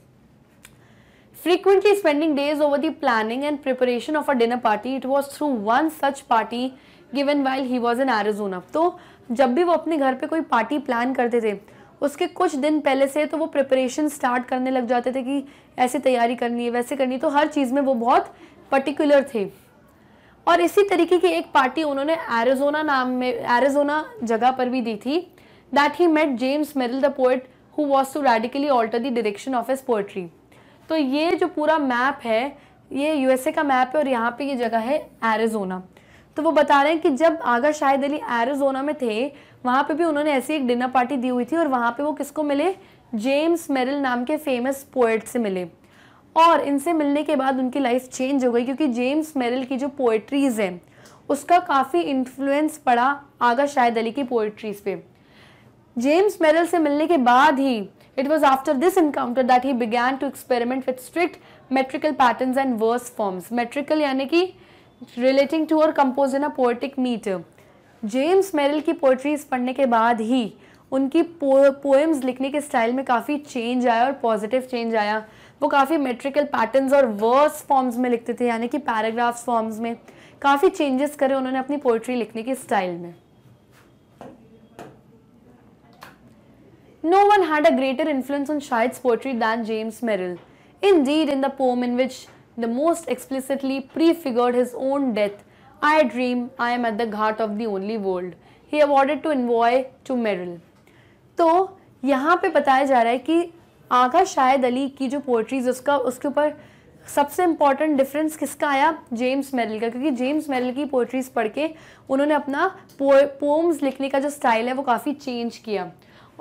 Frequently spending days over the planning and preparation of a dinner party. It was through one such party given while he was in Arizona. तो जब भी वो अपने घर पे कोई पार्टी प्लान करते थे उसके कुछ दिन पहले से तो वो प्रिपरेशन स्टार्ट करने लग जाते थे कि ऐसी तैयारी करनी है, वैसे करनी है। तो हर चीज़ में वो बहुत पर्टिकुलर थे। और इसी तरीके की एक पार्टी उन्होंने एरिजोना नाम में, एरिजोना जगह पर भी दी थी। That he met James Merrill the poet who was to radically alter the direction of his poetry. तो ये जो पूरा मैप है ये यूएसए का मैप है और यहाँ पे ये जगह है एरिजोना। तो वो बता रहे हैं कि जब आगा शाहिद अली एरिजोना में थे वहाँ पे भी उन्होंने ऐसी एक डिनर पार्टी दी हुई थी और वहाँ पे वो किसको मिले, जेम्स मेरिल नाम के फेमस पोएट से मिले। और इनसे मिलने के बाद उनकी लाइफ चेंज हो गई क्योंकि जेम्स मेरिल की जो पोएट्रीज़ हैं उसका काफ़ी इन्फ्लुएंस पड़ा आगा शाहिद अली की पोएट्रीज़ पे। जेम्स मेरिल से मिलने के बाद ही it was after this encounter that he began to experiment with strict metrical patterns and verse forms. Metrical यानी कि रिलेटिंग टू और compose in a poetic metre. James Merrill की पोएट्रीज पढ़ने के बाद ही उनकी पोएम्स लिखने के स्टाइल में काफ़ी चेंज आया और पॉजिटिव चेंज आया। वो काफ़ी मेट्रिकल पैटर्न्स और वर्स फॉर्म्स में लिखते थे, यानी कि पैराग्राफ्स फॉर्म्स में काफ़ी चेंजेस करे उन्होंने अपनी पोएट्री लिखने के स्टाइल में। No one had a greater influence on Shahid's poetry than James Merrill. Indeed, in the poem in which the most explicitly prefigured his own death, I dream I am at the ghat of the only world, he awarded to envoy to Merrill. तो यहाँ पे बताया जा रहा है कि आगा शाहिद अली की जो पोएट्रीज उसका उसके ऊपर सबसे इम्पॉर्टेंट डिफरेंस किसका आया, जेम्स मेरिल का, क्योंकि जेम्स मेरिल की पोएट्रीज पढ़ के उन्होंने अपना पोम्स लिखने का जो स्टाइल है वो काफ़ी चेंज किया।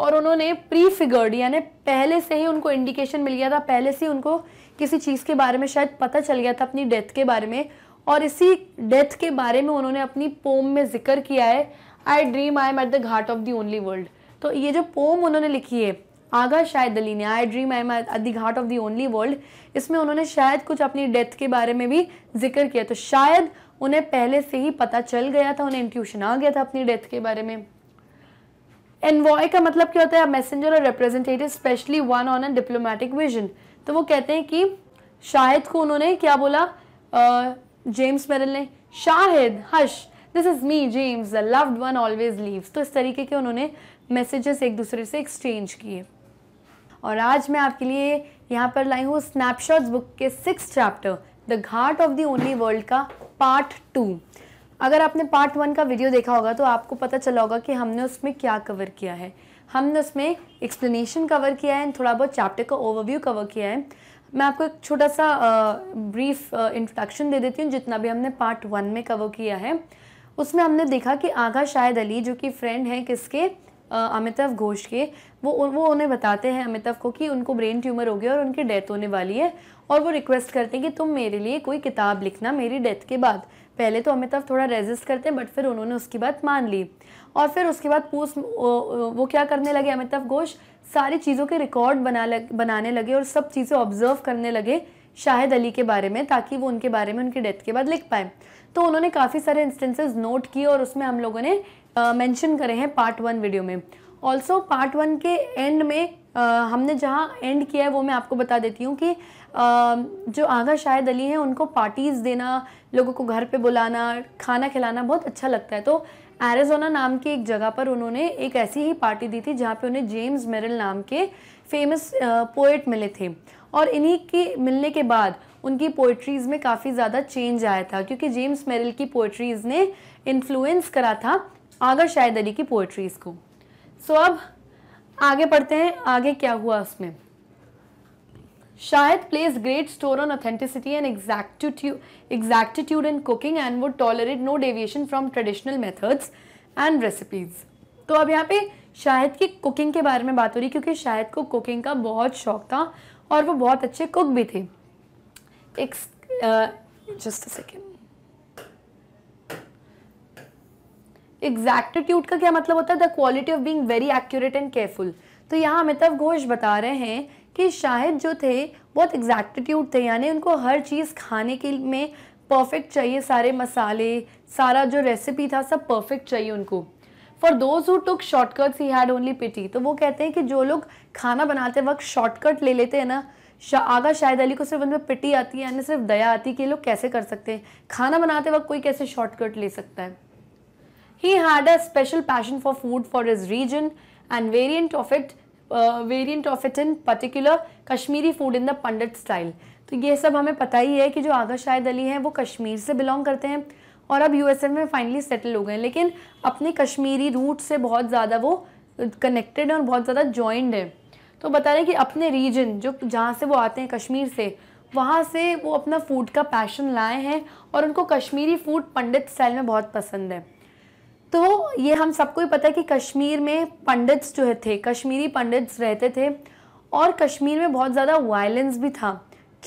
और उन्होंने प्री फिगर्ड यानी पहले से ही उनको इंडिकेशन मिल गया था, पहले से ही उनको किसी चीज़ के बारे में शायद पता चल गया था अपनी डेथ के बारे में। और इसी डेथ के बारे में उन्होंने अपनी पोम में जिक्र किया है, I dream I am at the ghat of the only world. तो ये जो पोम उन्होंने लिखी है आगा शाहिद अली ने, I dream I am at the ghat of the only world, इसमें उन्होंने शायद कुछ अपनी डेथ के बारे में भी जिक्र किया। तो शायद उन्हें पहले से ही पता चल गया था, उन्हें इंट्यूशन आ गया था अपनी डेथ के बारे में। एनवॉय का मतलब क्या होता है, मैसेंजर और representative, specially one on a diplomatic vision. तो वो कहते हैं कि शाहिद को उन्होंने क्या बोला, जेम्स मेरिल ने, Shahid hush this is me James the loved one always leaves. तो इस तरीके के उन्होंने मैसेजेस एक दूसरे से एक्सचेंज किए। और आज मैं आपके लिए यहाँ पर लाई हूँ स्नैपशॉट्स बुक के 6th chapter the ghat of the only world का पार्ट 2। अगर आपने पार्ट 1 का वीडियो देखा होगा तो आपको पता चला होगा कि हमने उसमें क्या कवर किया है। हमने उसमें एक्सप्लेनेशन कवर किया है एंड थोड़ा बहुत चैप्टर का ओवरव्यू कवर किया है। मैं आपको एक छोटा सा ब्रीफ इंट्रोडक्शन दे देती हूँ जितना भी हमने पार्ट 1 में कवर किया है। उसमें हमने देखा कि आगा शाहिद अली जो कि फ्रेंड हैं किसके, अमिताभ घोष के, वो उन्हें बताते हैं अमिताभ को कि उनको ब्रेन ट्यूमर हो गया और उनकी डेथ होने वाली है। और वो रिक्वेस्ट करते हैं कि तुम मेरे लिए कोई किताब लिखना मेरी डेथ के बाद। पहले तो अमिताभ थोड़ा रेजिस्ट करते हैं बट फिर उन्होंने उसकी बात मान ली। और फिर उसके बाद वो क्या करने लगे अमिताभ घोष, सारी चीज़ों के रिकॉर्ड बनाने लगे और सब चीज़ें ऑब्जर्व करने लगे शाहिद अली के बारे में ताकि वो उनके बारे में उनकी डेथ के बाद लिख पाए। तो उन्होंने काफ़ी सारे इंस्टेंसेस नोट किए और उसमें हम लोगों ने मेंशन करे हैं पार्ट 1 वीडियो में। ऑल्सो पार्ट 1 के एंड में हमने जहाँ एंड किया है वो मैं आपको बता देती हूँ कि जो आगा शाहिद अली हैं उनको पार्टीज़ देना, लोगों को घर पे बुलाना, खाना खिलाना बहुत अच्छा लगता है। तो एरिजोना नाम की एक जगह पर उन्होंने एक ऐसी ही पार्टी दी थी जहाँ पे उन्हें जेम्स मेरिल नाम के फेमस पोएट मिले थे। और इन्हीं के मिलने के बाद उनकी पोइट्रीज़ में काफ़ी ज़्यादा चेंज आया था, क्योंकि जेम्स मेरिल की पोइट्रीज़ ने इन्फ्लुएंस करा था आगा शाहिद अली की पोइट्रीज़ को। सो अब आगे पढ़ते हैं, आगे क्या हुआ उसमें। Shahid placed great store on authenticity and exactitude in cooking and would tolerate no deviation from traditional methods and recipes. तो अब यहाँ पे शाहिद की कुकिंग के बारे में बात हो रही, क्योंकि शाहिद को कुकिंग का बहुत शौक था और वो बहुत अच्छे कुक भी थे। एक जस्ट अ सेकेंड, एग्जैक्टिट्यूड का क्या मतलब होता है? The quality of being very accurate and careful. तो यहाँ अमिताभ घोष बता रहे हैं कि शाहिद जो थे बहुत एग्जैक्टिट्यूड थे, यानी उनको हर चीज़ खाने के में परफेक्ट चाहिए, सारे मसाले, सारा जो रेसिपी था सब परफेक्ट चाहिए उनको। For those who took shortcuts he had only pity. तो वो कहते हैं कि जो लोग खाना बनाते वक्त शॉर्टकट ले लेते हैं ना, आगा शाहिद अली को सिर्फ उनमें पिटी आती है, यानी सिर्फ दया आती है कि लोग कैसे कर सकते हैं खाना बनाते वक्त, कोई कैसे शॉर्टकट ले सकता है। He had a special passion for food for his region and variant of it in particular Kashmiri food in the Pandit style. तो ये सब हमें पता ही है कि जो आगा शाहिद अली हैं वो कश्मीर से बिलोंग करते हैं और अब यूएसए में फाइनली सेटल हो गए, लेकिन अपने कश्मीरी रूट से बहुत ज़्यादा वो कनेक्टेड हैं और बहुत ज़्यादा जॉइंड है। तो बता रहे हैं कि अपने रीजन जो जहाँ से वो आते हैं कश्मीर से, वहाँ से वो अपना फूड का पैशन लाए हैं और उनको कश्मीरी फूड पंडित स्टाइल में बहुत पसंद है। तो ये हम सबको ही पता है कि कश्मीर में पंडित्स जो थे, कश्मीरी पंडित्स रहते थे और कश्मीर में बहुत ज़्यादा वायलेंस भी था।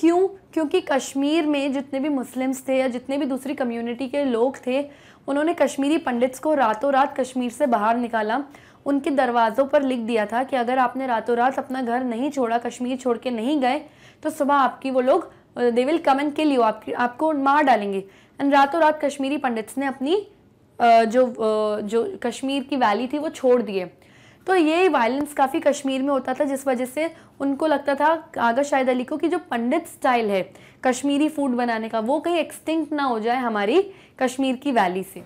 क्यों? क्योंकि कश्मीर में जितने भी मुस्लिम्स थे या जितने भी दूसरी कम्युनिटी के लोग थे, उन्होंने कश्मीरी पंडित्स को रातों रात कश्मीर से बाहर निकाला। उनके दरवाज़ों पर लिख दिया था कि अगर आपने रातों रात अपना घर नहीं छोड़ा, कश्मीर छोड़ के नहीं गए, तो सुबह आपकी वो लोग they will come and kill you, आपको मार डालेंगे। एंड रातों रात कश्मीरी पंडित्स ने अपनी जो कश्मीर की वैली थी वो छोड़ दिए। तो ये वायलेंस काफ़ी कश्मीर में होता था, जिस वजह से उनको लगता था आगा शाहिद अली को कि जो पंडित स्टाइल है कश्मीरी फूड बनाने का, वो कहीं एक्सटिंक्ट ना हो जाए हमारी कश्मीर की वैली से।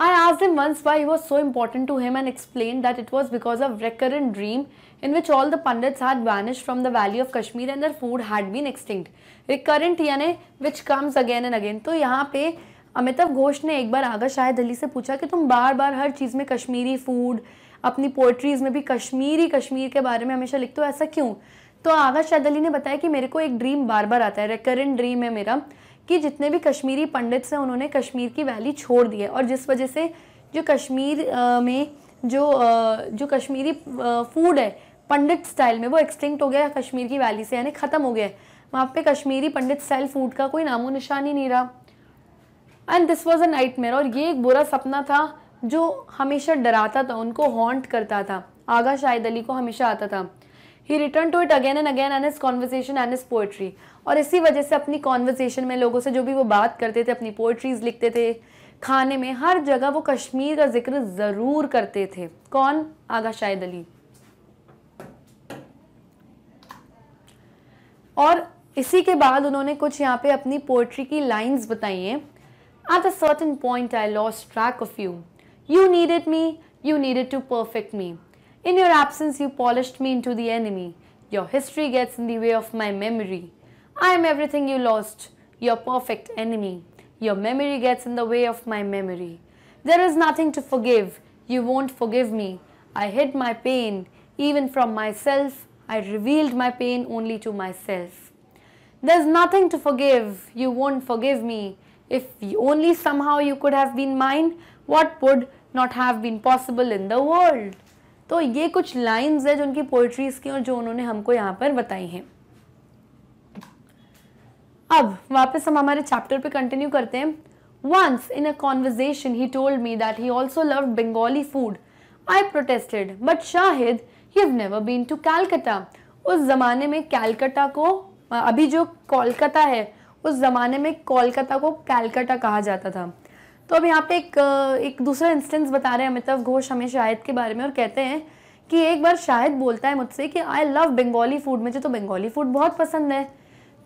I asked him once why he was so important to him and explain that it was because of recurrent dream in which all the pandits had vanished from the valley of Kashmir and their food had been extinct. Recurrent यानी which comes again and again. तो यहाँ पे अमिताभ घोष ने एक बार आगा शाहिद अली से पूछा कि तुम बार बार हर चीज़ में कश्मीरी फूड, अपनी पोइट्रीज़ में भी कश्मीर के बारे में हमेशा लिखते हो, ऐसा क्यों? तो आगा शाहिद अली ने बताया कि मेरे को एक ड्रीम बार बार आता है, recurrent ड्रीम है मेरा, कि जितने भी कश्मीरी पंडित्स हैं उन्होंने कश्मीर की वैली छोड़ दी है और जिस वजह से जो कश्मीर में जो कश्मीरी फूड है पंडित स्टाइल में वो एक्सटिंक्ट हो गया कश्मीर की वैली से, यानी ख़त्म हो गया। वहाँ पे कश्मीरी पंडित स्टाइल फूड का कोई नामो निशान ही नहीं रहा। And this was a nightmare, और ये एक बुरा सपना था जो हमेशा डराता था, उनको हॉन्ट करता था, आगा शाहिद अली को हमेशा आता था। He return to it again and again and his conversation and his poetry. और इसी वजह से अपनी कॉन्वर्सेशन में लोगों से जो भी वो बात करते थे, अपनी पोएट्रीज लिखते थे, खाने में, हर जगह वो कश्मीर का जिक्र ज़रूर करते थे। कौन? आगा शाहिद अली। और इसी के बाद उन्होंने कुछ यहाँ पे अपनी पोएट्री की लाइंस बताई हैं। At a certain point I lost track of you, you needed me, you needed to perfect me, in your absence you polished me into the enemy, your history gets in the way of my memory, I am everything you lost, your perfect enemy, your memory gets in the way of my memory, there is nothing to forgive, you won't forgive me, I hid my pain even from myself, I revealed my pain only to myself. There's nothing to forgive. You won't forgive me. If only somehow you could have been mine, what would not have been possible in the world? तो ये कुछ lines हैं जो उनकी poetries की और जो उन्होंने हमको यहाँ पर बताई हैं। अब वापस हम हमारे chapter पे continue करते हैं। Once in a conversation, he told me that he also loved Bengali food. I protested, but Shahid, You've never been to Calcutta. उस ज़माने में कैलकाटा को, अभी जो कोलकाता है, उस ज़माने में कोलकाता को कैलकाटा कहा जाता था। तो अब यहाँ पे एक दूसरा इंस्टेंस बता रहे हैं अमिताभ घोष हमें शाहिद के बारे में, और कहते हैं कि एक बार शाहिद बोलता है मुझसे कि आई लव बंगाली फूड, मुझे तो बंगाली फूड बहुत पसंद है।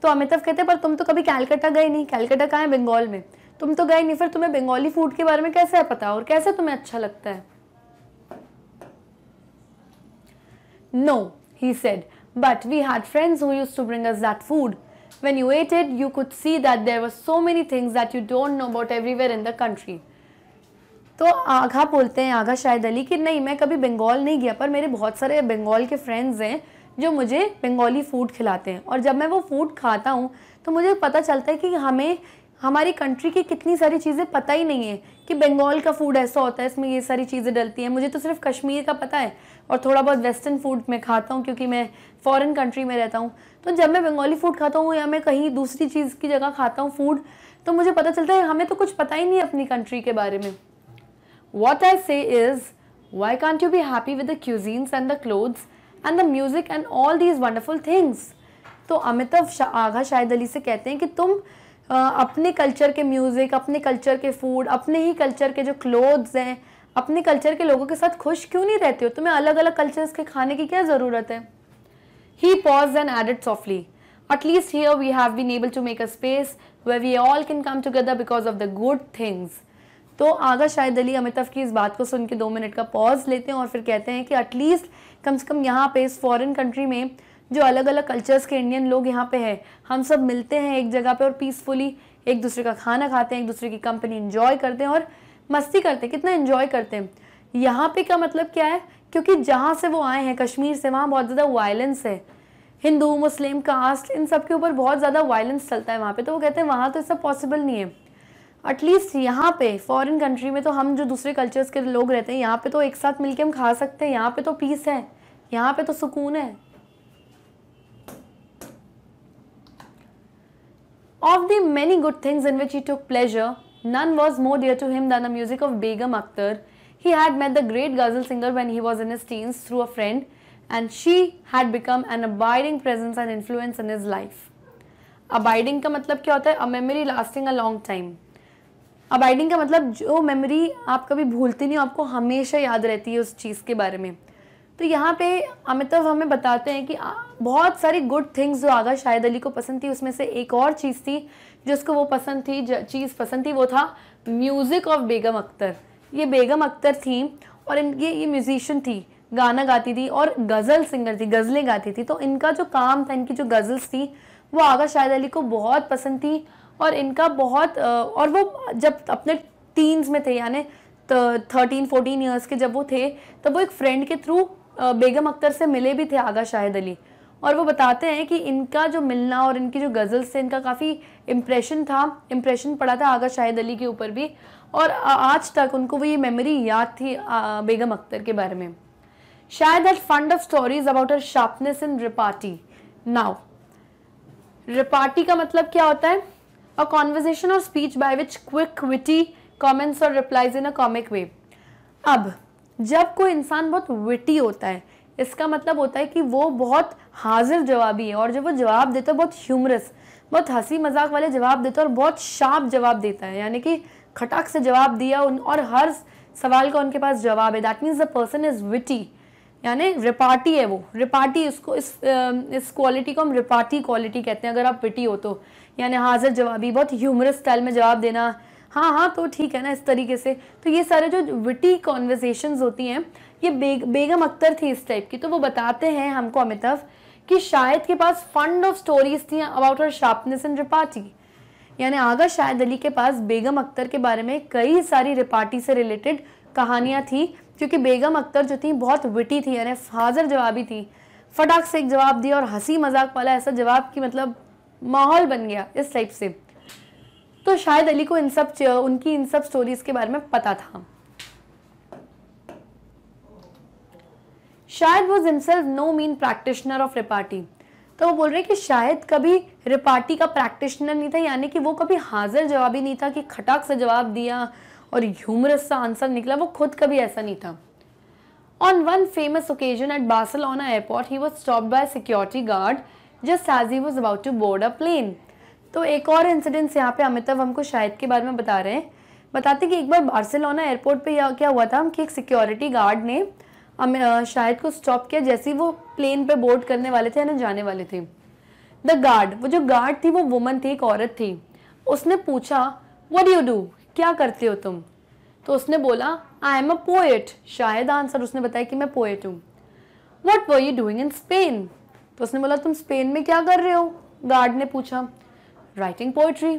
तो अमिताभ कहते हैं पर तुम तो कभी कैलकाटा गए नहीं, कैलकाटा कहाँ है? बंगाल में। तुम तो गए नहीं, फिर तुम्हें बंगाली फूड के बारे में कैसे पता और कैसे तुम्हें अच्छा लगता है? No, he said, But we had friends who used to bring us that food. When you ate it, you could see that there were so many things that you don't know about everywhere in the country. तो आघा बोलते हैं, आघा शाहिद अली, कि नहीं मैं कभी बंगाल नहीं गया, पर मेरे बहुत सारे बंगाल के फ्रेंड्स हैं जो मुझे बंगाली फूड खिलाते हैं, और जब मैं वो फूड खाता हूँ तो मुझे पता चलता है कि हमें हमारी कंट्री की कितनी सारी चीज़ें पता ही नहीं है कि बंगाल का फूड ऐसा होता है, इसमें ये सारी चीज़ें डलती हैं। मुझे तो सिर्फ कश्मीर का पता है और थोड़ा बहुत वेस्टर्न फूड मैं खाता हूँ क्योंकि मैं फॉरेन कंट्री में रहता हूँ। तो जब मैं बंगाली फूड खाता हूँ या मैं कहीं दूसरी चीज़ की जगह खाता हूँ फूड, तो मुझे पता चलता है हमें तो कुछ पता ही नहीं है अपनी कंट्री के बारे में। What I say is, why can't you be happy with the cuisines and the clothes and the music and all these wonderful things? तो अमिताभ आघा शाहिद अली से कहते हैं कि तुम अपने कल्चर के म्यूज़िक, अपने कल्चर के फूड, अपने ही कल्चर के जो क्लोथ्स हैं, अपने कल्चर के लोगों के साथ खुश क्यों नहीं रहते हो? तुम्हें अलग अलग कल्चर्स के खाने की क्या ज़रूरत है? He paused and added softly, at least here we have been able to make a space where we all can come together because of the good things. तो आगा शाहिद अली अमिताभ की इस बात को सुन के 2 मिनट का पॉज लेते हैं और फिर कहते हैं कि एटलीस्ट कम से कम यहाँ पे इस फॉरेन कंट्री में जो अलग अलग कल्चर्स के इंडियन लोग यहाँ पे हैं, हम सब मिलते हैं एक जगह पे और पीसफुली एक दूसरे का खाना खाते हैं, एक दूसरे की कंपनी इन्जॉय करते हैं और मस्ती करते हैं। कितना इन्जॉय करते हैं यहाँ पे, का मतलब क्या है? क्योंकि जहाँ से वो आए हैं, कश्मीर से, वहाँ बहुत ज़्यादा वायलेंस है। हिंदू, मुस्लिम, कास्ट, इन सब के ऊपर बहुत ज़्यादा वायलेंस चलता है वहाँ पर। तो वो कहते हैं वहाँ तो ये सब पॉसिबल नहीं है। एटलीस्ट यहाँ पे फॉरेन कंट्री में तो हम जो दूसरे कल्चर्स के लोग रहते हैं, यहाँ पे तो एक साथ मिलके हम खा सकते हैं, यहाँ पे तो पीस है, यहाँ पे तो सुकून है। Of the many good things in which he took pleasure, none was more dear to him than the music of Begum Akhtar. He had met the great ghazal singer when he was in his teens through a friend, and she had become an abiding presence and influence in his life. Abiding का मतलब क्या होता है? A memory lasting a long time. Abiding का मतलब जो memory आप कभी भूलते नहीं हो, आपको हमेशा याद रहती है उस चीज़ के बारे में। तो यहाँ पे अमिताभ हमें बताते हैं कि बहुत सारी गुड थिंग्स जो आगा शाहिद अली को पसंद थी, उसमें से एक और चीज़ थी जिसको वो पसंद थी, वो था म्यूज़िक ऑफ बेगम अख्तर। ये बेगम अख्तर थी और इनकी ये म्यूजिशियन थी, गाना गाती थी और गज़ल सिंगर थी, गज़लें गाती थी। तो इनका जो काम था, इनकी जो गज़ल्स थी, वो आगा शाहिद अली को बहुत पसंद थी और इनका बहुत, और वो जब अपने टीन्स में थे, यानी 13-14 ईयर्स के जब वो थे, तब वो एक फ्रेंड के थ्रू बेगम अख्तर से मिले भी थे आगा शाहिद अली। और वो बताते हैं कि इनका जो मिलना और इनकी जो गज़ल्स थे, इनका काफ़ी इम्प्रेशन था, इम्प्रेशन पड़ा था आगा शाहिद अली के ऊपर भी, और आज तक उनको वो ये मेमोरी याद थी बेगम अख्तर के बारे में। शायद her fund of stories about her sharpness in repartee. Now repartee का मतलब क्या होता है? A conversation or speech by which quick, witty comments or replies in a comic way. अब जब कोई इंसान बहुत witty होता है, इसका मतलब होता है कि वो बहुत हाजिर जवाबी है, और जब वो जवाब देता है बहुत ह्यूमरस, बहुत हंसी मजाक वाले जवाब देता है और बहुत शार्प जवाब देता है, यानी कि खटाक से जवाब दिया और हर सवाल का उनके पास जवाब है। That means the person is witty, यानी रिपार्टी है वो। रिपार्टी, इसको इस क्वालिटी को हम रिपार्टी क्वालिटी कहते हैं अगर आप विटी हो तो, यानी हाजिर जवाबी, बहुत ह्यूमरस स्टाइल में जवाब देना, हाँ हाँ तो ठीक है ना, इस तरीके से। तो ये सारे जो विटी कॉन्वर्सेशंस होती हैं, ये बेगम अख्तर थी इस टाइप की। तो वो बताते हैं हमको अमिताभ कि शायद के पास फंड ऑफ स्टोरीज थी about her sharpness and repartee, यानी आगा शाहिद अली के पास बेगम अख्तर के बारे में कई सारी रिपार्टी से रिलेटेड कहानियाँ थी, क्योंकि बेगम अख्तर जो थी बहुत विटी थी, यानी हाजिर जवाबी थी, फटाक से एक जवाब दिया और हंसी मजाक वाला ऐसा जवाब कि मतलब माहौल बन गया, इस टाइप से। तो शाहिद अली को इन सब स्टोरीज के बारे में पता था। Shahid was himself no mean practitioner of repartee. तो वो बोल रहे हैं कि शाहिद कभी रिपार्टी का प्रैक्टिशनर नहीं था, यानी कि वो कभी हाजिर जवाबी नहीं था कि खटाक से जवाब दिया और ह्यूमरस सा आंसर निकला, वो खुद कभी ऐसा नहीं था। On one famous occasion at Barcelona airport he was stopped by security guard just as he was about to board a plane. तो एक और इंसिडेंस यहाँ पे अमिताभ हमको शाहिद के बारे में बताते हैं कि एक बार बार्सिलोना एयरपोर्ट पे क्या हुआ था कि एक सिक्योरिटी गार्ड ने शाहिद को स्टॉप किया जैसे ही वो प्लेन पे बोर्ड करने वाले थे, यानी जाने वाले थे। द गार्ड, वो जो गार्ड थी वो वुमन थी, एक औरत थी। उसने पूछा, व्हाट डू यू डू, क्या करते हो तुम? तो उसने बोला, आई एम अ पोएट। शायद आंसर उसने बताया कि मैं पोएट हूँ। What were you doing in Spain? तो उसने बोला तुम स्पेन में क्या कर रहे हो? गार्ड ने पूछा। Writing poetry.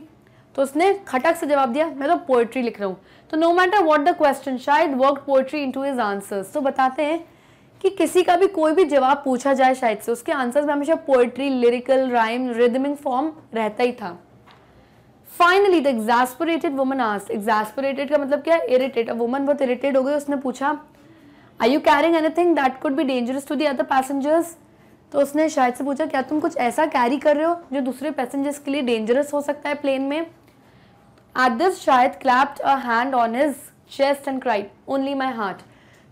तो उसने खटक से जवाब दिया मैं तो पोइट्री लिख रहा हूँ। तो no matter what the question शायद work poetry into his answers. तो बताते हैं कि किसी का भी कोई भी जवाब पूछा जाए शायद से उसके आंसर्स में हमेशा poetry, lyrical, rhyme, rhythmic form रहता ही था। Finally the exasperated woman asked. Exasperated का मतलब क्या है? इरिटेट। अ वुमन बहुत इरिटेट हो गई, उसने पूछा are you carrying anything that could be dangerous to the other passengers. तो उसने शायद से पूछा क्या तुम कुछ ऐसा कैरी कर रहे हो जो दूसरे पैसेंजर्स के लिए डेंजरस हो सकता है प्लेन में। एट दिस शायद clapped a hand on his chest and cried only my heart.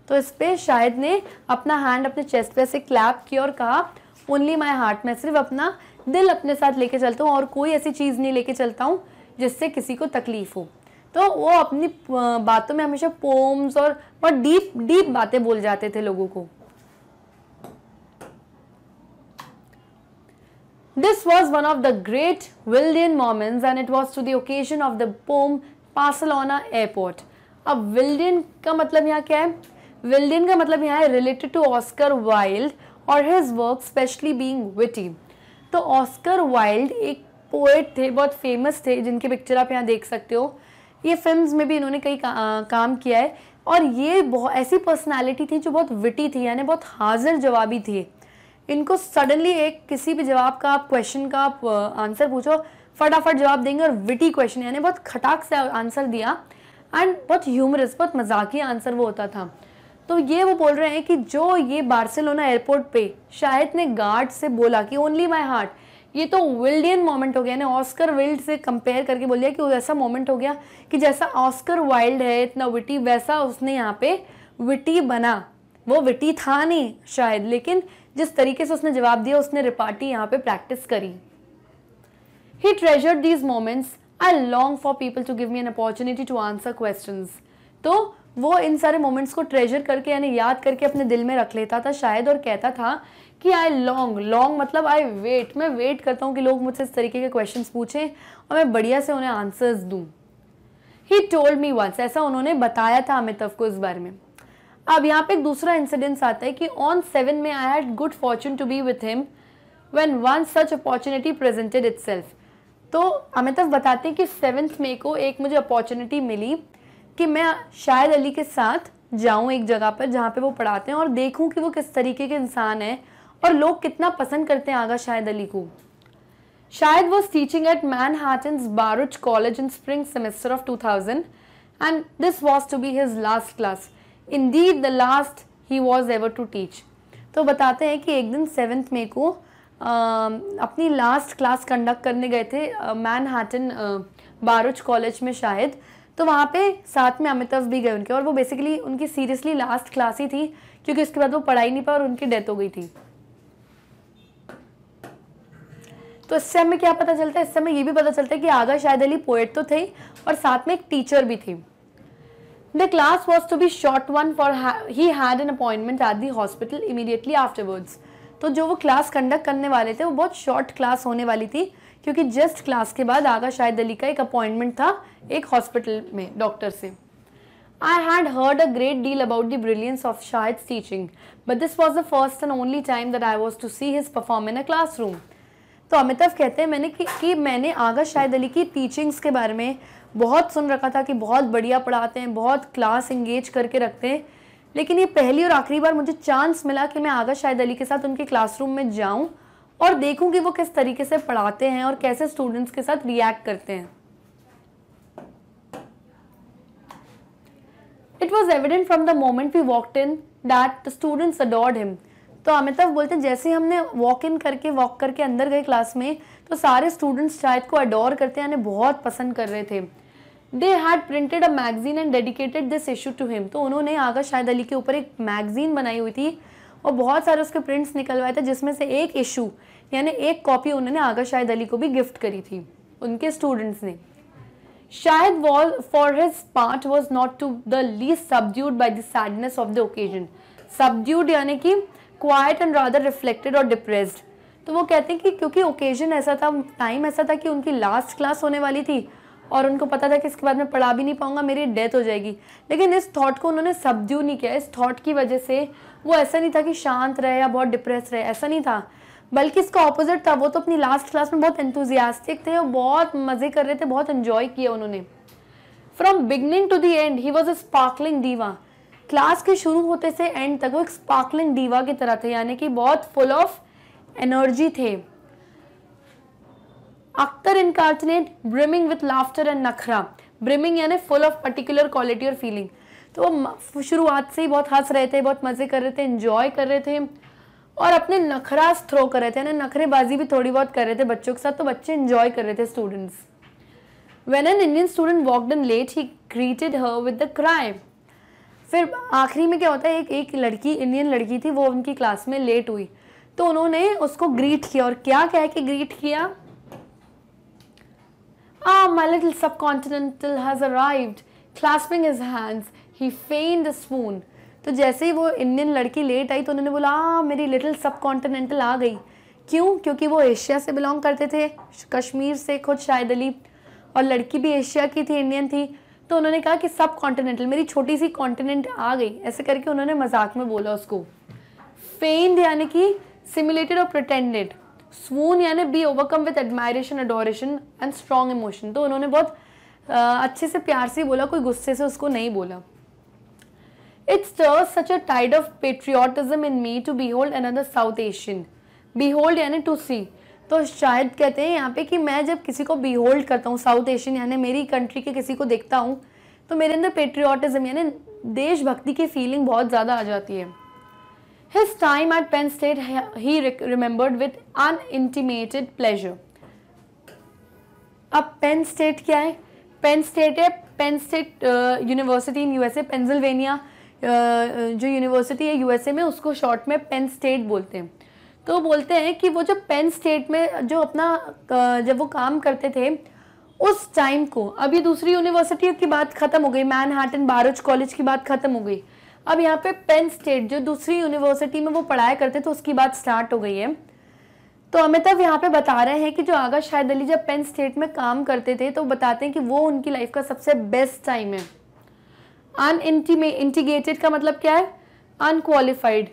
तो इस पर शायद ने अपना हैंड अपने चेस्ट पे से क्लैप किया और कहा ओनली माई हार्ट, मैं सिर्फ अपना दिल अपने साथ लेके चलता हूँ और कोई ऐसी चीज़ नहीं लेके चलता हूँ जिससे किसी को तकलीफ हो। तो वो अपनी बातों में हमेशा पोम्स और बहुत डीप डीप बातें बोल जाते थे लोगों को। This was one of the great Wildean moments and it was to the occasion of the poem Barcelona Airport. अब Wildean का मतलब यहाँ क्या है? Wildean का मतलब यहाँ है related to Oscar Wilde और his work specially being witty. तो Oscar Wilde एक poet थे, बहुत famous थे, जिनकी picture आप यहाँ देख सकते हो। ये films में भी इन्होंने कई काम किया है और ये बहुत ऐसी personality थी जो बहुत witty थी, यानी बहुत हाजिर जवाबी थी। इनको सडनली एक किसी भी जवाब का आप क्वेश्चन का आप आंसर पूछो फटाफट जवाब देंगे और विटी क्वेश्चन यानी बहुत खटाक से आंसर दिया एंड बहुत ह्यूमरस बहुत मजाकिया आंसर वो होता था। तो ये वो बोल रहे हैं कि जो ये बार्सिलोना एयरपोर्ट पे शायद ने गार्ड से बोला कि ओनली माई हार्ट, ये तो विल्डियन मोमेंट हो गया यानी ऑस्कर विल्ड से कंपेयर करके बोल दिया कि वो ऐसा मोमेंट हो गया कि जैसा ऑस्कर वाइल्ड है इतना विटी वैसा उसने यहाँ पे विटी बना। वो विटी था नहीं शायद, लेकिन जिस तरीके से उसने जवाब दिया उसने रिपार्टी यहाँ पे प्रैक्टिस करी। He treasured these moments. I long for people to give me an opportunity to answer questions. तो वो इन सारे मोमेंट्स को ट्रेजर करके यानी याद करके अपने दिल में रख लेता था शायद और कहता था कि आई लॉन्ग, लॉन्ग मतलब आई वेट, मैं वेट करता हूँ कि लोग मुझसे इस तरीके के क्वेश्चंस पूछें और मैं बढ़िया से उन्हें आंसर्स दूँ। He told me once, ऐसा उन्होंने बताया था अमिताभ को इस बारे में। अब यहाँ पे एक दूसरा इंसिडेंस आता है कि ऑन 7 में I had good fortune to be with him when one such opportunity presented itself. तो अमिताभ बताते हैं कि 7 मई को एक मुझे अपॉर्चुनिटी मिली कि मैं शाहिद अली के साथ जाऊँ एक जगह पर जहाँ पे वो पढ़ाते हैं और देखूँ कि वो किस तरीके के इंसान हैं और लोग कितना पसंद करते हैं आगा शाहिद अली को। Shahid was teaching at Manhattan Baruch college in spring semester of 2000 and this was to be his last class, Indeed, the last he was ever to teach. तो बताते हैं कि एक दिन 7 मई को अपनी लास्ट क्लास कंडक्ट करने गए थे मैनहट्टन बारूच कॉलेज में शायद। तो वहाँ पे साथ में अमिताभ भी गए उनके और वो बेसिकली उनकी सीरियसली लास्ट क्लास ही थी क्योंकि उसके बाद वो पढ़ाई नहीं पाई और उनकी डेथ हो गई थी। तो इससे हमें क्या पता चलता है? इससे हमें ये भी पता चलता है कि आगा शाहिद अली पोएट तो थे और साथ में एक टीचर भी थी। The class was to be short one for he had an appointment at the hospital immediately afterwards. तो जो वो क्लास कंडक्ट करने वाले थे वो बहुत शॉर्ट क्लास होने वाली थी क्योंकि जस्ट क्लास के बाद आगा शाहिद अली का एक अपॉइंटमेंट था एक हॉस्पिटल में डॉक्टर से। I had heard a great deal about the brilliance of Shahid's teaching, but this was the first and only time that I was to see his perform in a classroom. तो अमिताभ कहते हैं मैंने आगा शाहिद अली की teachings के बारे में बहुत सुन रखा था कि बहुत बढ़िया पढ़ाते हैं, बहुत क्लास इंगेज करके रखते हैं, लेकिन ये पहली और आखिरी बार मुझे चांस मिला कि मैं आगा शाहिद अली के साथ उनके क्लासरूम में जाऊं और देखूं कि वो किस तरीके से पढ़ाते हैं और कैसे स्टूडेंट्स के साथ रिएक्ट करते हैं। It was evident from the moment we walked in that the students adored him. तो अमिताभ बोलते हैं जैसे हमने वॉक करके अंदर गए क्लास में तो सारे स्टूडेंट्स शायद को अडोर करते हैं, उन्हें बहुत पसंद कर रहे थे। They had printed a magazine and dedicated this issue to him. तो उन्होंने आगा शाहिद अली के ऊपर एक मैगजीन बनाई हुई थी और बहुत सारे उसके प्रिंट्स निकलवाए थे जिसमें से एक इशू यानी एक कॉपी उन्होंने आगा शाहिद अली को भी गिफ्ट करी थी उनके स्टूडेंट्स ने। Shahid was for his part was not to the least subdued by the sadness of the occasion. Subdued यानी कि क्वाइट एंड रादर रिफ्लेक्टेड और डिप्रेस्ड। तो वो कहते हैं कि क्योंकि ओकेजन ऐसा था, टाइम ऐसा था कि उनकी लास्ट क्लास होने वाली थी और उनको पता था कि इसके बाद मैं पढ़ा भी नहीं पाऊंगा, मेरी डेथ हो जाएगी, लेकिन इस थॉट को उन्होंने सबड्यू नहीं किया। इस थॉट की वजह से वो ऐसा नहीं था कि शांत रहे या बहुत डिप्रेस रहे, ऐसा नहीं था, बल्कि इसका ऑपोजिट था, वो तो अपनी लास्ट क्लास में बहुत एंथुजियास्टिक थे और बहुत मजे कर रहे थे, बहुत एंजॉय किया उन्होंने। From beginning to the end he was a sparkling diva. Class के शुरू होते से एंड तक वो एक स्पार्कलिंग दीवा की तरह थे, यानी कि बहुत फुल ऑफ एनर्जी थे। Akhtar incarnate brimming with laughter and नखरा। ब्रिमिंग यानी फुल ऑफ पर्टिकुलर क्वालिटी और फीलिंग। तो वो शुरुआत से ही बहुत हंस रहे थे, बहुत मज़े कर रहे थे, एंजॉय कर रहे थे और अपने नखरास थ्रो कर रहे थे, यानी नखरेबाजी भी थोड़ी बहुत कर रहे थे बच्चों के साथ, तो बच्चे एंजॉय कर रहे थे students. When an Indian student walked in late, he greeted her with a cry. फिर आखिरी में क्या होता है, एक लड़की, इंडियन लड़की थी, वो उनकी क्लास में लेट हुई तो उन्होंने उसको ग्रीट किया और क्या कह के ग्रीट किया, Ah, my little subcontinental has arrived. Clasping his hands, he feigned a swoon. तो जैसे ही वो इंडियन लड़की लेट आई तो उन्होंने बोला मेरी लिटिल सबकॉन्टिनेंटल आ गई। क्यों? क्योंकि वो एशिया से बिलोंग करते थे, कश्मीर से, खुद शाहिद अली, और लड़की भी एशिया की थी, इंडियन थी, तो उन्होंने कहा कि सब कॉन्टिनेंटल, मेरी छोटी सी कॉन्टिनेंट आ गई, ऐसे करके उन्होंने मजाक में बोला उसको। फेंड यानी कि सिमुलेटेड और प्रिटेंडेड। स्वून यानी be overcome with admiration, adoration and strong emotion. तो उन्होंने बहुत अच्छे से, प्यार से बोला, कोई गुस्से से उसको नहीं बोला। It stirs such a tide of patriotism in me to behold another South Asian. Behold यानी टू सी। तो शायद कहते हैं यहाँ पे कि मैं जब किसी को बीहोल्ड करता हूँ, साउथ एशियन यानी मेरी कंट्री के किसी को देखता हूँ, तो मेरे अंदर पेट्रियाटिज्म यानी देशभक्ति की फीलिंग बहुत ज़्यादा आ जाती है। His time at Penn State he remembered with unintimated pleasure. अब Penn State क्या है? Penn State है Penn State University in USA, Pennsylvania जो यूनिवर्सिटी है USA में, उसको शॉर्ट में Penn State बोलते हैं। तो बोलते हैं कि वो जब Penn State में जो अपना जब वो काम करते थे उस टाइम को, अब ये दूसरी यूनिवर्सिटी की बात ख़त्म हो गई, मैनहट्टन बारूच कॉलेज की बात ख़त्म हो गई, अब यहाँ पे पेन स्टेट जो दूसरी यूनिवर्सिटी में वो पढ़ाया करते थे उसकी बात स्टार्ट हो गई है। तो अमिताभ यहाँ पे बता रहे हैं कि जो आगा शाहिद अली जब पेन स्टेट में काम करते थे तो बताते हैं कि वो उनकी लाइफ का सबसे बेस्ट टाइम है। अनइंटीमेटेड का मतलब क्या है? अनक्वालिफाइड।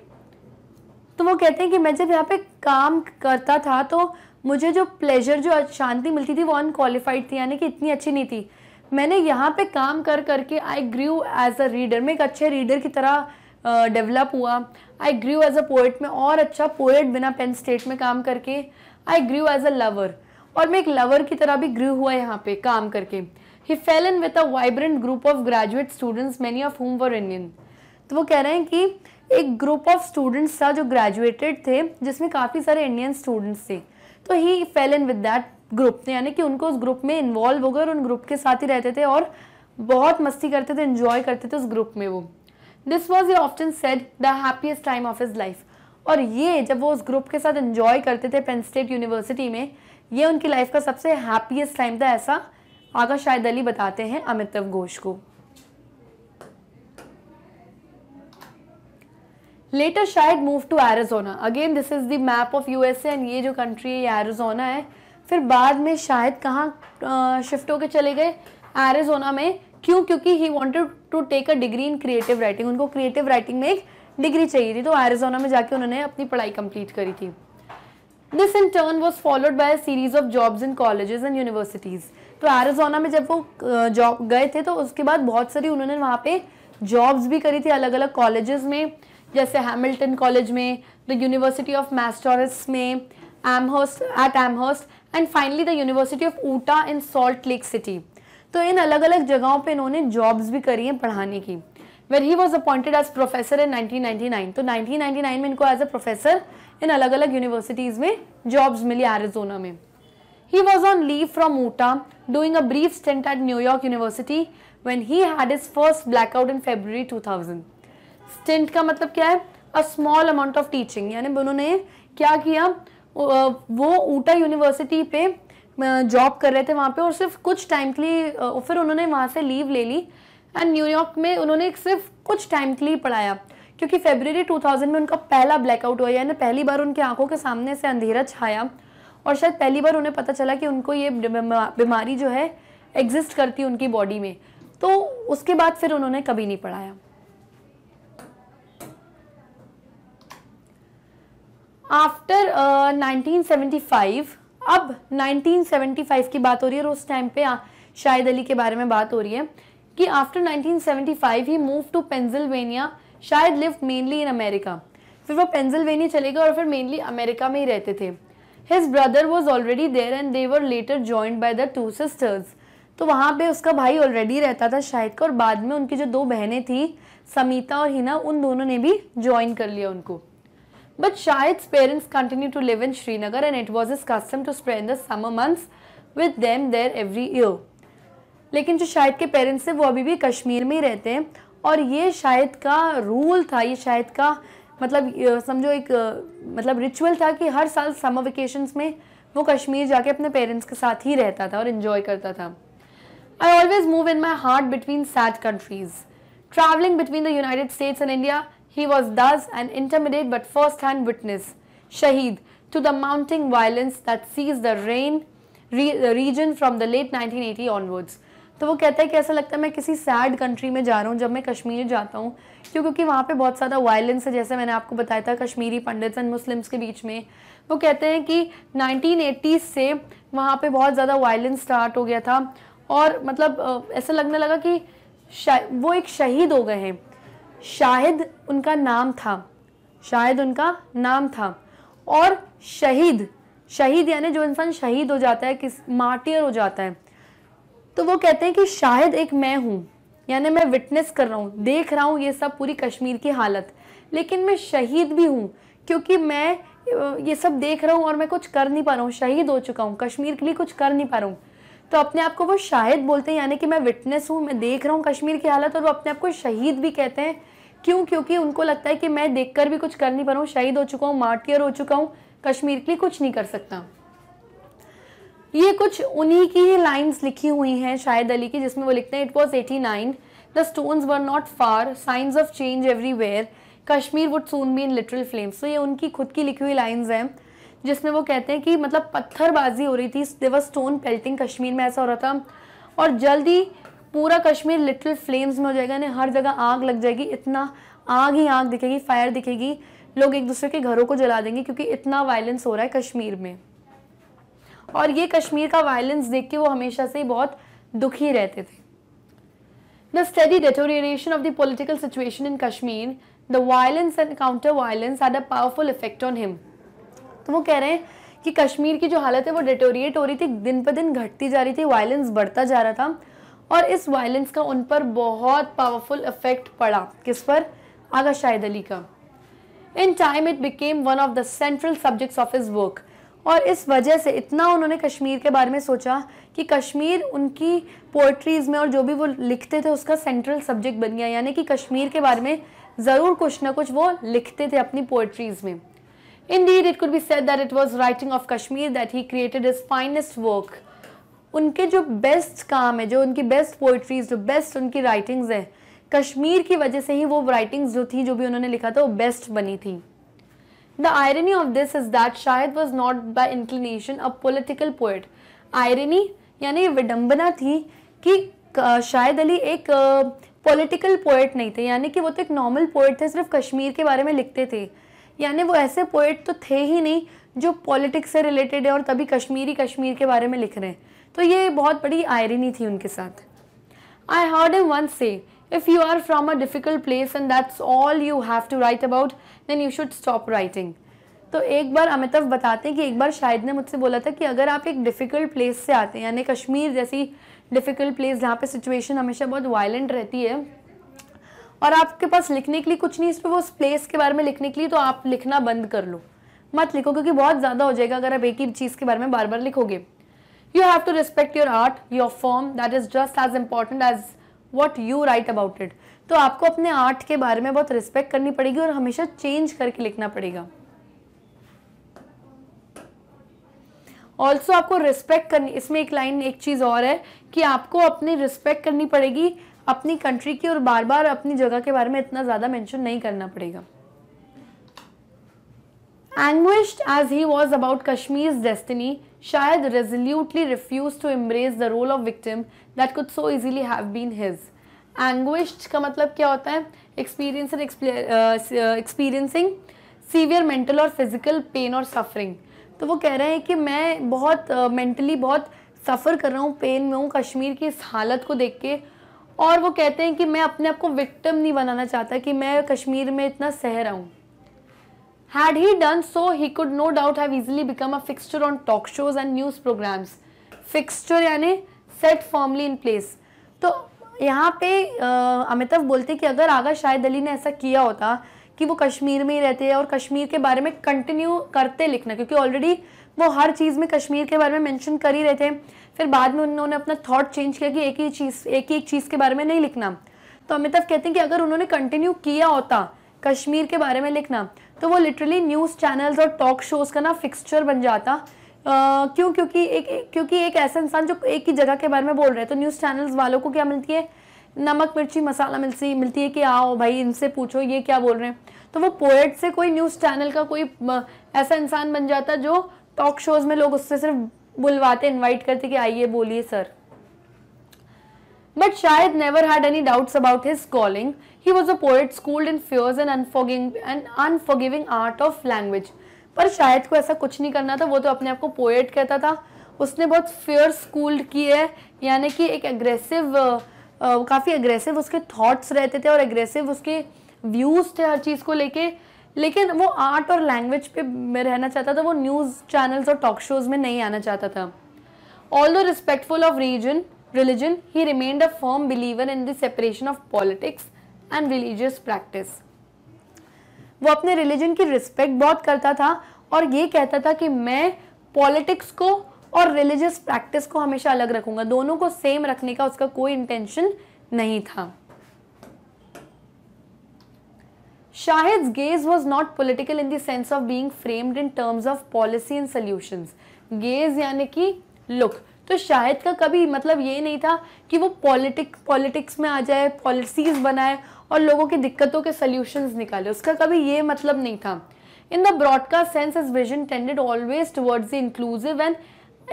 तो वो कहते हैं कि मैं जब यहाँ पे काम करता था तो मुझे जो प्लेजर, जो शांति मिलती थी वो अनक्वालिफाइड थी, यानी कि इतनी अच्छी नहीं थी। मैंने यहाँ पे काम कर करके आई ग्रू एज अ रीडर, मैं एक अच्छे रीडर की तरह डेवलप हुआ। आई ग्रू एज अ पोइट, में और अच्छा पोइट बिना पेन स्टेट में काम करके। आई ग्रू एज अ लवर, और मैं एक लवर की तरह भी ग्रू हुआ यहाँ पे काम करके। He fell in with a vibrant group of graduate students many of whom were Indian. तो वो कह रहे हैं कि एक ग्रुप ऑफ स्टूडेंट्स था जो ग्रेजुएटेड थे, जिसमें काफ़ी सारे इंडियन स्टूडेंट्स थे। तो he fell in with that group, यानी कि उनको उस ग्रुप में इन्वॉल्व हो गए और उन ग्रुप के साथ ही रहते थे और बहुत मस्ती करते थे, एंजॉय करते थे उस ग्रुप में वो। This was he often said the happiest time of his life. और ये जब वो उस ग्रुप के साथ एंजॉय करते थे पेन स्टेट यूनिवर्सिटी में, ये उनकी लाइफ का सबसे हैप्पीएस्ट टाइम था, ऐसा आगा शाहिद अली बताते हैं अमिताभ घोष को। Later Shahid move to Arizona. Again this is the map of USA, and ये जो कंट्री है ये एरिजोना है। फिर बाद में शायद कहाँ शिफ्ट होकर चले गए? एरिजोना में। क्यों? क्योंकि he wanted to take a degree in creative writing. उनको क्रिएटिव राइटिंग में एक डिग्री चाहिए थी, तो एरिजोना में जाके उन्होंने अपनी पढ़ाई कंप्लीट करी थी। This in turn was followed by a series of jobs in colleges and universities. तो एरिजोना में जब वो जॉब गए थे तो उसके बाद बहुत सारी उन्होंने वहाँ पे जॉब्स भी करी थी अलग अलग कॉलेजेस में, जैसे हैमिल्टन कॉलेज में, द यूनिवर्सिटी ऑफ मैसाचुसेट्स में, Amherst and finally the university of Utah in Salt Lake City. तो इन अलग अलग जगहों पे इन्होंने जॉब्स भी करी हैं पढ़ाने की। When he was appointed as professor in 1999। तो 1999 में इनको एज अ प्रोफेसर इन अलग अलग यूनिवर्सिटीज़ में जॉब्स मिली एरिजोना में। He was on leave from Utah doing a brief stint at New York university when he had his first blackout in February 2000। Stint का मतलब क्या है? A small amount of teaching, यानी उन्होंने क्या किया, वो यूटा यूनिवर्सिटी पे जॉब कर रहे थे वहाँ पे और सिर्फ कुछ टाइम के लिए, फिर उन्होंने वहाँ से लीव ले ली एंड न्यूयॉर्क में उन्होंने सिर्फ कुछ टाइम के लिए पढ़ाया, क्योंकि फरवरी 2000 में उनका पहला ब्लैकआउट हुआ, यानी पहली बार उनकी आंखों के सामने से अंधेरा छाया और शायद पहली बार उन्हें पता चला कि उनको ये बीमारी जो है एग्जिस्ट करती है उनकी बॉडी में। तो उसके बाद फिर उन्होंने कभी नहीं पढ़ाया। आफ्टर 1975, अब 1975 की बात हो रही है और उस टाइम पे शाहिद अली के बारे में बात हो रही है कि after 1975 he move to Pennsylvania. Shahid lived mainly in America, फिर वो पेंसिल्वेनिया चले गए और फिर मेनली अमेरिका में ही रहते थे. His brother was already there and they were later joined by the two sisters. तो वहाँ पे उसका भाई ऑलरेडी रहता था शाहिद का, और बाद में उनकी जो दो बहनें थी समीता और हिना, उन दोनों ने भी ज्वाइन कर लिया उनको. But Shahid's parents continue to live in Srinagar and it was his custom to spend the summer months with them there every year. लेकिन जो शाहिद के पेरेंट्स थे वो अभी भी कश्मीर में ही रहते हैं, और ये शाहिद का रूल था, ये शाहिद का मतलब समझो एक मतलब रिचुअल था कि हर साल समर वेकेशंस में वो कश्मीर जाके अपने पेरेंट्स के साथ ही रहता था और इन्जॉय करता था. I always move in my heart between sad countries. Traveling between the United States and India, he was thus an intimate but first-hand witness, Shaheed, to the mounting violence that seized the region from the late 1980 onwards. तो वो कहता है कि ऐसा लगता है मैं किसी सैड कंट्री में जा रहा हूँ जब मैं कश्मीर जाता हूँ, क्योंकि वहाँ पे बहुत ज़्यादा वायलेंस है. जैसे मैंने आपको बताया था कश्मीरी पंडित्स एंड मुस्लिम्स के बीच में, वो कहते हैं कि 1980s से वहाँ पे बहुत ज़्यादा वायलेंस स्टार्ट हो गया था, और मतलब ऐसा लगने लगा कि वो एक शहीद हो गए हैं. शाहिद उनका नाम था, शाहिद उनका नाम था, और शहीद, शहीद यानी जो इंसान शहीद हो जाता है, किस मार्टियर हो जाता है. तो वो कहते हैं कि शाहिद एक मैं हूँ, यानी मैं विटनेस कर रहा हूँ, देख रहा हूँ ये सब पूरी कश्मीर की हालत, लेकिन मैं शहीद भी हूँ क्योंकि मैं ये सब देख रहा हूँ और मैं कुछ कर नहीं पा रहा हूँ, शहीद हो चुका हूँ, कश्मीर के लिए कुछ कर नहीं पा रहा हूँ. तो अपने आप को वो शाहिद बोलते हैं, यानी कि मैं विटनेस हूँ, मैं देख रहा हूँ कश्मीर की हालत, और वो अपने आप को शहीद भी कहते हैं. क्यों? क्योंकि उनको लगता है कि मैं देखकर भी कुछ कर नहीं पा रहा हूँ, शहीद हो चुका हूँ, मार्टियर हो चुका हूँ, कश्मीर के लिए कुछ नहीं कर सकता. ये कुछ उन्हीं की ही लाइन्स लिखी हुई हैं शाहिद अली की, जिसमें वो लिखते हैं, it was 89, the stones were not far, signs of change everywhere, Kashmir would soon be in literal flames. तो ये उनकी खुद की लिखी हुई लाइन्स हैं, जिसमें वो कहते हैं कि मतलब पत्थरबाजी हो रही थी, देवर स्टोन पेल्टिंग कश्मीर में ऐसा हो रहा था, और जल्दी पूरा कश्मीर लिटिल फ्लेम्स में हो जाएगा, यानी हर जगह आग लग जाएगी, इतना आग ही आग दिखेगी, फायर दिखेगी, लोग एक दूसरे के घरों को जला देंगे क्योंकि इतना वायलेंस हो रहा है कश्मीर में. और ये कश्मीर का वायलेंस देख के वो हमेशा से ही बहुत दुखी रहते थे. The steady deterioration of the political situation in Kashmir, the violence and counter violence had a powerful effect on him. तो वो कह रहे हैं कि कश्मीर की जो हालत है वो डिटोरिएट हो रही थी, दिन पर दिन घटती जा रही थी, वायलेंस बढ़ता जा रहा था, और इस वायलेंस का उन पर बहुत पावरफुल इफेक्ट पड़ा. किस पर? आगा शाहिद अली का. In time it became one of the central subjects of his work. और इस वजह से इतना उन्होंने कश्मीर के बारे में सोचा कि कश्मीर उनकी पोइट्रीज़ में और जो भी वो लिखते थे उसका सेंट्रल सब्जेक्ट बन गया, यानी कि कश्मीर के बारे में ज़रूर कुछ ना कुछ वो लिखते थे अपनी पोइट्रीज़ में. Indeed, it could be said that it was writing of Kashmir that he created his finest work. उनके जो बेस्ट काम है, जो उनकी बेस्ट पोइट्रीज, जो बेस्ट उनकी राइटिंग्स है, कश्मीर की वजह से ही वो राइटिंग्स जो थी, जो भी उन्होंने लिखा था, वो बेस्ट बनी थी. The irony of this is that शायद was not by inclination a political poet. Irony यानी विडंबना थी कि शाहिद अली एक पॉलिटिकल पोइट नहीं थे, यानी कि वो तो एक नॉर्मल पोइट थे, सिर्फ कश्मीर के बारे में लिखते थे, यानी वो ऐसे पोइट तो थे ही नहीं जो पॉलिटिक्स से रिलेटेड है और तभी कश्मीर के बारे में लिख रहे हैं. तो ये बहुत बड़ी आयरनी थी उनके साथ. I heard him once say, if you are from a difficult place and that's all you have to write about then you should stop writing. तो एक बार अमिताभ बताते हैं कि एक बार शाहिद ने मुझसे बोला था कि अगर आप एक डिफ़िकल्ट प्लेस से आते हैं, यानी कश्मीर जैसी डिफ़िकल्ट प्लेस जहाँ पर सिचुएशन हमेशा बहुत वायलेंट रहती है, और आपके पास लिखने के लिए कुछ नहीं, इस पर वो उस प्लेस के बारे में लिखने के लिए, तो आप लिखना बंद कर लो, मत लिखो, क्योंकि बहुत ज़्यादा हो जाएगा अगर आप एक ही चीज़ के बारे में बार बार लिखोगे. You have to respect your art, your form, that is just as important as what you write about it. तो आपको अपने आर्ट के बारे में बहुत रिस्पेक्ट करनी पड़ेगी और हमेशा चेंज करके लिखना पड़ेगा. ऑल्सो आपको रिस्पेक्ट करनी, इसमें एक लाइन, एक चीज़ और है कि आपको अपनी रिस्पेक्ट करनी पड़ेगी अपनी कंट्री की, और बार बार अपनी जगह के बारे में इतना ज़्यादा मेंशन नहीं करना पड़ेगा. Anguished as he was about Kashmir destiny, Shahid resolutely refuse to embrace the role of victim that could so easily have been his. Anguished का मतलब क्या होता है? एक्सपीरियंसिंग सीवियर मेंटल और फिजिकल पेन और सफ़रिंग। तो वो कह रहे हैं कि मैं बहुत मेंटली बहुत सफ़र कर रहा हूँ, पेन में हूँ कश्मीर की इस हालत को देख के। और वो कहते हैं कि मैं अपने आप को विक्टिम नहीं बनाना चाहता कि मैं कश्मीर में इतना सह रहा हूँ। Had he done so, he could no doubt have easily become a fixture on talk shows and news programs. Fixture यानी set firmly in place। तो यहाँ पे अमिताभ बोलते कि अगर आगा शाहिद अली ने ऐसा किया होता कि वो कश्मीर में ही रहते और कश्मीर के बारे में कंटिन्यू करते लिखना, क्योंकि ऑलरेडी वो हर चीज़ में कश्मीर के बारे में मेंशन कर ही रहे थे। फिर बाद में उन्होंने अपना थॉट चेंज किया कि एक ही चीज़ के बारे में नहीं लिखना। तो अमिताभ कहते हैं कि अगर उन्होंने कंटिन्यू किया होता कश्मीर के बारे में लिखना तो वो लिटरली न्यूज़ चैनल्स और टॉक शोज़ का ना फिक्स्चर बन जाता। क्योंकि एक ऐसा इंसान जो एक ही जगह के बारे में बोल रहा है, तो न्यूज़ चैनल्स वालों को क्या मिलती है, नमक मिर्ची मसाला मिलती है कि आओ भाई इनसे पूछो ये क्या बोल रहे हैं। तो वो पोएट से कोई न्यूज़ चैनल का कोई ऐसा इंसान बन जाता जो टॉक शोज़ में लोग उससे सिर्फ बुलवाते, इन्वाइट करते कि आइए बोलिए sir. But Shahid never had any doubts about his calling. He was a poet schooled in fierce and unforgiving art of language. पर शायद को ऐसा कुछ नहीं करना था, वो तो अपने आप को पोएट कहता था। उसने बहुत फ्योर्स स्कूल्ड की है, यानी कि एक एग्रेसिव, काफ़ी एग्रेसिव उसके थॉट्स रहते थे और एग्रेसिव उसके व्यूज़ थे हर चीज़ को लेके, लेकिन वो आर्ट और लैंग्वेज पे में रहना चाहता था। वो न्यूज़ चैनल्स और टॉक शोज़ में नहीं आना चाहता था। Although respectful of religion he remained a firm believer in the separation of politics and religious practice. वो अपने रिलीजन की रिस्पेक्ट बहुत करता था और ये कहता था कि मैं पॉलिटिक्स को और रिलीजियस प्रैक्टिस को हमेशा अलग रखूँगा, दोनों को सेम रखने का उसका कोई इंटेंशन नहीं था। Shahid's gaze was not political in the sense of being framed in terms of policy and solutions. Gaze यानी कि look। तो शाहिद का कभी मतलब ये नहीं था कि वो पॉलिटिक्स में आ जाए, पॉलिसीज बनाए और लोगों की दिक्कतों के सल्यूशंस निकाले, उसका कभी ये मतलब नहीं था। In the broadcast sense is vision tended always towards the inclusive and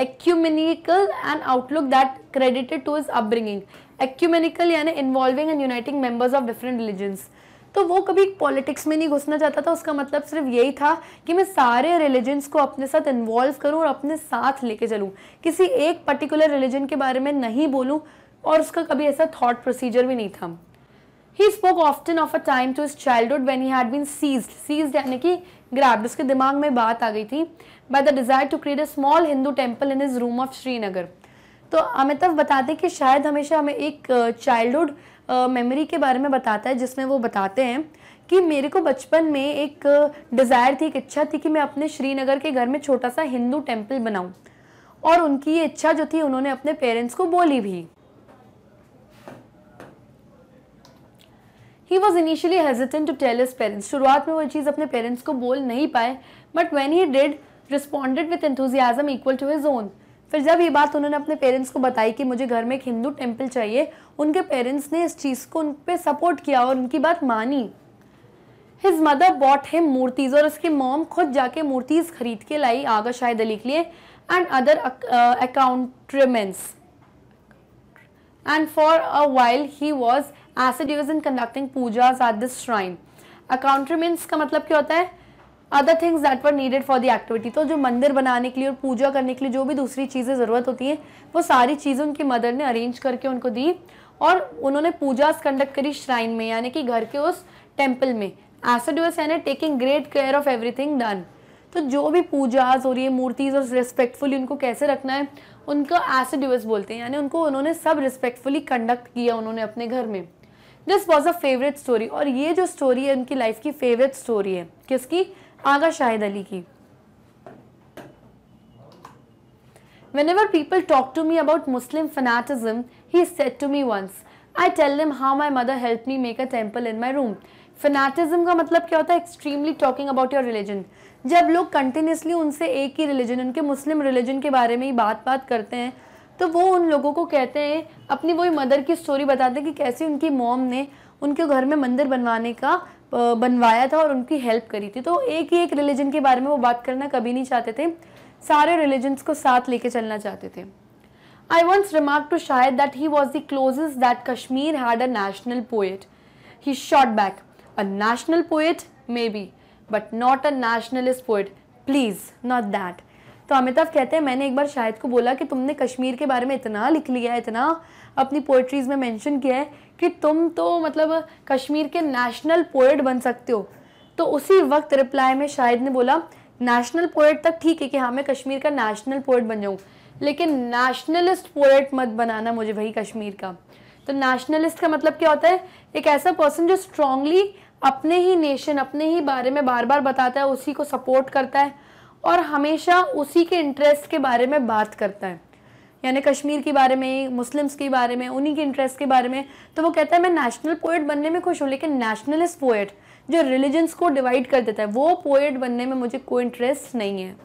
ecumenical and outlook that credited to his upbringing. Ecumenical यानी involving and uniting members of different religions. तो वो कभी पॉलिटिक्स में नहीं घुसना चाहता था, उसका मतलब सिर्फ यही था कि मैं सारे रिलीजन्स को अपने साथ इन्वॉल्व करूं और अपने साथ लेके चलूं, किसी एक पर्टिकुलर रिलीजन के बारे में नहीं बोलूं, और उसका कभी ऐसा थॉट प्रोसीजर भी नहीं था। He spoke often of a time to his childhood when he had been seized यानी कि ग्रैब्ड, उसके दिमाग में बात आ गई थी, by the desire to create a small Hindu temple in his room of Srinagar. तो अमिताभ बताते कि शायद हमेशा हमें एक चाइल्डहुड मेमोरी के बारे में बताता है, जिसमें वो बताते हैं कि मेरे को बचपन में एक डिज़ायर थी, एक इच्छा थी कि मैं अपने श्रीनगर के घर में छोटा सा हिंदू टेम्पल बनाऊं, और उनकी ये इच्छा जो थी उन्होंने अपने पेरेंट्स को बोली भी। He was initially hesitant to tell his parents. शुरुआत में वो चीज़ अपने पेरेंट्स को बोल नहीं पाए, but when he did responded with enthusiasm equal to his own. फिर जब ये बात उन्होंने अपने पेरेंट्स को बताई कि मुझे घर में एक हिंदू टेम्पल चाहिए, उनके पेरेंट्स ने इस चीज़ को उन पर सपोर्ट किया और उनकी बात मानी। His mother bought him murtis, और उसकी मॉम खुद जाके मूर्तिज खरीद के लाई आगा शाहिद अली के लिए, and other accoutrements, and for a while he was assiduous in conducting pujas at this shrine. Accoutrements का मतलब क्या होता है, other things that were needed for the activity. तो जो मंदिर बनाने के लिए और पूजा करने के लिए जो भी दूसरी चीज़ें ज़रूरत होती हैं, वो सारी चीज़ें उनकी मदर ने अरेंज करके उनको दी, और उन्होंने पूजास कंडक्ट करी श्राइन में, यानी कि घर के उस टेम्पल में। एसिडुअस यानी taking great care of everything done. तो जो भी पूजाज हो रही है, मूर्तिज, और रिस्पेक्टफुली उनको कैसे रखना है, उनका एसिडुअस बोलते हैं, यानी उनको उन्होंने सब रिस्पेक्टफुली कंडक्ट किया उन्होंने अपने घर में। This was a favourite story, और ये जो स्टोरी है उनकी लाइफ की फेवरेट स्टोरी है। किसकी? आगा शाहिद अली की। Whenever people talk to me about Muslim fanaticism, he said to me once, I tell them how my mother helped me make a temple in my room. Fanaticism का मतलब क्या होता है? Extremely talking about your religion. जब लोग continuously उनसे एक ही religion, उनके मुस्लिम religion के बारे में ही बात करते हैं, तो वो उन लोगों को कहते हैं, अपनी वही मदर की स्टोरी बताते हैं कि कैसे उनकी मॉम ने उनके घर में मंदिर बनवाने का बनवाया था और उनकी हेल्प करी थी। तो एक ही एक रिलीजन के बारे में वो बात करना कभी नहीं चाहते थे, सारे रिलीजन्स को साथ लेके चलना चाहते थे। I once remark to Shahid that he was the closest that Kashmir had a national poet. He shot back, a national poet may be, but not a nationalist poet, please not that. तो अमिताभ कहते हैं मैंने एक बार शाहिद को बोला कि तुमने कश्मीर के बारे में इतना लिख लिया है, इतना अपनी पोइट्रीज़ में मेंशन किया है कि तुम तो मतलब कश्मीर के नेशनल पोइट बन सकते हो। तो उसी वक्त रिप्लाई में शाहिद ने बोला नेशनल पोइट तक ठीक है कि हाँ मैं कश्मीर का नेशनल पोइट बन जाऊँ, लेकिन नेशनलिस्ट पोइट मत बनाना मुझे भाई कश्मीर का। तो नेशनलिस्ट का मतलब क्या होता है? एक ऐसा पर्सन जो स्ट्रांगली अपने ही नेशन, अपने ही बारे में बार बार बताता है, उसी को सपोर्ट करता है और हमेशा उसी के इंटरेस्ट के बारे में बात करता है, यानी कश्मीर के बारे में, मुस्लिम्स के बारे में, उन्हीं के इंटरेस्ट के बारे में। तो वो कहता है मैं नेशनल पोएट बनने में खुश हूँ, लेकिन नेशनलिस्ट पोएट जो रिलीजन्स को डिवाइड कर देता है, वो पोएट बनने में मुझे कोई इंटरेस्ट नहीं है।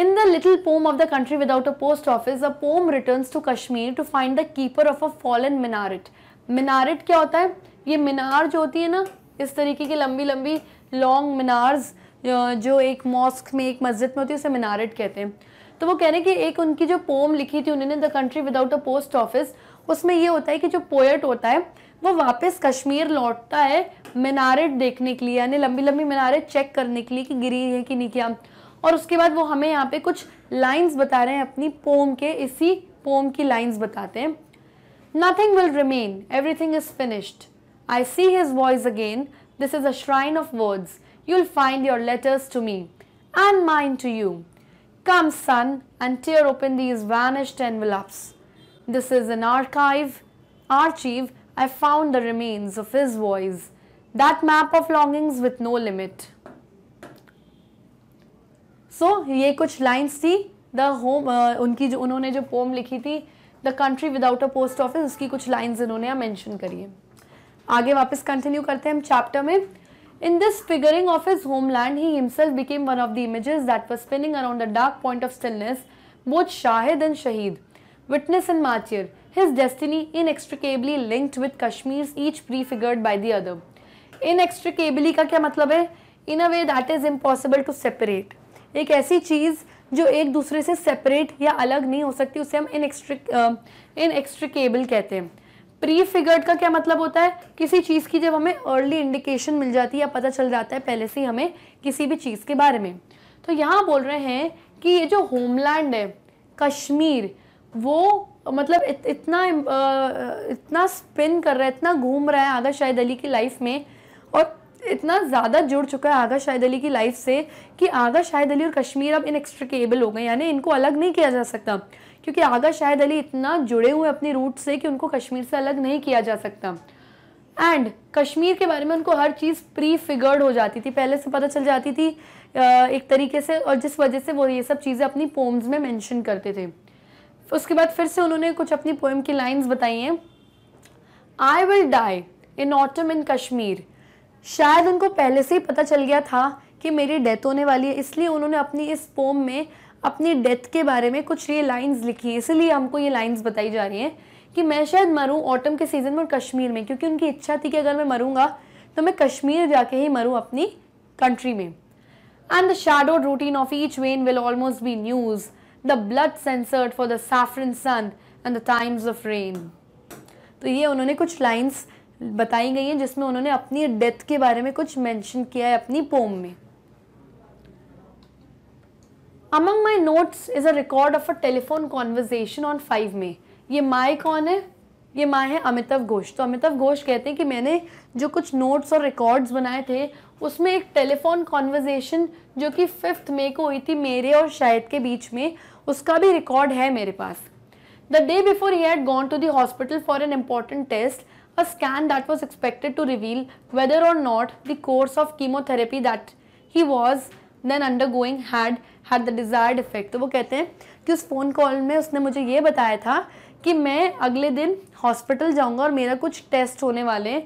In the little poem of the country without a post office, the poem returns to Kashmir to find the keeper of a fallen minaret. Minaret क्या होता है? ये मीनार जो होती है ना, इस तरीके की लंबी लंबी लॉन्ग मीनार्स जो एक मॉस्क में, एक मस्जिद में होती है, उसे minaret कहते हैं। तो वो कह रहे हैं कि एक उनकी जो पोम लिखी थी उन्होंने the country without a post office, उसमें ये होता है कि जो पोएट होता है वो वापस कश्मीर लौटता है minaret देखने के लिए, यानी लंबी लंबी minaret चेक करने के लिए कि गिरी है कि नहीं क्या। और उसके बाद वो हमें यहाँ पे कुछ लाइंस बता रहे हैं अपनी पोम के, इसी पोम की लाइंस बताते हैं। Nothing will remain, everything is finished, I see his voice again, this is a shrine of words, you will find your letters to me and mine to you, come soon and tear open these vanished envelopes, this is an archive archive, I found the remains of his voice, that map of longings with no limit. So ये कुछ lines थी the home उनकी, जो उन्होंने जो poem लिखी थी the country without a post office, उसकी कुछ लाइन्स इन्होंने यहाँ मैंशन करी है। आगे वापस कंटिन्यू करते हैं हम चैप्टर में। In this figuring of his homeland he himself became one of the images that was spinning around the dark point of stillness, both Shahid and shahid, witness and martyr, his destiny inextricably linked with Kashmir, each prefigured by the other. Inextricably का क्या मतलब है? In a way that is impossible to separate, एक ऐसी चीज़ जो एक दूसरे से सेपरेट या अलग नहीं हो सकती, उसे हम इनएक्सट्रिकेबल कहते हैं। प्री फिगर्ड का क्या मतलब होता है? किसी चीज़ की जब हमें अर्ली इंडिकेशन मिल जाती है या पता चल जाता है पहले से ही हमें किसी भी चीज़ के बारे में। तो यहाँ बोल रहे हैं कि ये जो होमलैंड है कश्मीर, वो मतलब इतना स्पिन कर रहा है, इतना घूम रहा है आगा शाहिद अली की लाइफ में, और इतना ज़्यादा जुड़ चुका है आगा शाहिद अली की लाइफ से कि आगा शाहिद अली और कश्मीर अब इनएक्सट्रिकेबल हो गए, यानी इनको अलग नहीं किया जा सकता, क्योंकि आगा शाहिद अली इतना जुड़े हुए अपनी रूट से कि उनको कश्मीर से अलग नहीं किया जा सकता। एंड कश्मीर के बारे में उनको हर चीज़ प्री फिगर्ड हो जाती थी, पहले से पता चल जाती थी एक तरीके से, और जिस वजह से वो ये सब चीज़ें अपनी पोम्स में मैंशन करते थे। उसके बाद फिर से उन्होंने कुछ अपनी पोएम की लाइन्स बताई हैं। I will die in autumn in Kashmir, शायद उनको पहले से ही पता चल गया था कि मेरी डेथ होने वाली है, इसलिए उन्होंने अपनी इस पोम में अपनी डेथ के बारे में कुछ ये लाइंस लिखी हैं, इसलिए हमको ये लाइंस बताई जा रही हैं कि मैं शायद मरूं ऑटम के सीज़न में कश्मीर में, क्योंकि उनकी इच्छा थी कि अगर मैं मरूंगा तो मैं कश्मीर जाके ही मरूं अपनी कंट्री में। And the shadowed routine of each vein will almost be news, the blood censored for the saffron sun and the times of rain. तो ये उन्होंने कुछ लाइन्स बताई गई हैं जिसमें उन्होंने अपनी डेथ के बारे में कुछ मेंशन किया है अपनी पोम में। Among my notes is a record of a telephone conversation on 5 May। ये माई कौन है? ये माई है अमिताव घोष। तो अमिताव घोष कहते हैं कि मैंने जो कुछ नोट्स और रिकॉर्ड्स बनाए थे उसमें एक टेलीफोन कॉन्वर्जेशन जो कि 5 May को हुई थी मेरे और शाहिद के बीच में, उसका भी रिकॉर्ड है मेरे पास। The day before he had gone to the hospital for an important test, a scan that was expected to reveal whether or not the course of chemotherapy that he was then undergoing had the desired effect। तो वो कहते हैं कि उस phone call में उसने मुझे ये बताया था कि मैं अगले दिन हॉस्पिटल जाऊंगा और मेरा कुछ टेस्ट होने वाले हैं,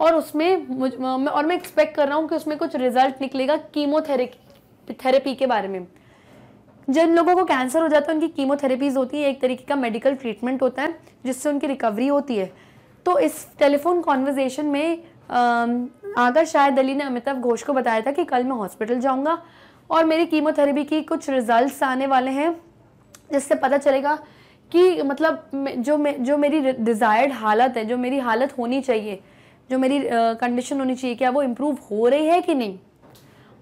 और उसमें मैं एक्सपेक्ट कर रहा हूँ कि उसमें कुछ रिजल्ट निकलेगा कीमोथेरेपी के बारे में। जिन लोगों को कैंसर हो जाता है उनकी कीमोथेरेपीज़ होती है, एक तरीके का मेडिकल ट्रीटमेंट होता है जिससे उनकी रिकवरी होती है। तो इस टेलीफोन कॉन्वर्जेशन में आगा शाहिद अली ने अमिताव घोष को बताया था कि कल मैं हॉस्पिटल जाऊंगा और मेरी कीमोथेरेपी की कुछ रिजल्ट्स आने वाले हैं, जिससे पता चलेगा कि मतलब जो मेरी डिज़ायर्ड हालत है, जो मेरी हालत होनी चाहिए जो मेरी कंडीशन होनी चाहिए क्या वो इम्प्रूव हो रही है कि नहीं।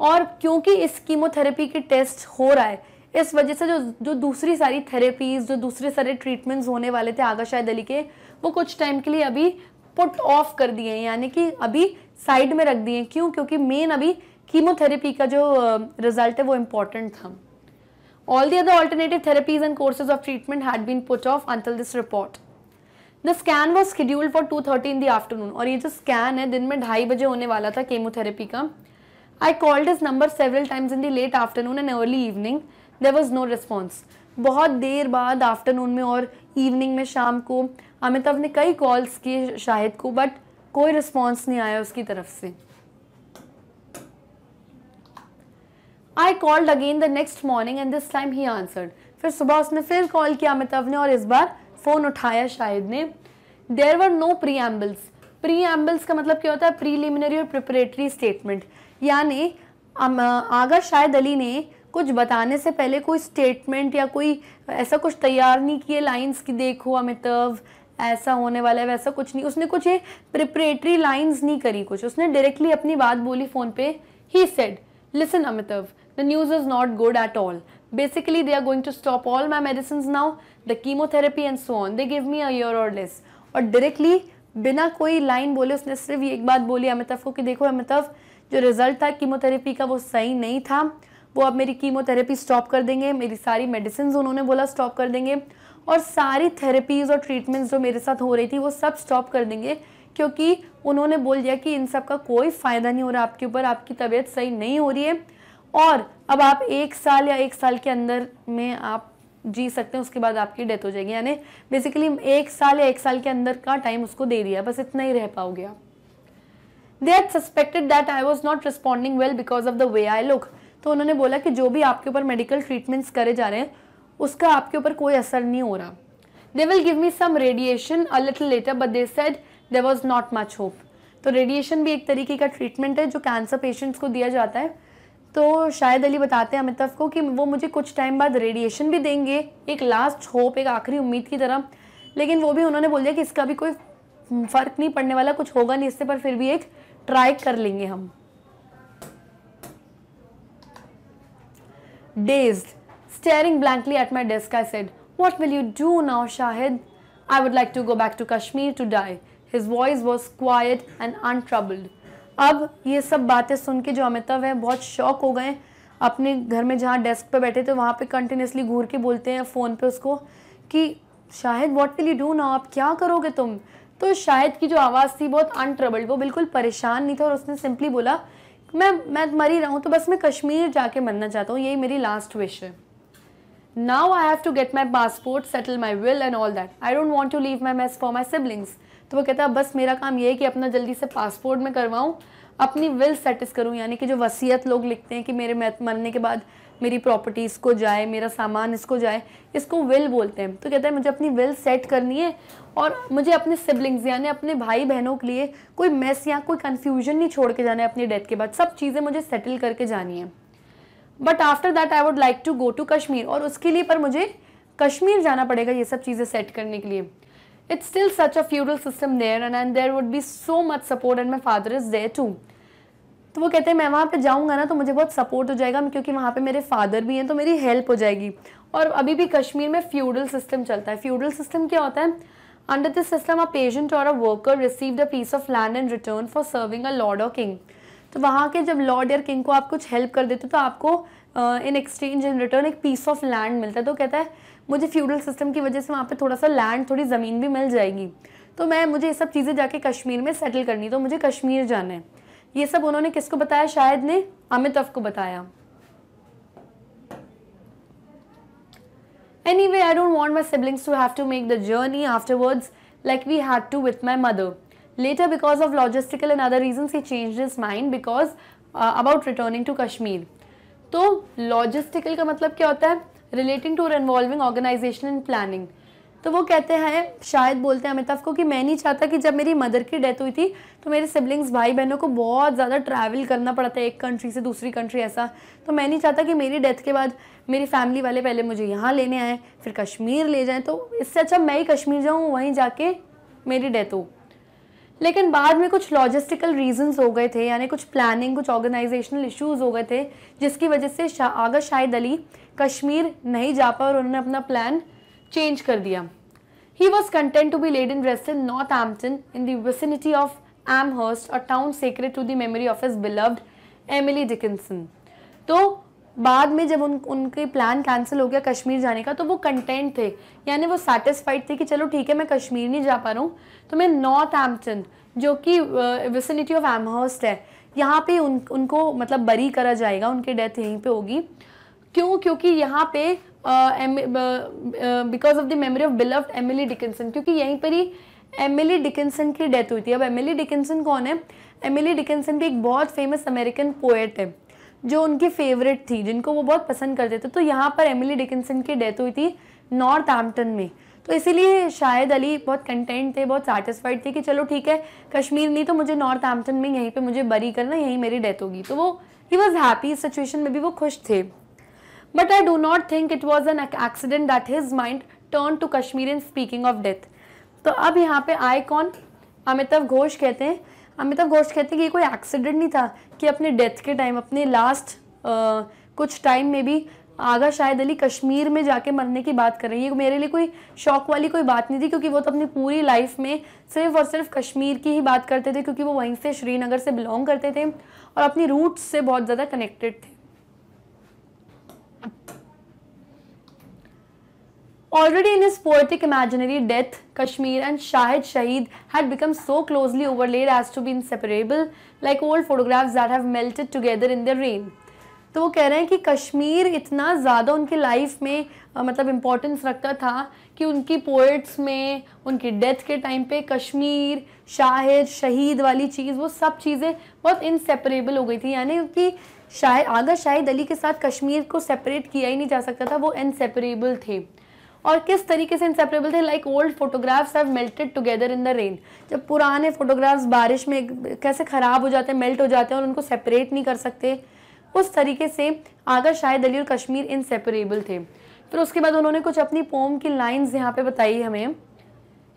और क्योंकि इस कीमोथेरेपी के टेस्ट हो रहा है, इस वजह से जो दूसरी सारी थेरेपीज़, जो दूसरे सारे ट्रीटमेंट्स होने वाले थे आगा शाहिद अली के, वो कुछ टाइम के लिए अभी पुट ऑफ कर दिए हैं, यानी कि अभी साइड में रख दिए। क्यों? क्योंकि मेन अभी कीमोथेरेपी का जो रिजल्ट है वो इम्पॉर्टेंट था। All the other alternative therapies and courses of treatment had been put off until this report. The scan was scheduled for 2:30 in the afternoon. और ये जो scan है दिन में 2:30 बजे होने वाला था chemotherapy का। I called his number several times in the late afternoon and early evening. There was no response. बहुत देर बाद आफ्टरनून में और इवनिंग में, शाम को अमिताभ ने कई कॉल्स किए शाहिद को, बट कोई रिस्पॉन्स नहीं आया उसकी तरफ से। I called again the next morning and this time he answered. फिर सुबह उसने फिर कॉल किया अमिताभ ने और इस बार फ़ोन उठाया शाहिद ने। There were no preambles. Preambles का मतलब क्या होता है? Preliminary और preparatory statement. यानी आगा शाहिद अली ने कुछ बताने से पहले कोई स्टेटमेंट या कोई ऐसा कुछ तैयार नहीं किए लाइन्स की देखो अमिताभ ऐसा होने वाला है, वैसा कुछ नहीं। उसने कुछ ये प्रिपरेटरी लाइन्स नहीं करी कुछ, उसने डायरेक्टली अपनी बात बोली फ़ोन पे। He said, Listen Amitav, the news is not good at all. Basically, they are going to stop all my medicines now, the chemotherapy and so on. They give me a year or less. और directly बिना कोई line बोले उसने सिर्फ ये एक बात बोली अमिताभ को कि देखो अमिताभ, जो रिजल्ट था कीमोथेरेपी का वो सही नहीं था, वो अब मेरी कीमोथेरेपी स्टॉप कर देंगे, मेरी सारी मेडिसिन उन्होंने बोला स्टॉप कर देंगे, और सारी थेरेपीज़ और ट्रीटमेंट्स जो मेरे साथ हो रही थी वो सब स्टॉप कर देंगे, क्योंकि उन्होंने बोल दिया कि इन सब का कोई फ़ायदा नहीं हो रहा आपके ऊपर, आपकी तबीयत सही नहीं हो रही है और अब आप 1 साल या 1 साल के अंदर में आप जी सकते हैं, उसके बाद आपकी डेथ हो जाएगी। यानी बेसिकली 1 साल या 1 साल के अंदर का टाइम उसको दे दिया, बस इतना ही रह पाओगे आप। They had suspected that I was not responding well because of the way I look. तो उन्होंने बोला कि जो भी आपके ऊपर मेडिकल ट्रीटमेंट्स करे जा रहे हैं उसका आपके ऊपर कोई असर नहीं हो रहा। They will give me some radiation a little later but they said There was not much hope. तो रेडिएशन भी एक तरीके का ट्रीटमेंट है जो कैंसर पेशेंट्स को दिया जाता है। तो शाहिद अली बताते हैं अमिताभ को कि वो मुझे कुछ टाइम बाद रेडिएशन भी देंगे, एक लास्ट होप, एक आखिरी उम्मीद की तरह, लेकिन वो भी उन्होंने बोल दिया कि इसका भी कोई फ़र्क नहीं पड़ने वाला, कुछ होगा नहीं इससे, पर फिर भी एक ट्राई कर लेंगे हम। Dazed, staring blankly at my desk, I said, What will you do now, Shahid? I would like to go back to Kashmir to die. His voice was quiet and untroubled. अब ये सब बातें सुन के जो अमिताभ हैं बहुत शॉक हो गए। अपने घर में जहाँ डेस्क पे बैठे थे वहाँ पे कंटिन्यूसली घूर के बोलते हैं फ़ोन पे उसको कि Shahid what will you do now, आप क्या करोगे तुम। तो शाहिद की जो आवाज़ थी बहुत अनट्रबल्ड, वो बिल्कुल परेशान नहीं था और उसने सिंपली बोला मैं मरी रहूँ तो बस मैं कश्मीर जाके मरना चाहता हूँ, यही मेरी लास्ट विश है। Now I have to get my passport, settle my will and all that. I don't want to leave my mess for my siblings. तो वो कहता है बस मेरा काम ये है कि अपना जल्दी से पासपोर्ट में करवाऊँ, अपनी विल सेटिस करूँ, यानी कि जो वसीयत लोग लिखते हैं कि मेरे मरने के बाद मेरी प्रॉपर्टी इसको जाए, मेरा सामान इसको जाए, इसको विल बोलते हैं। तो कहता है मुझे अपनी विल सेट करनी है और मुझे अपने सिबलिंग्स यानी अपने भाई बहनों के लिए कोई मैस या कोई कन्फ्यूजन नहीं छोड़ के जाना है अपनी डेथ के बाद, सब चीज़ें मुझे सेटल करके जानी है। But after that I would like to go to Kashmir, और उसके लिए पर मुझे कश्मीर जाना पड़ेगा ये सब चीज़ें सेट करने के लिए। It's still such a feudal system there and there would be so much support and my father is there too. तो वो कहते हैं मैं वहाँ पे जाऊँगा ना तो मुझे बहुत सपोर्ट हो जाएगा, क्योंकि वहाँ पे मेरे फादर भी हैं तो मेरी हेल्प हो जाएगी। और अभी भी कश्मीर में फ्यूडल सिस्टम चलता है। फ्यूडल सिस्टम क्या होता है? Under this system a patient और a worker received a piece of land in return for serving a lord और किंग। तो वहाँ के जब लॉर्ड या किंग को आप कुछ हेल्प कर देते हो तो आपको इन एक्सचेंज इन रिटर्न एक पीस ऑफ लैंड मिलता है। तो कहता है मुझे फ्यूडल सिस्टम की वजह से वहाँ पे थोड़ा सा लैंड, थोड़ी ज़मीन भी मिल जाएगी, तो मुझे ये सब चीज़ें जाके कश्मीर में सेटल करनी, तो मुझे कश्मीर जाना है। ये सब उन्होंने किसको बताया? शाहिद ने अमिताभ को बताया। Anyway, I don't want my siblings to have to make the journey afterwards like we had to with my mother. Later, because of logistical and other reasons, he changed his mind because about returning to Kashmir. तो logistical का मतलब क्या होता है? Relating to और involving organisation and planning. तो वो कहते हैं, शायद बोलते हैं अमिताभ को कि मैं नहीं चाहता कि जब मेरी मदर की डेथ हुई थी तो मेरे सिबलिंग्स भाई बहनों को बहुत ज़्यादा ट्रैवल करना पड़ता है एक कंट्री से दूसरी कंट्री, ऐसा तो मैं नहीं चाहता कि मेरी डेथ के बाद मेरी फैमिली वाले पहले मुझे यहाँ लेने आएँ फिर कश्मीर ले जाएँ, तो इससे अच्छा मैं ही कश्मीर जाऊँ, वहीं जाके मेरी डेथ हो। लेकिन बाद में कुछ लॉजिस्टिकल रीजंस हो गए थे, यानी कुछ प्लानिंग, कुछ ऑर्गेनाइजेशनल इश्यूज हो गए थे, जिसकी वजह से आगा शाहिद अली कश्मीर नहीं जा पाए और उन्होंने अपना प्लान चेंज कर दिया. He was content to be laid in rest in Northampton in the vicinity of Amherst, a town sacred to the memory of his beloved Emily Dickinson. तो बाद में जब उनके प्लान कैंसिल हो गया कश्मीर जाने का, तो वो कंटेंट थे, यानी वो सेटिस्फाइड थे कि चलो ठीक है मैं कश्मीर नहीं जा पा रहा हूँ तो मैं नॉर्थहैम्पटन, जो कि विसिनिटी ऑफ एमहर्स्ट है, यहाँ पे उनको मतलब बरी करा जाएगा, उनकी डेथ यहीं पे होगी. क्यों? क्योंकि यहाँ पे because of the memory of beloved Emily Dickinson, क्योंकि यहीं पर ही एमिली डिकिंसन की डेथ हुई थी. अब एमिली डिकिंसन कौन है? एमिली डिकिंसन भी एक बहुत फेमस अमेरिकन पोएट है जो उनकी फेवरेट थी, जिनको वो बहुत पसंद करते थे. तो यहाँ पर एमिली डिकिंसन की डेथ हुई थी नॉर्थहैम्पटन में, तो इसीलिए शाहिद अली बहुत कंटेंट थे, बहुत सैटिस्फाइड थे कि चलो ठीक है कश्मीर नहीं तो मुझे नॉर्थहैम्पटन में यहीं पे मुझे बरी करना, यहीं मेरी डेथ होगी. तो वो ही वॉज हैप्पी, इस सिचुएशन में भी वो खुश थे. But I do not think it was an accident that his mind turn to Kashmir in speaking of death. तो अब यहाँ पे आए कौन? अमिताभ घोष कहते हैं, अमिताभ घोष कहते हैं कि ये कोई एक्सीडेंट नहीं था कि अपने डेथ के टाइम, अपने लास्ट कुछ टाइम में भी आगा शाहिद अली कश्मीर में जाके मरने की बात कर रहे हैं. ये मेरे लिए कोई शौक वाली कोई बात नहीं थी, क्योंकि वो तो अपनी पूरी लाइफ में सिर्फ और सिर्फ कश्मीर की ही बात करते थे, क्योंकि वो वहीं से श्रीनगर से बिलोंग करते थे और अपनी रूट्स से बहुत ज़्यादा कनेक्टेड थे. Already in his poetic imaginary, death, Kashmir and Shahid had become so closely overlaid as to be inseparable, like old photographs that have melted together in the rain. तो वो कह रहे हैं कि कश्मीर इतना ज़्यादा उनकी लाइफ में मतलब इम्पोर्टेंस रखता था कि उनकी पोइट्स में, उनकी डेथ के टाइम पे कश्मीर, शाहिद, शहीद वाली चीज़, वो सब चीज़ें बहुत इनसेपरेबल हो गई थी. यानी कि आगा शाहिद अली के साथ कश्मीर को सेपरेट किया ही नहीं जा सकता था, वो इनसेपरेबल थे. और किस तरीके से इनसेपरेबल थे? Like old photographs have melted together in the rain. जब पुराने फोटोग्राफ्स बारिश में कैसे ख़राब हो जाते हैं, मेल्ट हो जाते हैं और उनको सेपरेट नहीं कर सकते, उस तरीके से आगा शाहिद अली और कश्मीर इनसेपरेबल थे. फिर उसके बाद उन्होंने कुछ अपनी पोम की लाइन्स यहाँ पे बताई हमें.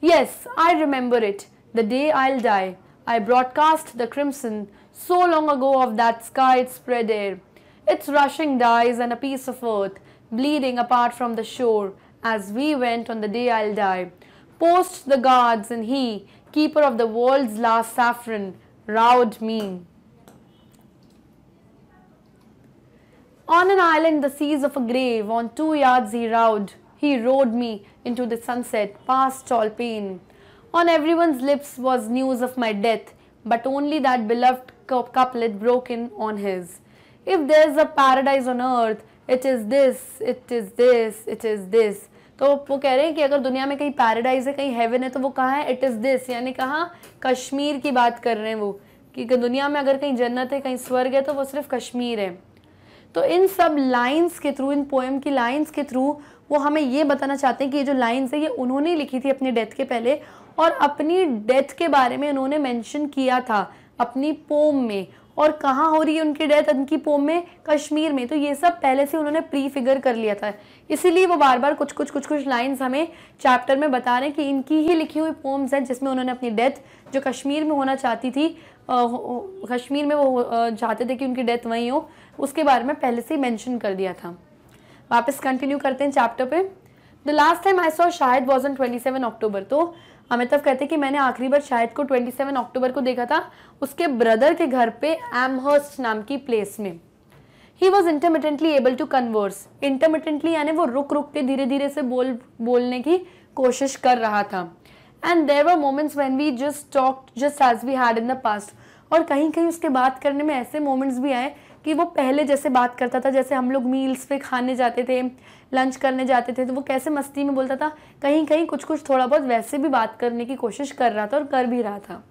Yes I remember it the day I will die I broadcast the crimson so long ago of that sky its spread air its rushing dyes and a piece of earth bleeding apart from the shore as we went on the day I'll die post the guards and he keeper of the world's last saffron roused me on an island the seas of a grave on 2 yards he rowed me into the sunset past all pain on everyone's lips was news of my death but only that beloved couplet broke in on his if there's a paradise on earth it is this it is this it is this. तो वो कह रहे हैं कि अगर दुनिया में कहीं पैराडाइज है, कहीं हेवन है, तो वो कहाँ है? इट इज़ दिस, यानी कहाँ? कश्मीर की बात कर रहे हैं वो, कि दुनिया में अगर कहीं जन्नत है, कहीं स्वर्ग है, तो वो सिर्फ कश्मीर है. तो इन सब लाइंस के थ्रू, इन पोएम की लाइंस के थ्रू वो हमें ये बताना चाहते हैं कि ये जो लाइंस है ये उन्होंने लिखी थी अपनी डेथ के पहले, और अपनी डेथ के बारे में उन्होंने मेंशन किया था अपनी पोम में. और कहाँ हो रही है उनकी डेथ? उनकी पोम में कश्मीर में. तो ये सब पहले से उन्होंने प्री फिगर कर लिया था, इसीलिए वो बार बार कुछ लाइंस हमें चैप्टर में बता रहे हैं कि इनकी ही लिखी हुई पोम्स हैं, जिसमें उन्होंने अपनी डेथ जो कश्मीर में होना चाहती थी, कश्मीर में वो चाहते थे कि उनकी डेथ वहीं हो, उसके बारे में पहले से ही मैंशन कर दिया था. वापस कंटिन्यू करते हैं चैप्टर पर. The last time I saw Shahid was on 27 October. तो अमिताभ कहते हैं कि मैंने आखिरी बार शाहिद को 27 अक्टूबर को देखा था उसके ब्रदर के घर पे एमहर्स्ट नाम की प्लेस में. He was intermittently able to converse. Intermittently यानी वो रुक रुक के धीरे धीरे से बोलने की कोशिश कर रहा था. And there were moments when we just talked just as we had in the past. और कहीं कहीं उसके बात करने में ऐसे मोमेंट्स भी आए कि वो पहले जैसे बात करता था, जैसे हम लोग मील्स पे खाने जाते थे, लंच करने जाते थे, तो वो कैसे मस्ती में बोलता था, कहीं कहीं कुछ थोड़ा बहुत वैसे भी बात करने की कोशिश कर रहा था और कर भी रहा था.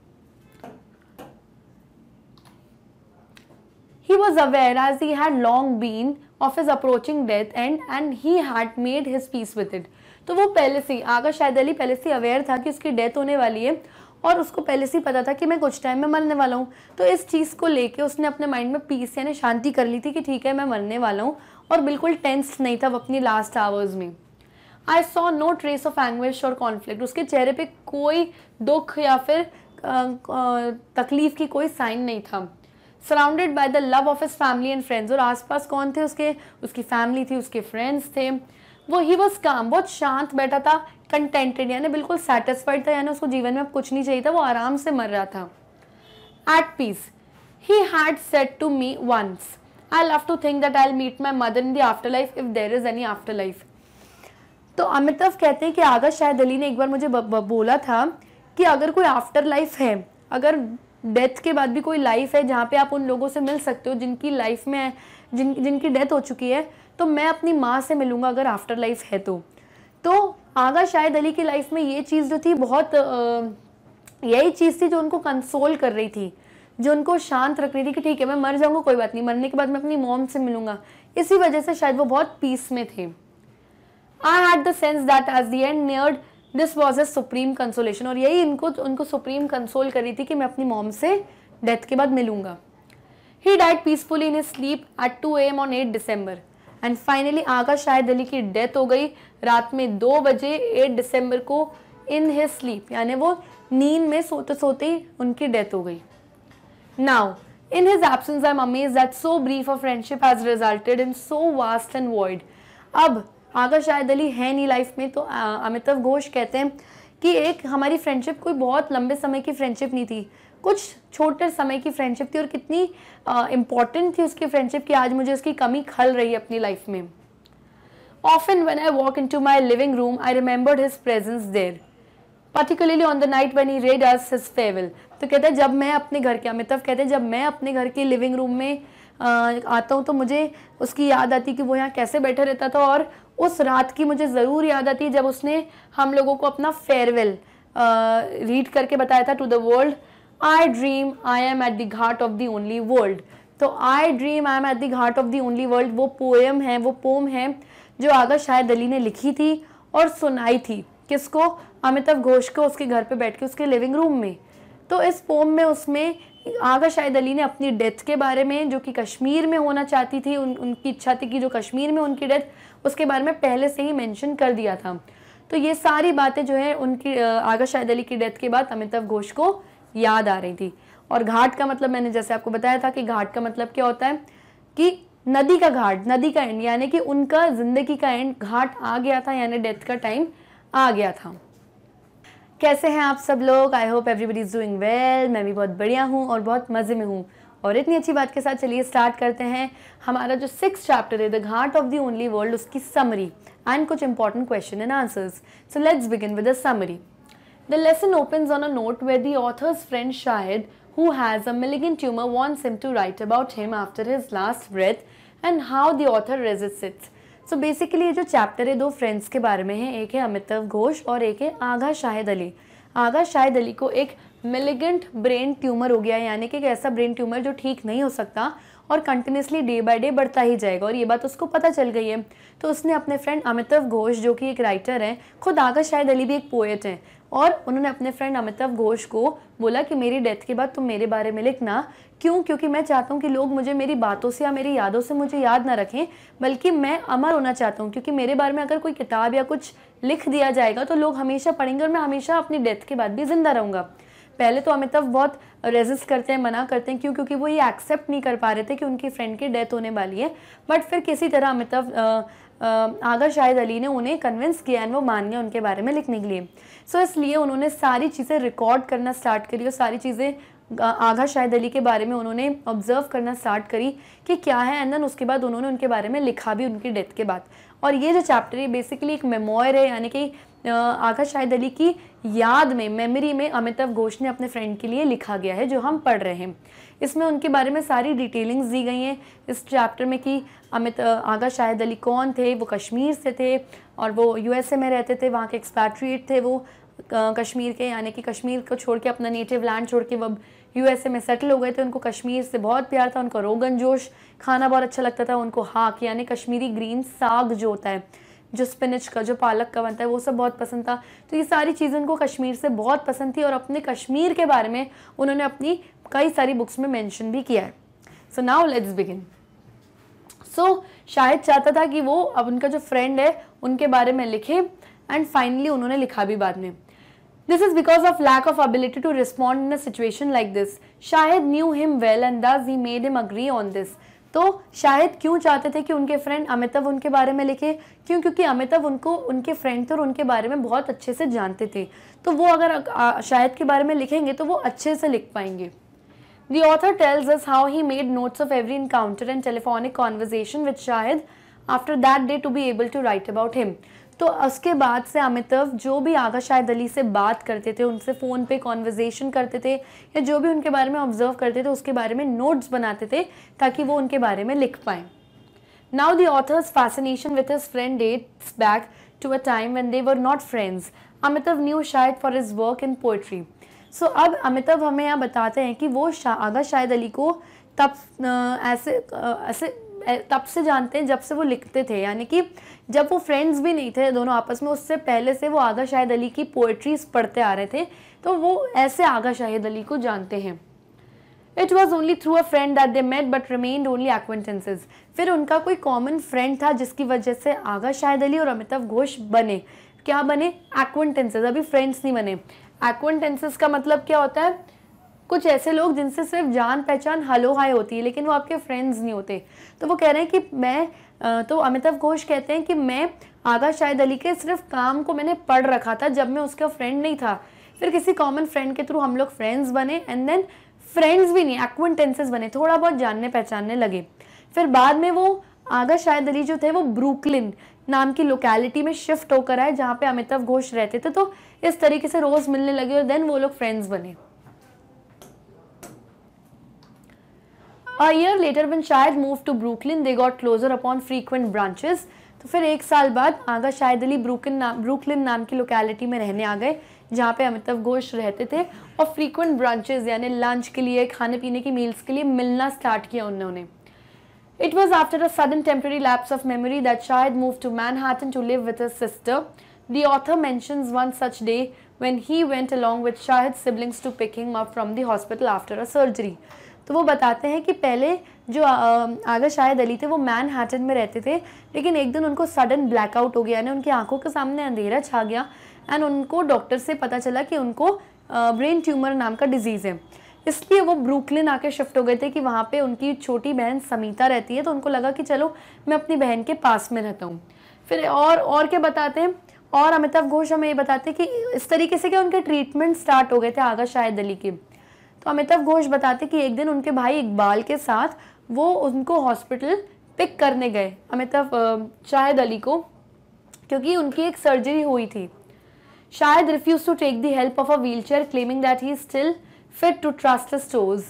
He was aware as he had long been of his approaching death and he had made his peace with it. तो वो पहले से, आगा शाहिद अली पहले से अवेयर था कि उसकी डेथ होने वाली है और उसको पहले से ही पता था कि मैं कुछ टाइम में मरने वाला हूँ. तो इस चीज़ को लेके उसने अपने माइंड में पीस यानी शांति कर ली थी कि ठीक है मैं मरने वाला हूँ, और बिल्कुल टेंस नहीं था वो अपनी लास्ट आवर्स में. I saw no trace of anguish और कॉन्फ्लिक्ट. उसके चेहरे पे कोई दुख या फिर तकलीफ की कोई साइन नहीं था. Surrounded by the love of his family and friends, और आसपास कौन थे उसके, उसकी फैमिली थी, उसके फ्रेंड्स थे. वो ही वॉज काम, बहुत शांत बैठा था, कंटेंटेड यानी बिल्कुल सेटिस्फाइड था, यानी उसको जीवन में अब कुछ नहीं चाहिए था, वो आराम से मर रहा था, at peace. He had said to me once, I love to think that I will meet my mother in the after life if there is any after life. तो अमिताभ कहते हैं कि आगा शाहिद अली ने एक बार मुझे बोला था कि अगर कोई आफ्टर लाइफ है, अगर डेथ के बाद भी कोई लाइफ है जहाँ पे आप उन लोगों से मिल सकते हो जिनकी लाइफ में जिनकी डेथ हो चुकी है, तो मैं अपनी माँ से मिलूँगा अगर आफ्टर लाइफ है तो. आगा शाहिद अली की लाइफ में ये चीज़ जो थी बहुत यही चीज़ थी जो उनको कंसोल कर रही थी, जो उनको शांत रख रही थी कि ठीक है मैं मर जाऊँगा, कोई बात नहीं, मरने के बाद मैं अपनी मॉम से मिलूँगा. इसी वजह से शायद वो बहुत पीस में थे. I had the sense that as the end neared this was a supreme consolation, और यही उनको सुप्रीम कंसोल कर रही थी कि मैं अपनी मॉम से डेथ के बाद मिलूँगा. He died peacefully in his sleep at 2 AM on 8 December. And finally Agha Shahid Ali की डेथ हो गई रात में 2 बजे 8 December को इन हिज स्लीप, यानी वो नींद में सोते सोते ही उनकी डेथ हो गई. Now in his absence I am amazed that so brief a friendship has resulted in so vast and void. अब आगा शाहिद अली है नहीं लाइफ में, तो अमिताभ घोष कहते हैं कि एक हमारी फ्रेंडशिप कोई बहुत लंबे समय की फ्रेंडशिप नहीं थी, कुछ छोटे समय की फ्रेंडशिप थी, और कितनी इम्पॉर्टेंट थी उसकी फ्रेंडशिप कि आज मुझे उसकी कमी खल रही है अपनी लाइफ में. Often when I walk into my living room I remembered his presence there, particularly on the night when he read us his farewell. तो कहते हैं जब मैं अपने घर के, अमिताभ कहते हैं जब मैं अपने घर के लिविंग रूम में आता हूँ तो मुझे उसकी याद आती कि वो यहाँ कैसे बैठे रहता था, और उस रात की मुझे ज़रूर याद आती है जब उसने हम लोगों को अपना फेयरवेल रीड करके बताया था to the world. I dream I am at the ghat of the only world. तो I dream I am at the ghat of the only world वो पोएम है, वो पोम है जो आगा शाहिद अली ने लिखी थी और सुनाई थी. किसको? अमिताभ घोष को, उसके घर पे बैठ के उसके लिविंग रूम में. तो इस पोम में उसमें आगा शाहिद अली ने अपनी डेथ के बारे में, जो कि कश्मीर में होना चाहती थी, उनकी इच्छा थी कि जो कश्मीर में उनकी डेथ, उसके बारे में पहले से ही मेंशन कर दिया था. तो ये सारी बातें जो है उनकी आगा शाहिद अली की डेथ के बाद अमिताभ घोष को याद आ रही थी. और घाट का मतलब मैंने जैसे आपको बताया था कि घाट का मतलब क्या होता है कि नदी का घाट, नदी का एंड, यानी कि उनका जिंदगी का एंड घाट आ गया था, यानी डेथ का टाइम आ गया था. कैसे हैं आप सब लोग? I hope everybody is doing well. मैं भी बहुत बढ़िया हूँ और बहुत मज़े में हूँ. और इतनी अच्छी बात के साथ चलिए स्टार्ट करते हैं हमारा जो 6th चैप्टर है, the ghat of the only world, उसकी समरी एंड कुछ important question and answers. So let's begin with the summary. The lesson opens on a note where the author's friend Shahid, who has a malignant tumor, wants him to write about him after his last breath and how the author resists it. So basically ये जो chapter है दो friends के बारे में है, एक है अमिताभ घोष और एक है आगा शाहिद अली. आगा शाहिद अली को एक malignant brain tumor हो गया है, यानी कि एक ऐसा brain tumor जो ठीक नहीं हो सकता और कंटिन्यूसली डे बाय डे बढ़ता ही जाएगा, और ये बात उसको पता चल गई है. तो उसने अपने फ्रेंड अमिताभ घोष, जो कि एक राइटर हैं, खुद आगा शाहिद अली भी एक पोएट हैं, और उन्होंने अपने फ्रेंड अमिताभ घोष को बोला कि मेरी डेथ के बाद तुम मेरे बारे में लिखना. क्यों? क्योंकि मैं चाहता हूँ कि लोग मुझे मेरी बातों से या मेरी यादों से मुझे याद ना रखें, बल्कि मैं अमर होना चाहता हूँ, क्योंकि मेरे बारे में अगर कोई किताब या कुछ लिख दिया जाएगा तो लोग हमेशा पढ़ेंगे और मैं हमेशा अपनी डेथ के बाद भी जिंदा रहूँगा. पहले तो अमिताभ बहुत रेजिस्ट करते हैं, मना करते हैं, क्यों? क्योंकि वो ये एक्सेप्ट नहीं कर पा रहे थे कि उनकी फ्रेंड की डेथ होने वाली है. बट फिर किसी तरह अमिताभ आगा शाहिद अली ने उन्हें कन्विंस किया और वो मान गए उनके बारे में लिखने के लिए. सो इसलिए उन्होंने सारी चीज़ें रिकॉर्ड करना स्टार्ट करी और सारी चीज़ें आगा शाहिद अली के बारे में उन्होंने ऑब्जर्व करना स्टार्ट करी कि क्या है, एंड देन उसके बाद उन्होंने उनके बारे में लिखा भी उनकी डेथ के बाद. और ये जो चैप्टर है बेसिकली एक मेमोयर है, यानी कि आगा शाहिद अली की याद में, मेमोरी में अमिताभ घोष ने अपने फ्रेंड के लिए लिखा गया है जो हम पढ़ रहे हैं. इसमें उनके बारे में सारी डिटेलिंग्स दी गई हैं इस चैप्टर में कि आगा शाहिद अली कौन थे, वो कश्मीर से थे और वो USA में रहते थे, वहाँ के एक्सपैट्रिएट थे वो कश्मीर के, यानी कि कश्मीर को छोड़ के, अपना नेटिव लैंड छोड़ के वो USA में सेटल हो गए थे. उनको कश्मीर से बहुत प्यार था, उनको रोगन जोश खाना बहुत अच्छा लगता था, उनको हाक यानी कश्मीरी ग्रीन साग जो होता है, जो स्पिनच का, जो पालक का बनता है, वो सब बहुत पसंद था. तो ये सारी चीज़ें उनको कश्मीर से बहुत पसंद थी और अपने कश्मीर के बारे में उन्होंने अपनी कई सारी बुक्स में मेंशन भी किया है. So now let's begin. So Shahid चाहता था कि वो अब उनका जो फ्रेंड है उनके बारे में लिखे, एंड फाइनली उन्होंने लिखा भी बाद में. This is because of lack of ability to respond in a situation like this. Shahid knew him well and thus he made him agree on this. तो शाहिद क्यों चाहते थे कि उनके फ्रेंड अमिताभ उनके बारे में लिखे? क्यों? क्योंकि अमिताभ उनको, उनके फ्रेंड थे और उनके बारे में बहुत अच्छे से जानते थे, तो वो अगर शाहिद के बारे में लिखेंगे तो वो अच्छे से लिख पाएंगे. The author tells us how he made notes of every encounter and telephonic conversation with Shahid after that day to be able to write about him. तो उसके बाद से अमिताभ जो भी आगा शाहिद अली से बात करते थे, उनसे फ़ोन पे कॉन्वर्जेशन करते थे या जो भी उनके बारे में ऑब्जर्व करते थे उसके बारे में नोट्स बनाते थे ताकि वो उनके बारे में लिख पाएँ. Now the author's fascination with his friend dates back to a time when they were not friends. Amitabh knew Shahid for his work in poetry. So अब अमिताभ हमें यहाँ बताते हैं कि वो आगा शाहिद अली को तब से जानते हैं जब से वो लिखते थे, यानी कि जब वो फ्रेंड्स भी नहीं थे दोनों आपस में, उससे पहले से वो आगा शाहिद अली की पोएट्रीज पढ़ते आ रहे थे, तो वो ऐसे आगा शाहिद अली को जानते हैं. It was only through a friend that they met but remained only acquaintances. फिर उनका कोई कॉमन फ्रेंड था जिसकी वजह से आगा शाहिद अली और अमिताभ घोष बने. क्या बने? एक्वेंटेंसेज. अभी फ्रेंड्स नहीं बने. एक्वेंटेंसेज का मतलब क्या होता है? कुछ ऐसे लोग जिनसे सिर्फ जान पहचान हलो हाय होती है लेकिन वो आपके फ्रेंड्स नहीं होते. तो वो कह रहे हैं कि मैं तो अमिताभ घोष कहते हैं कि मैं आगा शाहिद अली के सिर्फ काम को मैंने पढ़ रखा था जब मैं उसका फ्रेंड नहीं था. फिर किसी कॉमन फ्रेंड के थ्रू हम लोग फ्रेंड्स बने एंड देन फ्रेंड्स भी नहीं एक्वेंटेंसेस बने, थोड़ा बहुत जानने पहचानने लगे. फिर बाद में वो आगा शाहिद अली जो थे वो ब्रुकलिन नाम की लोकेलिटी में शिफ्ट होकर आए जहाँ पर अमिताभ घोष रहते थे, तो इस तरीके से रोज़ मिलने लगे और देन वो लोग फ्रेंड्स बने. A year later, when Shahid moved to Brooklyn, they got closer upon frequent branches. तो फिर एक साल बाद आगा शाहिद अली ब्रुकलिन नाम की लोकेलिटी में रहने आ गए जहाँ पे अमिताभ घोष रहते थे और frequent branches यानी लंच के लिए, खाने पीने की मील्स के लिए मिलना स्टार्ट किया उन्होंने. It was after a sudden temporary lapse of memory that Shahid moved to Manhattan to live with his sister. The author mentions one such day when he went along with Shahid's siblings to pick him up from the hospital after a surgery. तो वो बताते हैं कि पहले जो आगा शाहिद अली थे वो Manhattan में रहते थे लेकिन एक दिन उनको सडन ब्लैकआउट हो गया, यानी उनकी आंखों के सामने अंधेरा छा गया एंड उनको डॉक्टर से पता चला कि उनको ब्रेन ट्यूमर नाम का डिजीज़ है. इसलिए वो ब्रुकलिन आके शिफ्ट हो गए थे कि वहाँ पे उनकी छोटी बहन समीता रहती है, तो उनको लगा कि चलो मैं अपनी बहन के पास में रहता हूँ. फिर और क्या बताते हैं, और अमिताभ घोष हमें ये बताते हैं कि इस तरीके से क्या उनके ट्रीटमेंट स्टार्ट हो गए थे आगा शाहिद अली के. तो अमिताभ घोष बताते कि एक दिन उनके भाई इकबाल के साथ वो उनको हॉस्पिटल पिक करने गए अमिताभ शाहिद अली को क्योंकि उनकी एक सर्जरी हुई थी. Shahid refuse to take the help of a wheelchair claiming that he still fit to trust his toes.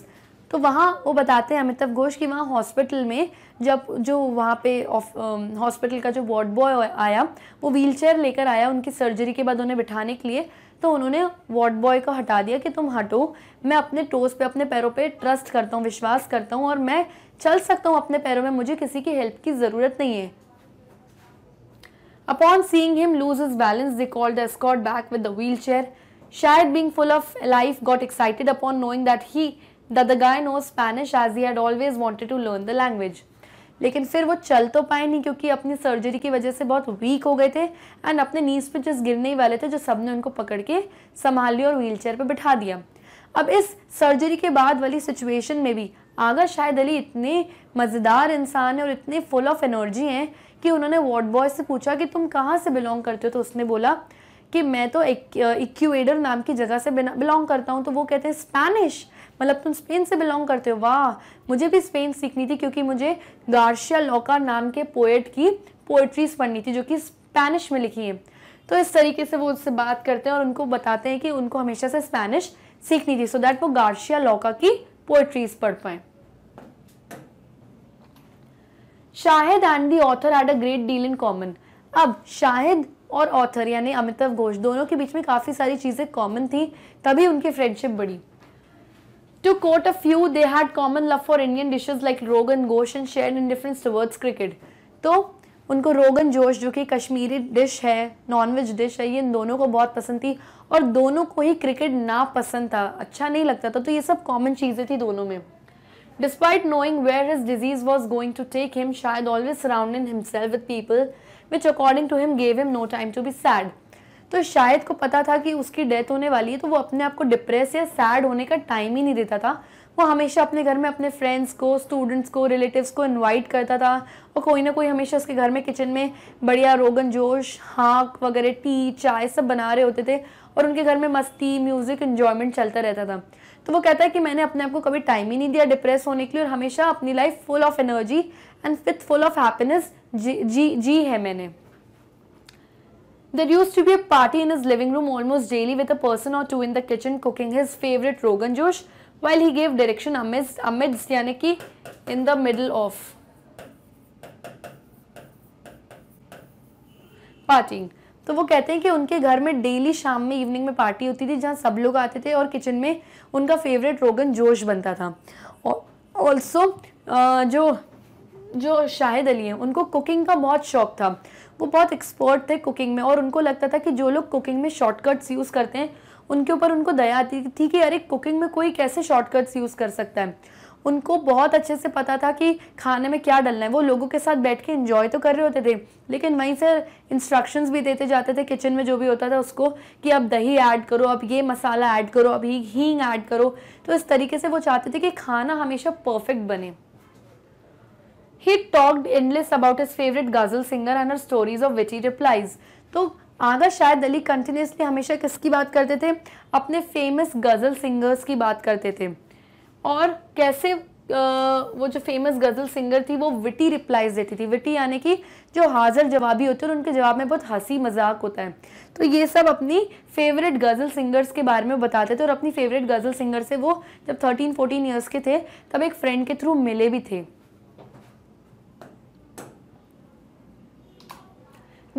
तो वहाँ वो बताते हैं अमिताभ घोष कि वहाँ हॉस्पिटल में जब जो वहाँ पे हॉस्पिटल का जो वार्ड बॉय आया वो व्हीलचेयर लेकर आया उनकी सर्जरी के बाद उन्हें बिठाने के लिए, तो उन्होंने वार्ड बॉय को हटा दिया कि तुम हटो, मैं अपने टोज पे, अपने पैरों पे ट्रस्ट करता हूँ, विश्वास करता हूँ और मैं चल सकता हूँ अपने पैरों में, मुझे किसी की हेल्प की ज़रूरत नहीं है. Upon seeing him lose his balance they called the escort back with the wheelchair. शायद being full of life got excited upon knowing that the guy knows Spanish as he had always wanted to learn the language. लेकिन फिर वो चल तो पाए नहीं क्योंकि अपनी सर्जरी की वजह से बहुत वीक हो गए थे एंड अपने नीज पे जस्ट गिरने ही वाले थे जो सब ने उनको पकड़ के संभाल लिया और व्हीलचेयर पे बिठा दिया. अब इस सर्जरी के बाद वाली सिचुएशन में भी आगा शाहिद अली इतने मज़ेदार इंसान हैं और इतने फुल ऑफ एनर्जी हैं कि उन्होंने वार्ड बॉय से पूछा कि तुम कहाँ से बिलोंग करते हो, तो उसने बोला कि मैं तो इक्वेडर नाम की जगह से बिलोंग करता हूँ. तो वो कहते हैं स्पेनिश, मतलब तुम स्पेन से बिलोंग करते हो, वाह मुझे भी स्पेन सीखनी थी क्योंकि मुझे गार्सिया लॉका नाम के पोएट की पोएट्रीज पढ़नी थी जो कि स्पेनिश में लिखी है. तो इस तरीके से वो उससे बात करते हैं और उनको बताते हैं कि उनको हमेशा से स्पेनिश सीखनी थी सो दैट वो गार्सिया लॉका की पोएट्रीज पढ़ पाएँ. Shahid and the author had a great deal in common. अब शाहिद और ऑथर यानी अमिताभ घोष दोनों के बीच में काफ़ी सारी चीज़ें कॉमन थी तभी उनकी फ्रेंडशिप बढ़ी. To quote a few, they had common love for Indian dishes like Rogan Josh and shared indifference towards cricket. तो उनको रोगन जोश जो कि कश्मीरी डिश है, नॉनवेज डिश है, ये इन दोनों को बहुत पसंद थी और दोनों को ही क्रिकेट ना पसंद था, अच्छा नहीं लगता था, तो ये सब कॉमन चीज़ें थी दोनों में. Despite knowing where his disease was going to take him, Shahid always surrounded himself with people which according to him gave him no time to be sad. तो शायद को पता था कि उसकी डेथ होने वाली है, तो वो अपने आप को डिप्रेस या सैड होने का टाइम ही नहीं देता था। वो हमेशा अपने घर में अपने फ्रेंड्स को, स्टूडेंट्स को, रिलेटिव्स को इनवाइट करता था और कोई ना कोई हमेशा उसके घर में किचन में बढ़िया रोगन जोश, हाक वगैरह टी चाय सब बना रहे होते थे और उनके घर में मस्ती, म्यूज़िक, इन्जॉयमेंट चलता रहता था। तो वो कहता है कि मैंने अपने आप को कभी टाइम ही नहीं दिया डिप्रेस होने के लिए और हमेशा अपनी life full of energy and with full of happiness जी है मैंने। There used to be a party in his living room almost daily with a person or two in the kitchen cooking his favorite Rogan Josh while he gave direction amidst यानी कि in the middle of partying। तो वो कहते हैं कि उनके घर में डेली शाम में इवनिंग में पार्टी होती थी जहाँ सब लोग आते थे और किचन में उनका फेवरेट रोगन जोश बनता था। ऑल्सो जो शाहिद अली हैं उनको कुकिंग का बहुत शौक था, वो बहुत एक्सपर्ट थे कुकिंग में और उनको लगता था कि जो लोग कुकिंग में शॉर्टकट्स यूज़ करते हैं उनके ऊपर उनको दया आती थी कि अरे कुकिंग में कोई कैसे शॉर्टकट्स यूज़ कर सकता है। उनको बहुत अच्छे से पता था कि खाने में क्या डालना है। वो लोगों के साथ बैठ के एंजॉय तो कर रहे होते थे लेकिन वहीं से इंस्ट्रक्शंस भी देते जाते थे किचन में जो भी होता था उसको कि अब दही ऐड करो, अब ये मसाला ऐड करो, अब हींग ऐड करो। तो इस तरीके से वो चाहते थे कि खाना हमेशा परफेक्ट बने। He talked endless about his favorite ghazal singer and her stories of witty replies। तो आगा शाहिद अली कंटिन्यूसली हमेशा किसकी बात करते थे? अपने फेमस गज़ल सिंगर्स की बात करते थे और कैसे वो जो फेमस गज़ल सिंगर थी वो विटी रिप्लाइज देती थी। विटी यानी कि जो हाजिर जवाबी होते हैं और उनके जवाब में बहुत हंसी मजाक होता है। तो ये सब अपनी फेवरेट गज़ल सिंगर्स के बारे में बताते थे और अपनी फेवरेट गज़ल सिंगर से वो जब 13-14 ईयर्स के थे तब एक फ्रेंड के थ्रू मिले भी थे।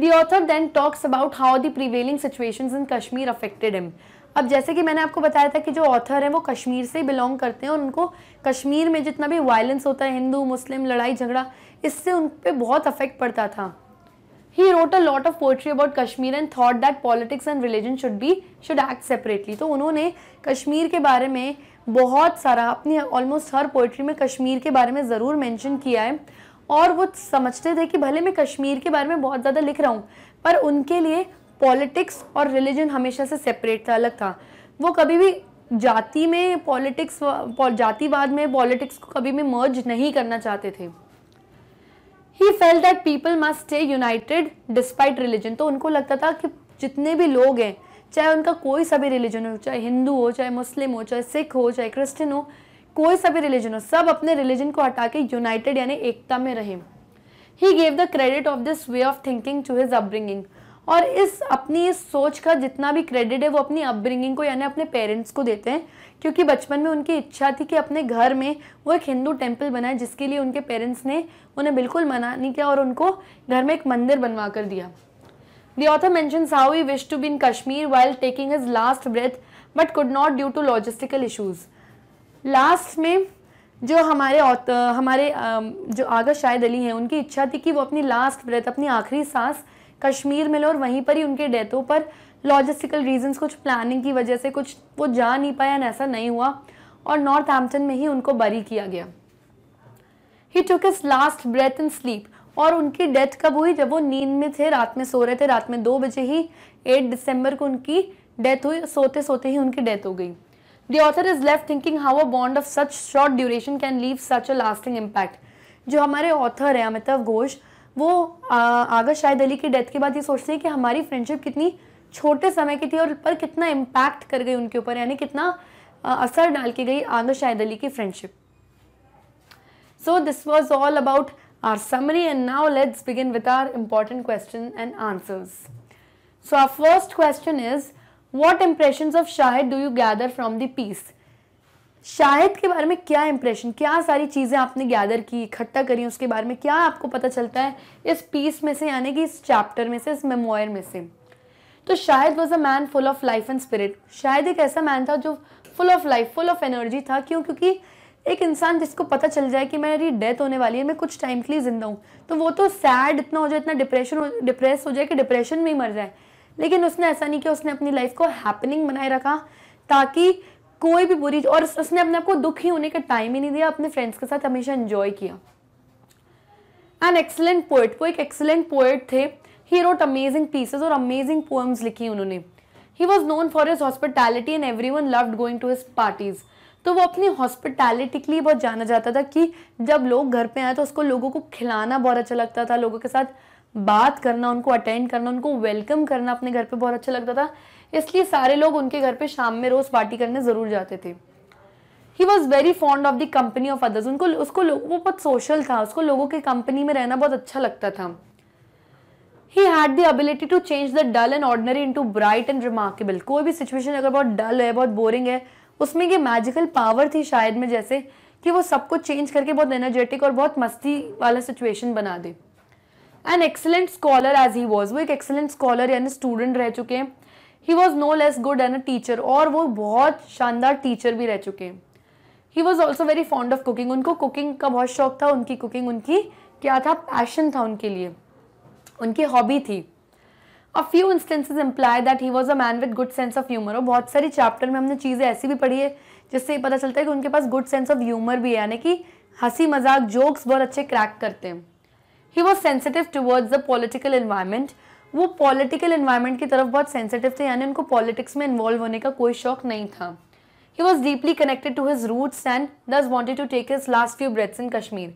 The author then talks about how the prevailing situations in Kashmir affected him। अब जैसे कि मैंने आपको बताया था कि जो ऑथर हैं वो कश्मीर से ही बिलोंग करते हैं और उनको कश्मीर में जितना भी वायलेंस होता है, हिंदू मुस्लिम लड़ाई झगड़ा, इससे उन पर बहुत अफेक्ट पड़ता था। He wrote a lot of poetry about Kashmir and thought that politics and religion should act separately। तो उन्होंने कश्मीर के बारे में बहुत सारा अपनी ऑलमोस्ट हर पोइट्री में कश्मीर के बारे में ज़रूर मेंशन किया है और वो समझते थे कि भले मैं कश्मीर के बारे में बहुत ज़्यादा लिख रहा हूँ पर उनके लिए पॉलिटिक्स और रिलीजन हमेशा से सेपरेट था, अलग था। वो कभी भी जाति में पॉलिटिक्स, जातिवाद में पॉलिटिक्स को कभी भी मर्ज नहीं करना चाहते थे। He felt that people must stay united despite religion. तो उनको लगता था कि जितने भी लोग हैं चाहे उनका कोई सा भी रिलीजन हो, चाहे हिंदू हो, चाहे मुस्लिम हो, चाहे सिख हो, चाहे क्रिश्चियन हो, कोई सभी रिलीजन हो, सब अपने रिलीजन को हटा के यूनाइटेड यानी एकता में रहें। He gave the credit of this way of thinking to his upbringing. और इस अपनी इस सोच का जितना भी क्रेडिट है वो अपनी अपब्रिंगिंग को यानी अपने पेरेंट्स को देते हैं क्योंकि बचपन में उनकी इच्छा थी कि अपने घर में वो एक हिंदू टेम्पल बनाए जिसके लिए उनके पेरेंट्स ने उन्हें बिल्कुल मना नहीं किया और उनको घर में एक मंदिर बनवा कर दिया। The author mentions how he wished to be in Kashmir while taking his last breath but could not due to logistical issues। Last में जो हमारे जो आगा शाहिद अली हैं उनकी इच्छा थी कि वो अपनी लास्ट ब्रेथ, अपनी आखिरी सांस कश्मीर में लें और वहीं पर ही उनके डेथों पर लॉजिस्टिकल रीजंस, कुछ प्लानिंग की वजह से कुछ वो जा नहीं पाया एंड ऐसा नहीं हुआ और नॉर्थहैम्पटन में ही उनको बरी किया गया। He took his last breath in sleep. और उनकी डेथ कब हुई? जब वो नींद में थे, रात में सो रहे थे। रात में 2 बजे ही 8 दिसंबर को उनकी डेथ हुई, सोते सोते ही उनकी डेथ हो गई। The author is left thinking how a bond of such short duration can leave such a lasting impact। जो हमारे ऑथर हैं अमिताव घोष, वो आगा शाहिद अली की डेथ के बाद ये सोचते हैं कि हमारी फ्रेंडशिप कितनी छोटे समय की थी और पर कितना इम्पैक्ट कर गई उनके ऊपर, यानी कितना असर डाल के गई आगा शाहिद अली की friendship. So this was all about our summary and now let's begin with our important question and answers। So our first question is, What impressions of Shahid do you gather from the piece? Shahid के बारे में क्या impression, क्या सारी चीज़ें आपने gather की, इकट्ठा करी, उसके बारे में क्या आपको पता चलता है इस पीस में से, यानी कि इस चैप्टर में से, इस मेमोयर में से? तो Shahid was a man full of life and spirit. Shahid एक ऐसा मैन था जो full of life, full of energy था। क्यों? क्योंकि एक इंसान जिसको पता चल जाए कि मेरी डेथ होने वाली है, मैं कुछ टाइम के लिए जिंदा हूँ, तो वो तो सैड इतना हो जाए, इतना डिप्रेस हो जाए कि डिप्रेशन में ही मर जाए। लेकिन उसने ऐसा नहीं किया, उसने अपनी लाइफ को हैपनिंग बनाए रखा ताकि कोई भी बुरी, और उसने अपने आप को दुखी होने का टाइम ही नहीं दिया, अपने फ्रेंड्स के साथ हमेशा एंजॉय किया। एन एक्सीलेंट पोएट, वो एक एक्सीलेंट पोएट थे। He wrote amazing pieces और amazing poems लिखी उन्होंने. He was known for his hospitality and everyone loved going to his parties. तो वो अपनी हॉस्पिटैलिटी के लिए बहुत जाना जाता था कि जब लोग घर पे आए तो उसको लोगों को खिलाना बहुत अच्छा लगता था, लोगों के साथ बात करना, उनको अटेंड करना, उनको वेलकम करना अपने घर पे बहुत अच्छा लगता था. इसलिए सारे लोग उनके घर पे शाम में रोज़ पार्टी करने ज़रूर जाते थे. He was very fond of the company of others. वो बहुत सोशल था, उसको लोगों के कंपनी में रहना बहुत अच्छा लगता था. He had the ability to change the dull and ordinary into bright and remarkable. कोई भी सिचुएशन अगर बहुत डल है, बहुत बोरिंग है, उसमें ये मैजिकल पावर थी शायद में, जैसे कि वो सबको चेंज करके बहुत एनर्जेटिक और बहुत मस्ती वाला सिचुएशन बना दे. An excellent scholar as he was. वो एक एक्सेलेंट स्कॉलर यानी स्टूडेंट रह चुके हैं. He was no less good an a teacher, और वो बहुत शानदार टीचर भी रह चुके हैं. He was also very fond of cooking. उनको कुकिंग का बहुत शौक था. उनकी कुकिंग उनकी क्या था, पैशन था उनके लिए, उनकी हॉबी थी. A few instances imply that he was a man with good sense of humor. और बहुत सारी चैप्टर में हमने चीज़ें ऐसी भी पढ़ी है जिससे पता चलता है कि उनके पास good sense of humor भी है, यानी कि हंसी मजाक जोक्स बहुत अच्छे क्रैक करते हैं. He was sensitive towards the political environment. वो political environment की तरफ बहुत sensitive थे, यानी उनको politics में involve होने का कोई शौक नहीं था. He was deeply connected to his roots and thus wanted to take his last few breaths in Kashmir.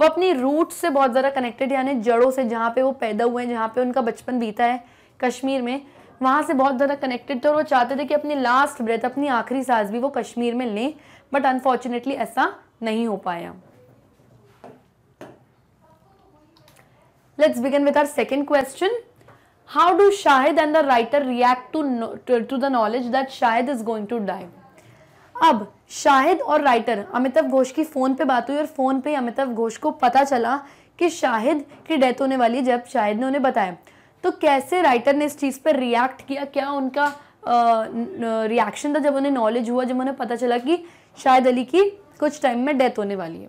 वो अपनी रूट से बहुत ज़्यादा कनेक्टेड, यानी जड़ों से, जहाँ पे वो पैदा हुए हैं, जहाँ पे उनका बचपन बीता है कश्मीर में, वहाँ से बहुत ज़्यादा कनेक्टेड थे. और वो चाहते थे कि अपनी लास्ट ब्रेथ, अपनी आखिरी सांस भी वो कश्मीर में लें, बट अनफॉर्चुनेटली ऐसा नहीं हो पाया. Let's begin with our second question. How do Shahid and the writer react to the knowledge that Shahid is going to die. अब शाहिद और राइटर, अमिताभ घोष की फ़ोन पे बात हुई और फ़ोन पे अमिताभ घोष को पता चला कि शाहिद की डेथ होने वाली है जब शाहिद ने उन्हें बताया. तो कैसे राइटर ने इस चीज़ पर रिएक्ट किया, क्या उनका रिएक्शन था जब उन्हें नॉलेज हुआ, जब उन्हें पता चला कि शाहिद अली की कुछ टाइम में डेथ होने वाली है.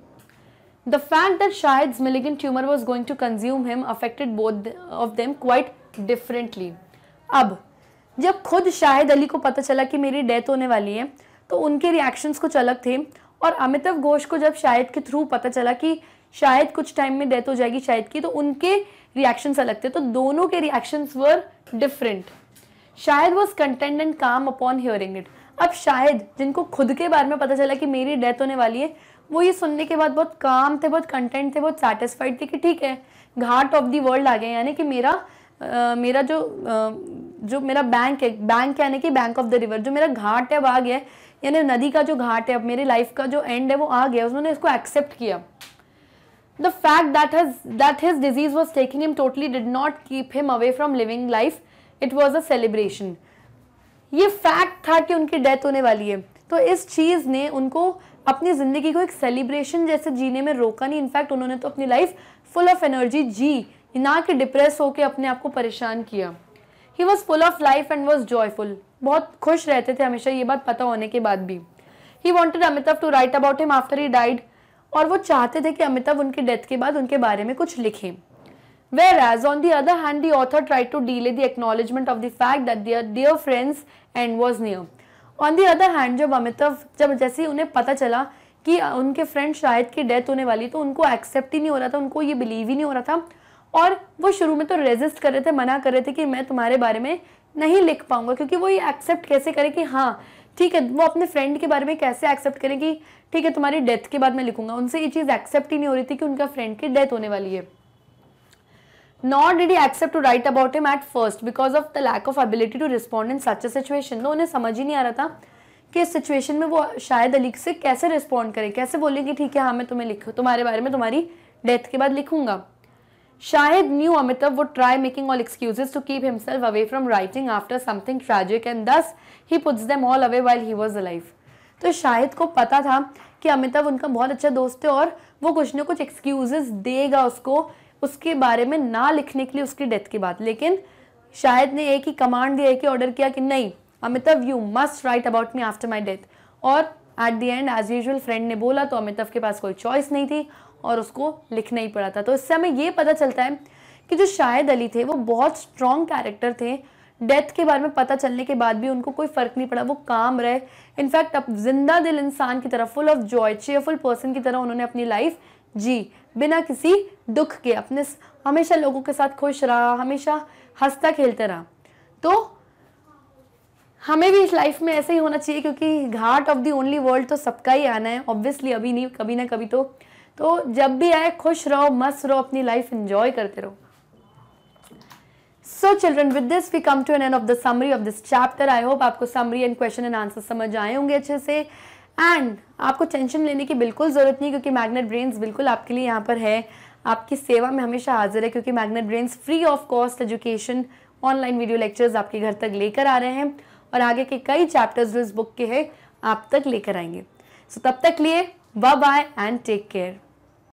The fact that Shahid's malignant tumour was going to consume him affected both of them quite differently. अब जब खुद शाहिद अली को पता चला कि मेरी डेथ होने वाली है तो उनके रिएक्शंस कुछ अलग थे, और अमिताभ घोष को जब शाहिद के थ्रू पता चला कि शायद कुछ टाइम में डेथ हो जाएगी शाहिद की, तो उनके रिएक्शंस अलग थे. तो दोनों के reactions were different. Shahid was content and calm upon hearing it. अब शाहिद जिनको खुद के बारे में पता चला कि मेरी डेथ होने वाली है, वो ये सुनने के बाद बहुत काम थे, बहुत कंटेंट थे, बहुत सेटिस्फाइड थे कि ठीक है, घाट ऑफ दी वर्ल्ड आ गए, यानी कि मेरा जो मेरा बैंक यानी कि बैंक ऑफ द रिवर, जो मेरा घाट है अब आ गया है, यानी नदी का जो घाट है, अब मेरी लाइफ का जो एंड है वो आ गया. उन्होंने इसको एक्सेप्ट किया. The fact that his disease was taking him totally did not keep him away from living life. It was a celebration. ये फैक्ट था कि उनकी डेथ होने वाली है, तो इस चीज़ ने उनको अपनी ज़िंदगी को एक सेलिब्रेशन जैसे जीने में रोका नहीं. इनफैक्ट उन्होंने तो अपनी लाइफ फुल ऑफ एनर्जी जी, ना कि डिप्रेस होकर अपने आप को परेशान किया. He was full of life and was joyful. बहुत खुश रहते थे हमेशा, ये बात पता होने के बाद भी. He wanted Amitabh to write about him after he died. और वो चाहते थे कि अमिताभ उनकी डेथ के बाद उनके बारे में कुछ लिखें. Whereas on the other hand the author try to delay the acknowledgement of the fact that their dear friend's end was near. On the other hand जैसे ही उन्हें पता चला कि उनके फ्रेंड शाहिद की डेथ होने वाली, तो उनको एक्सेप्ट ही नहीं हो रहा था, उनको ये बिलीव ही नहीं हो रहा था. और वो शुरू में तो रेजिस्ट कर रहे थे, मना कर रहे थे कि मैं तुम्हारे बारे में नहीं लिख पाऊंगा, क्योंकि वो ये एक्सेप्ट कैसे करें कि हाँ ठीक है, वो अपने फ्रेंड के बारे में कैसे एक्सेप्ट करें कि ठीक है तुम्हारी डेथ के बाद मैं लिखूंगा. उनसे ये चीज़ एक्सेप्ट ही नहीं हो रही थी कि उनका फ्रेंड की डेथ होने वाली है. Not did he accept to write about him at first because of the lack of ability to respond in such a situation. तो उन्हें समझ ही नहीं आ रहा था कि इस सिचुएशन में वो शाहिद अली से कैसे रिस्पॉन्ड करें, कैसे बोलें कि ठीक है हाँ मैं तुम्हारे बारे में तुम्हारी डेथ के बाद लिखूंगा. Shahid knew Amitabh would try making all excuses to keep himself away from writing after something tragic and thus he puts them all away while he was alive. तो शाहिद को पता था कि अमिताभ उनका बहुत अच्छा दोस्त है और वो कुछ ना कुछ एक्सक्यूजेस देगा उसको उसके बारे में ना लिखने के लिए उसकी डेथ के बाद. लेकिन शाहिद ने एक ही कमांड दिया, एक ही ऑर्डर किया कि नहीं Amitabh, you must write about me after my death. और at the end as usual friend ने बोला तो अमिताभ के पास कोई चॉइस नहीं थी और उसको लिखना ही पड़ा था. तो इससे हमें ये पता चलता है कि जो शाहिद अली थे वो बहुत स्ट्रॉन्ग कैरेक्टर थे. डेथ के बारे में पता चलने के बाद भी उनको कोई फ़र्क नहीं पड़ा, वो काम रहे. इनफैक्ट अब जिंदा दिल इंसान की तरह, full of joy, cheerful person की तरह उन्होंने अपनी लाइफ जी, बिना किसी दुख के, अपने हमेशा लोगों के साथ खुश रहा, हमेशा हंसता खेलते रहा। तो हमें भी इस लाइफ में ऐसे ही होना चाहिए, क्योंकि घाट ऑफ दी ओनली वर्ल्ड तो सबका ही आना है ऑब्वियसली, अभी नहीं कभी ना कभी। तो जब भी आए खुश रहो, मस्त रहो, अपनी लाइफ एंजॉय करते रहो। So children, with this we come to an end of the summary of this chapter. I hope आपको summary and question and answer समझ आए होंगे अच्छे से, and आपको टेंशन लेने की बिल्कुल ज़रूरत नहीं, क्योंकि मैग्नेट ब्रेन्स बिल्कुल आपके लिए यहाँ पर है, आपकी सेवा में हमेशा हाजिर है, क्योंकि magnet brains free of cost education online video lectures आपके घर तक लेकर आ रहे हैं, और आगे के कई चैप्टर्स जो इस बुक के हैं आप तक लेकर आएंगे। सो तब तक लिए bye bye and take care.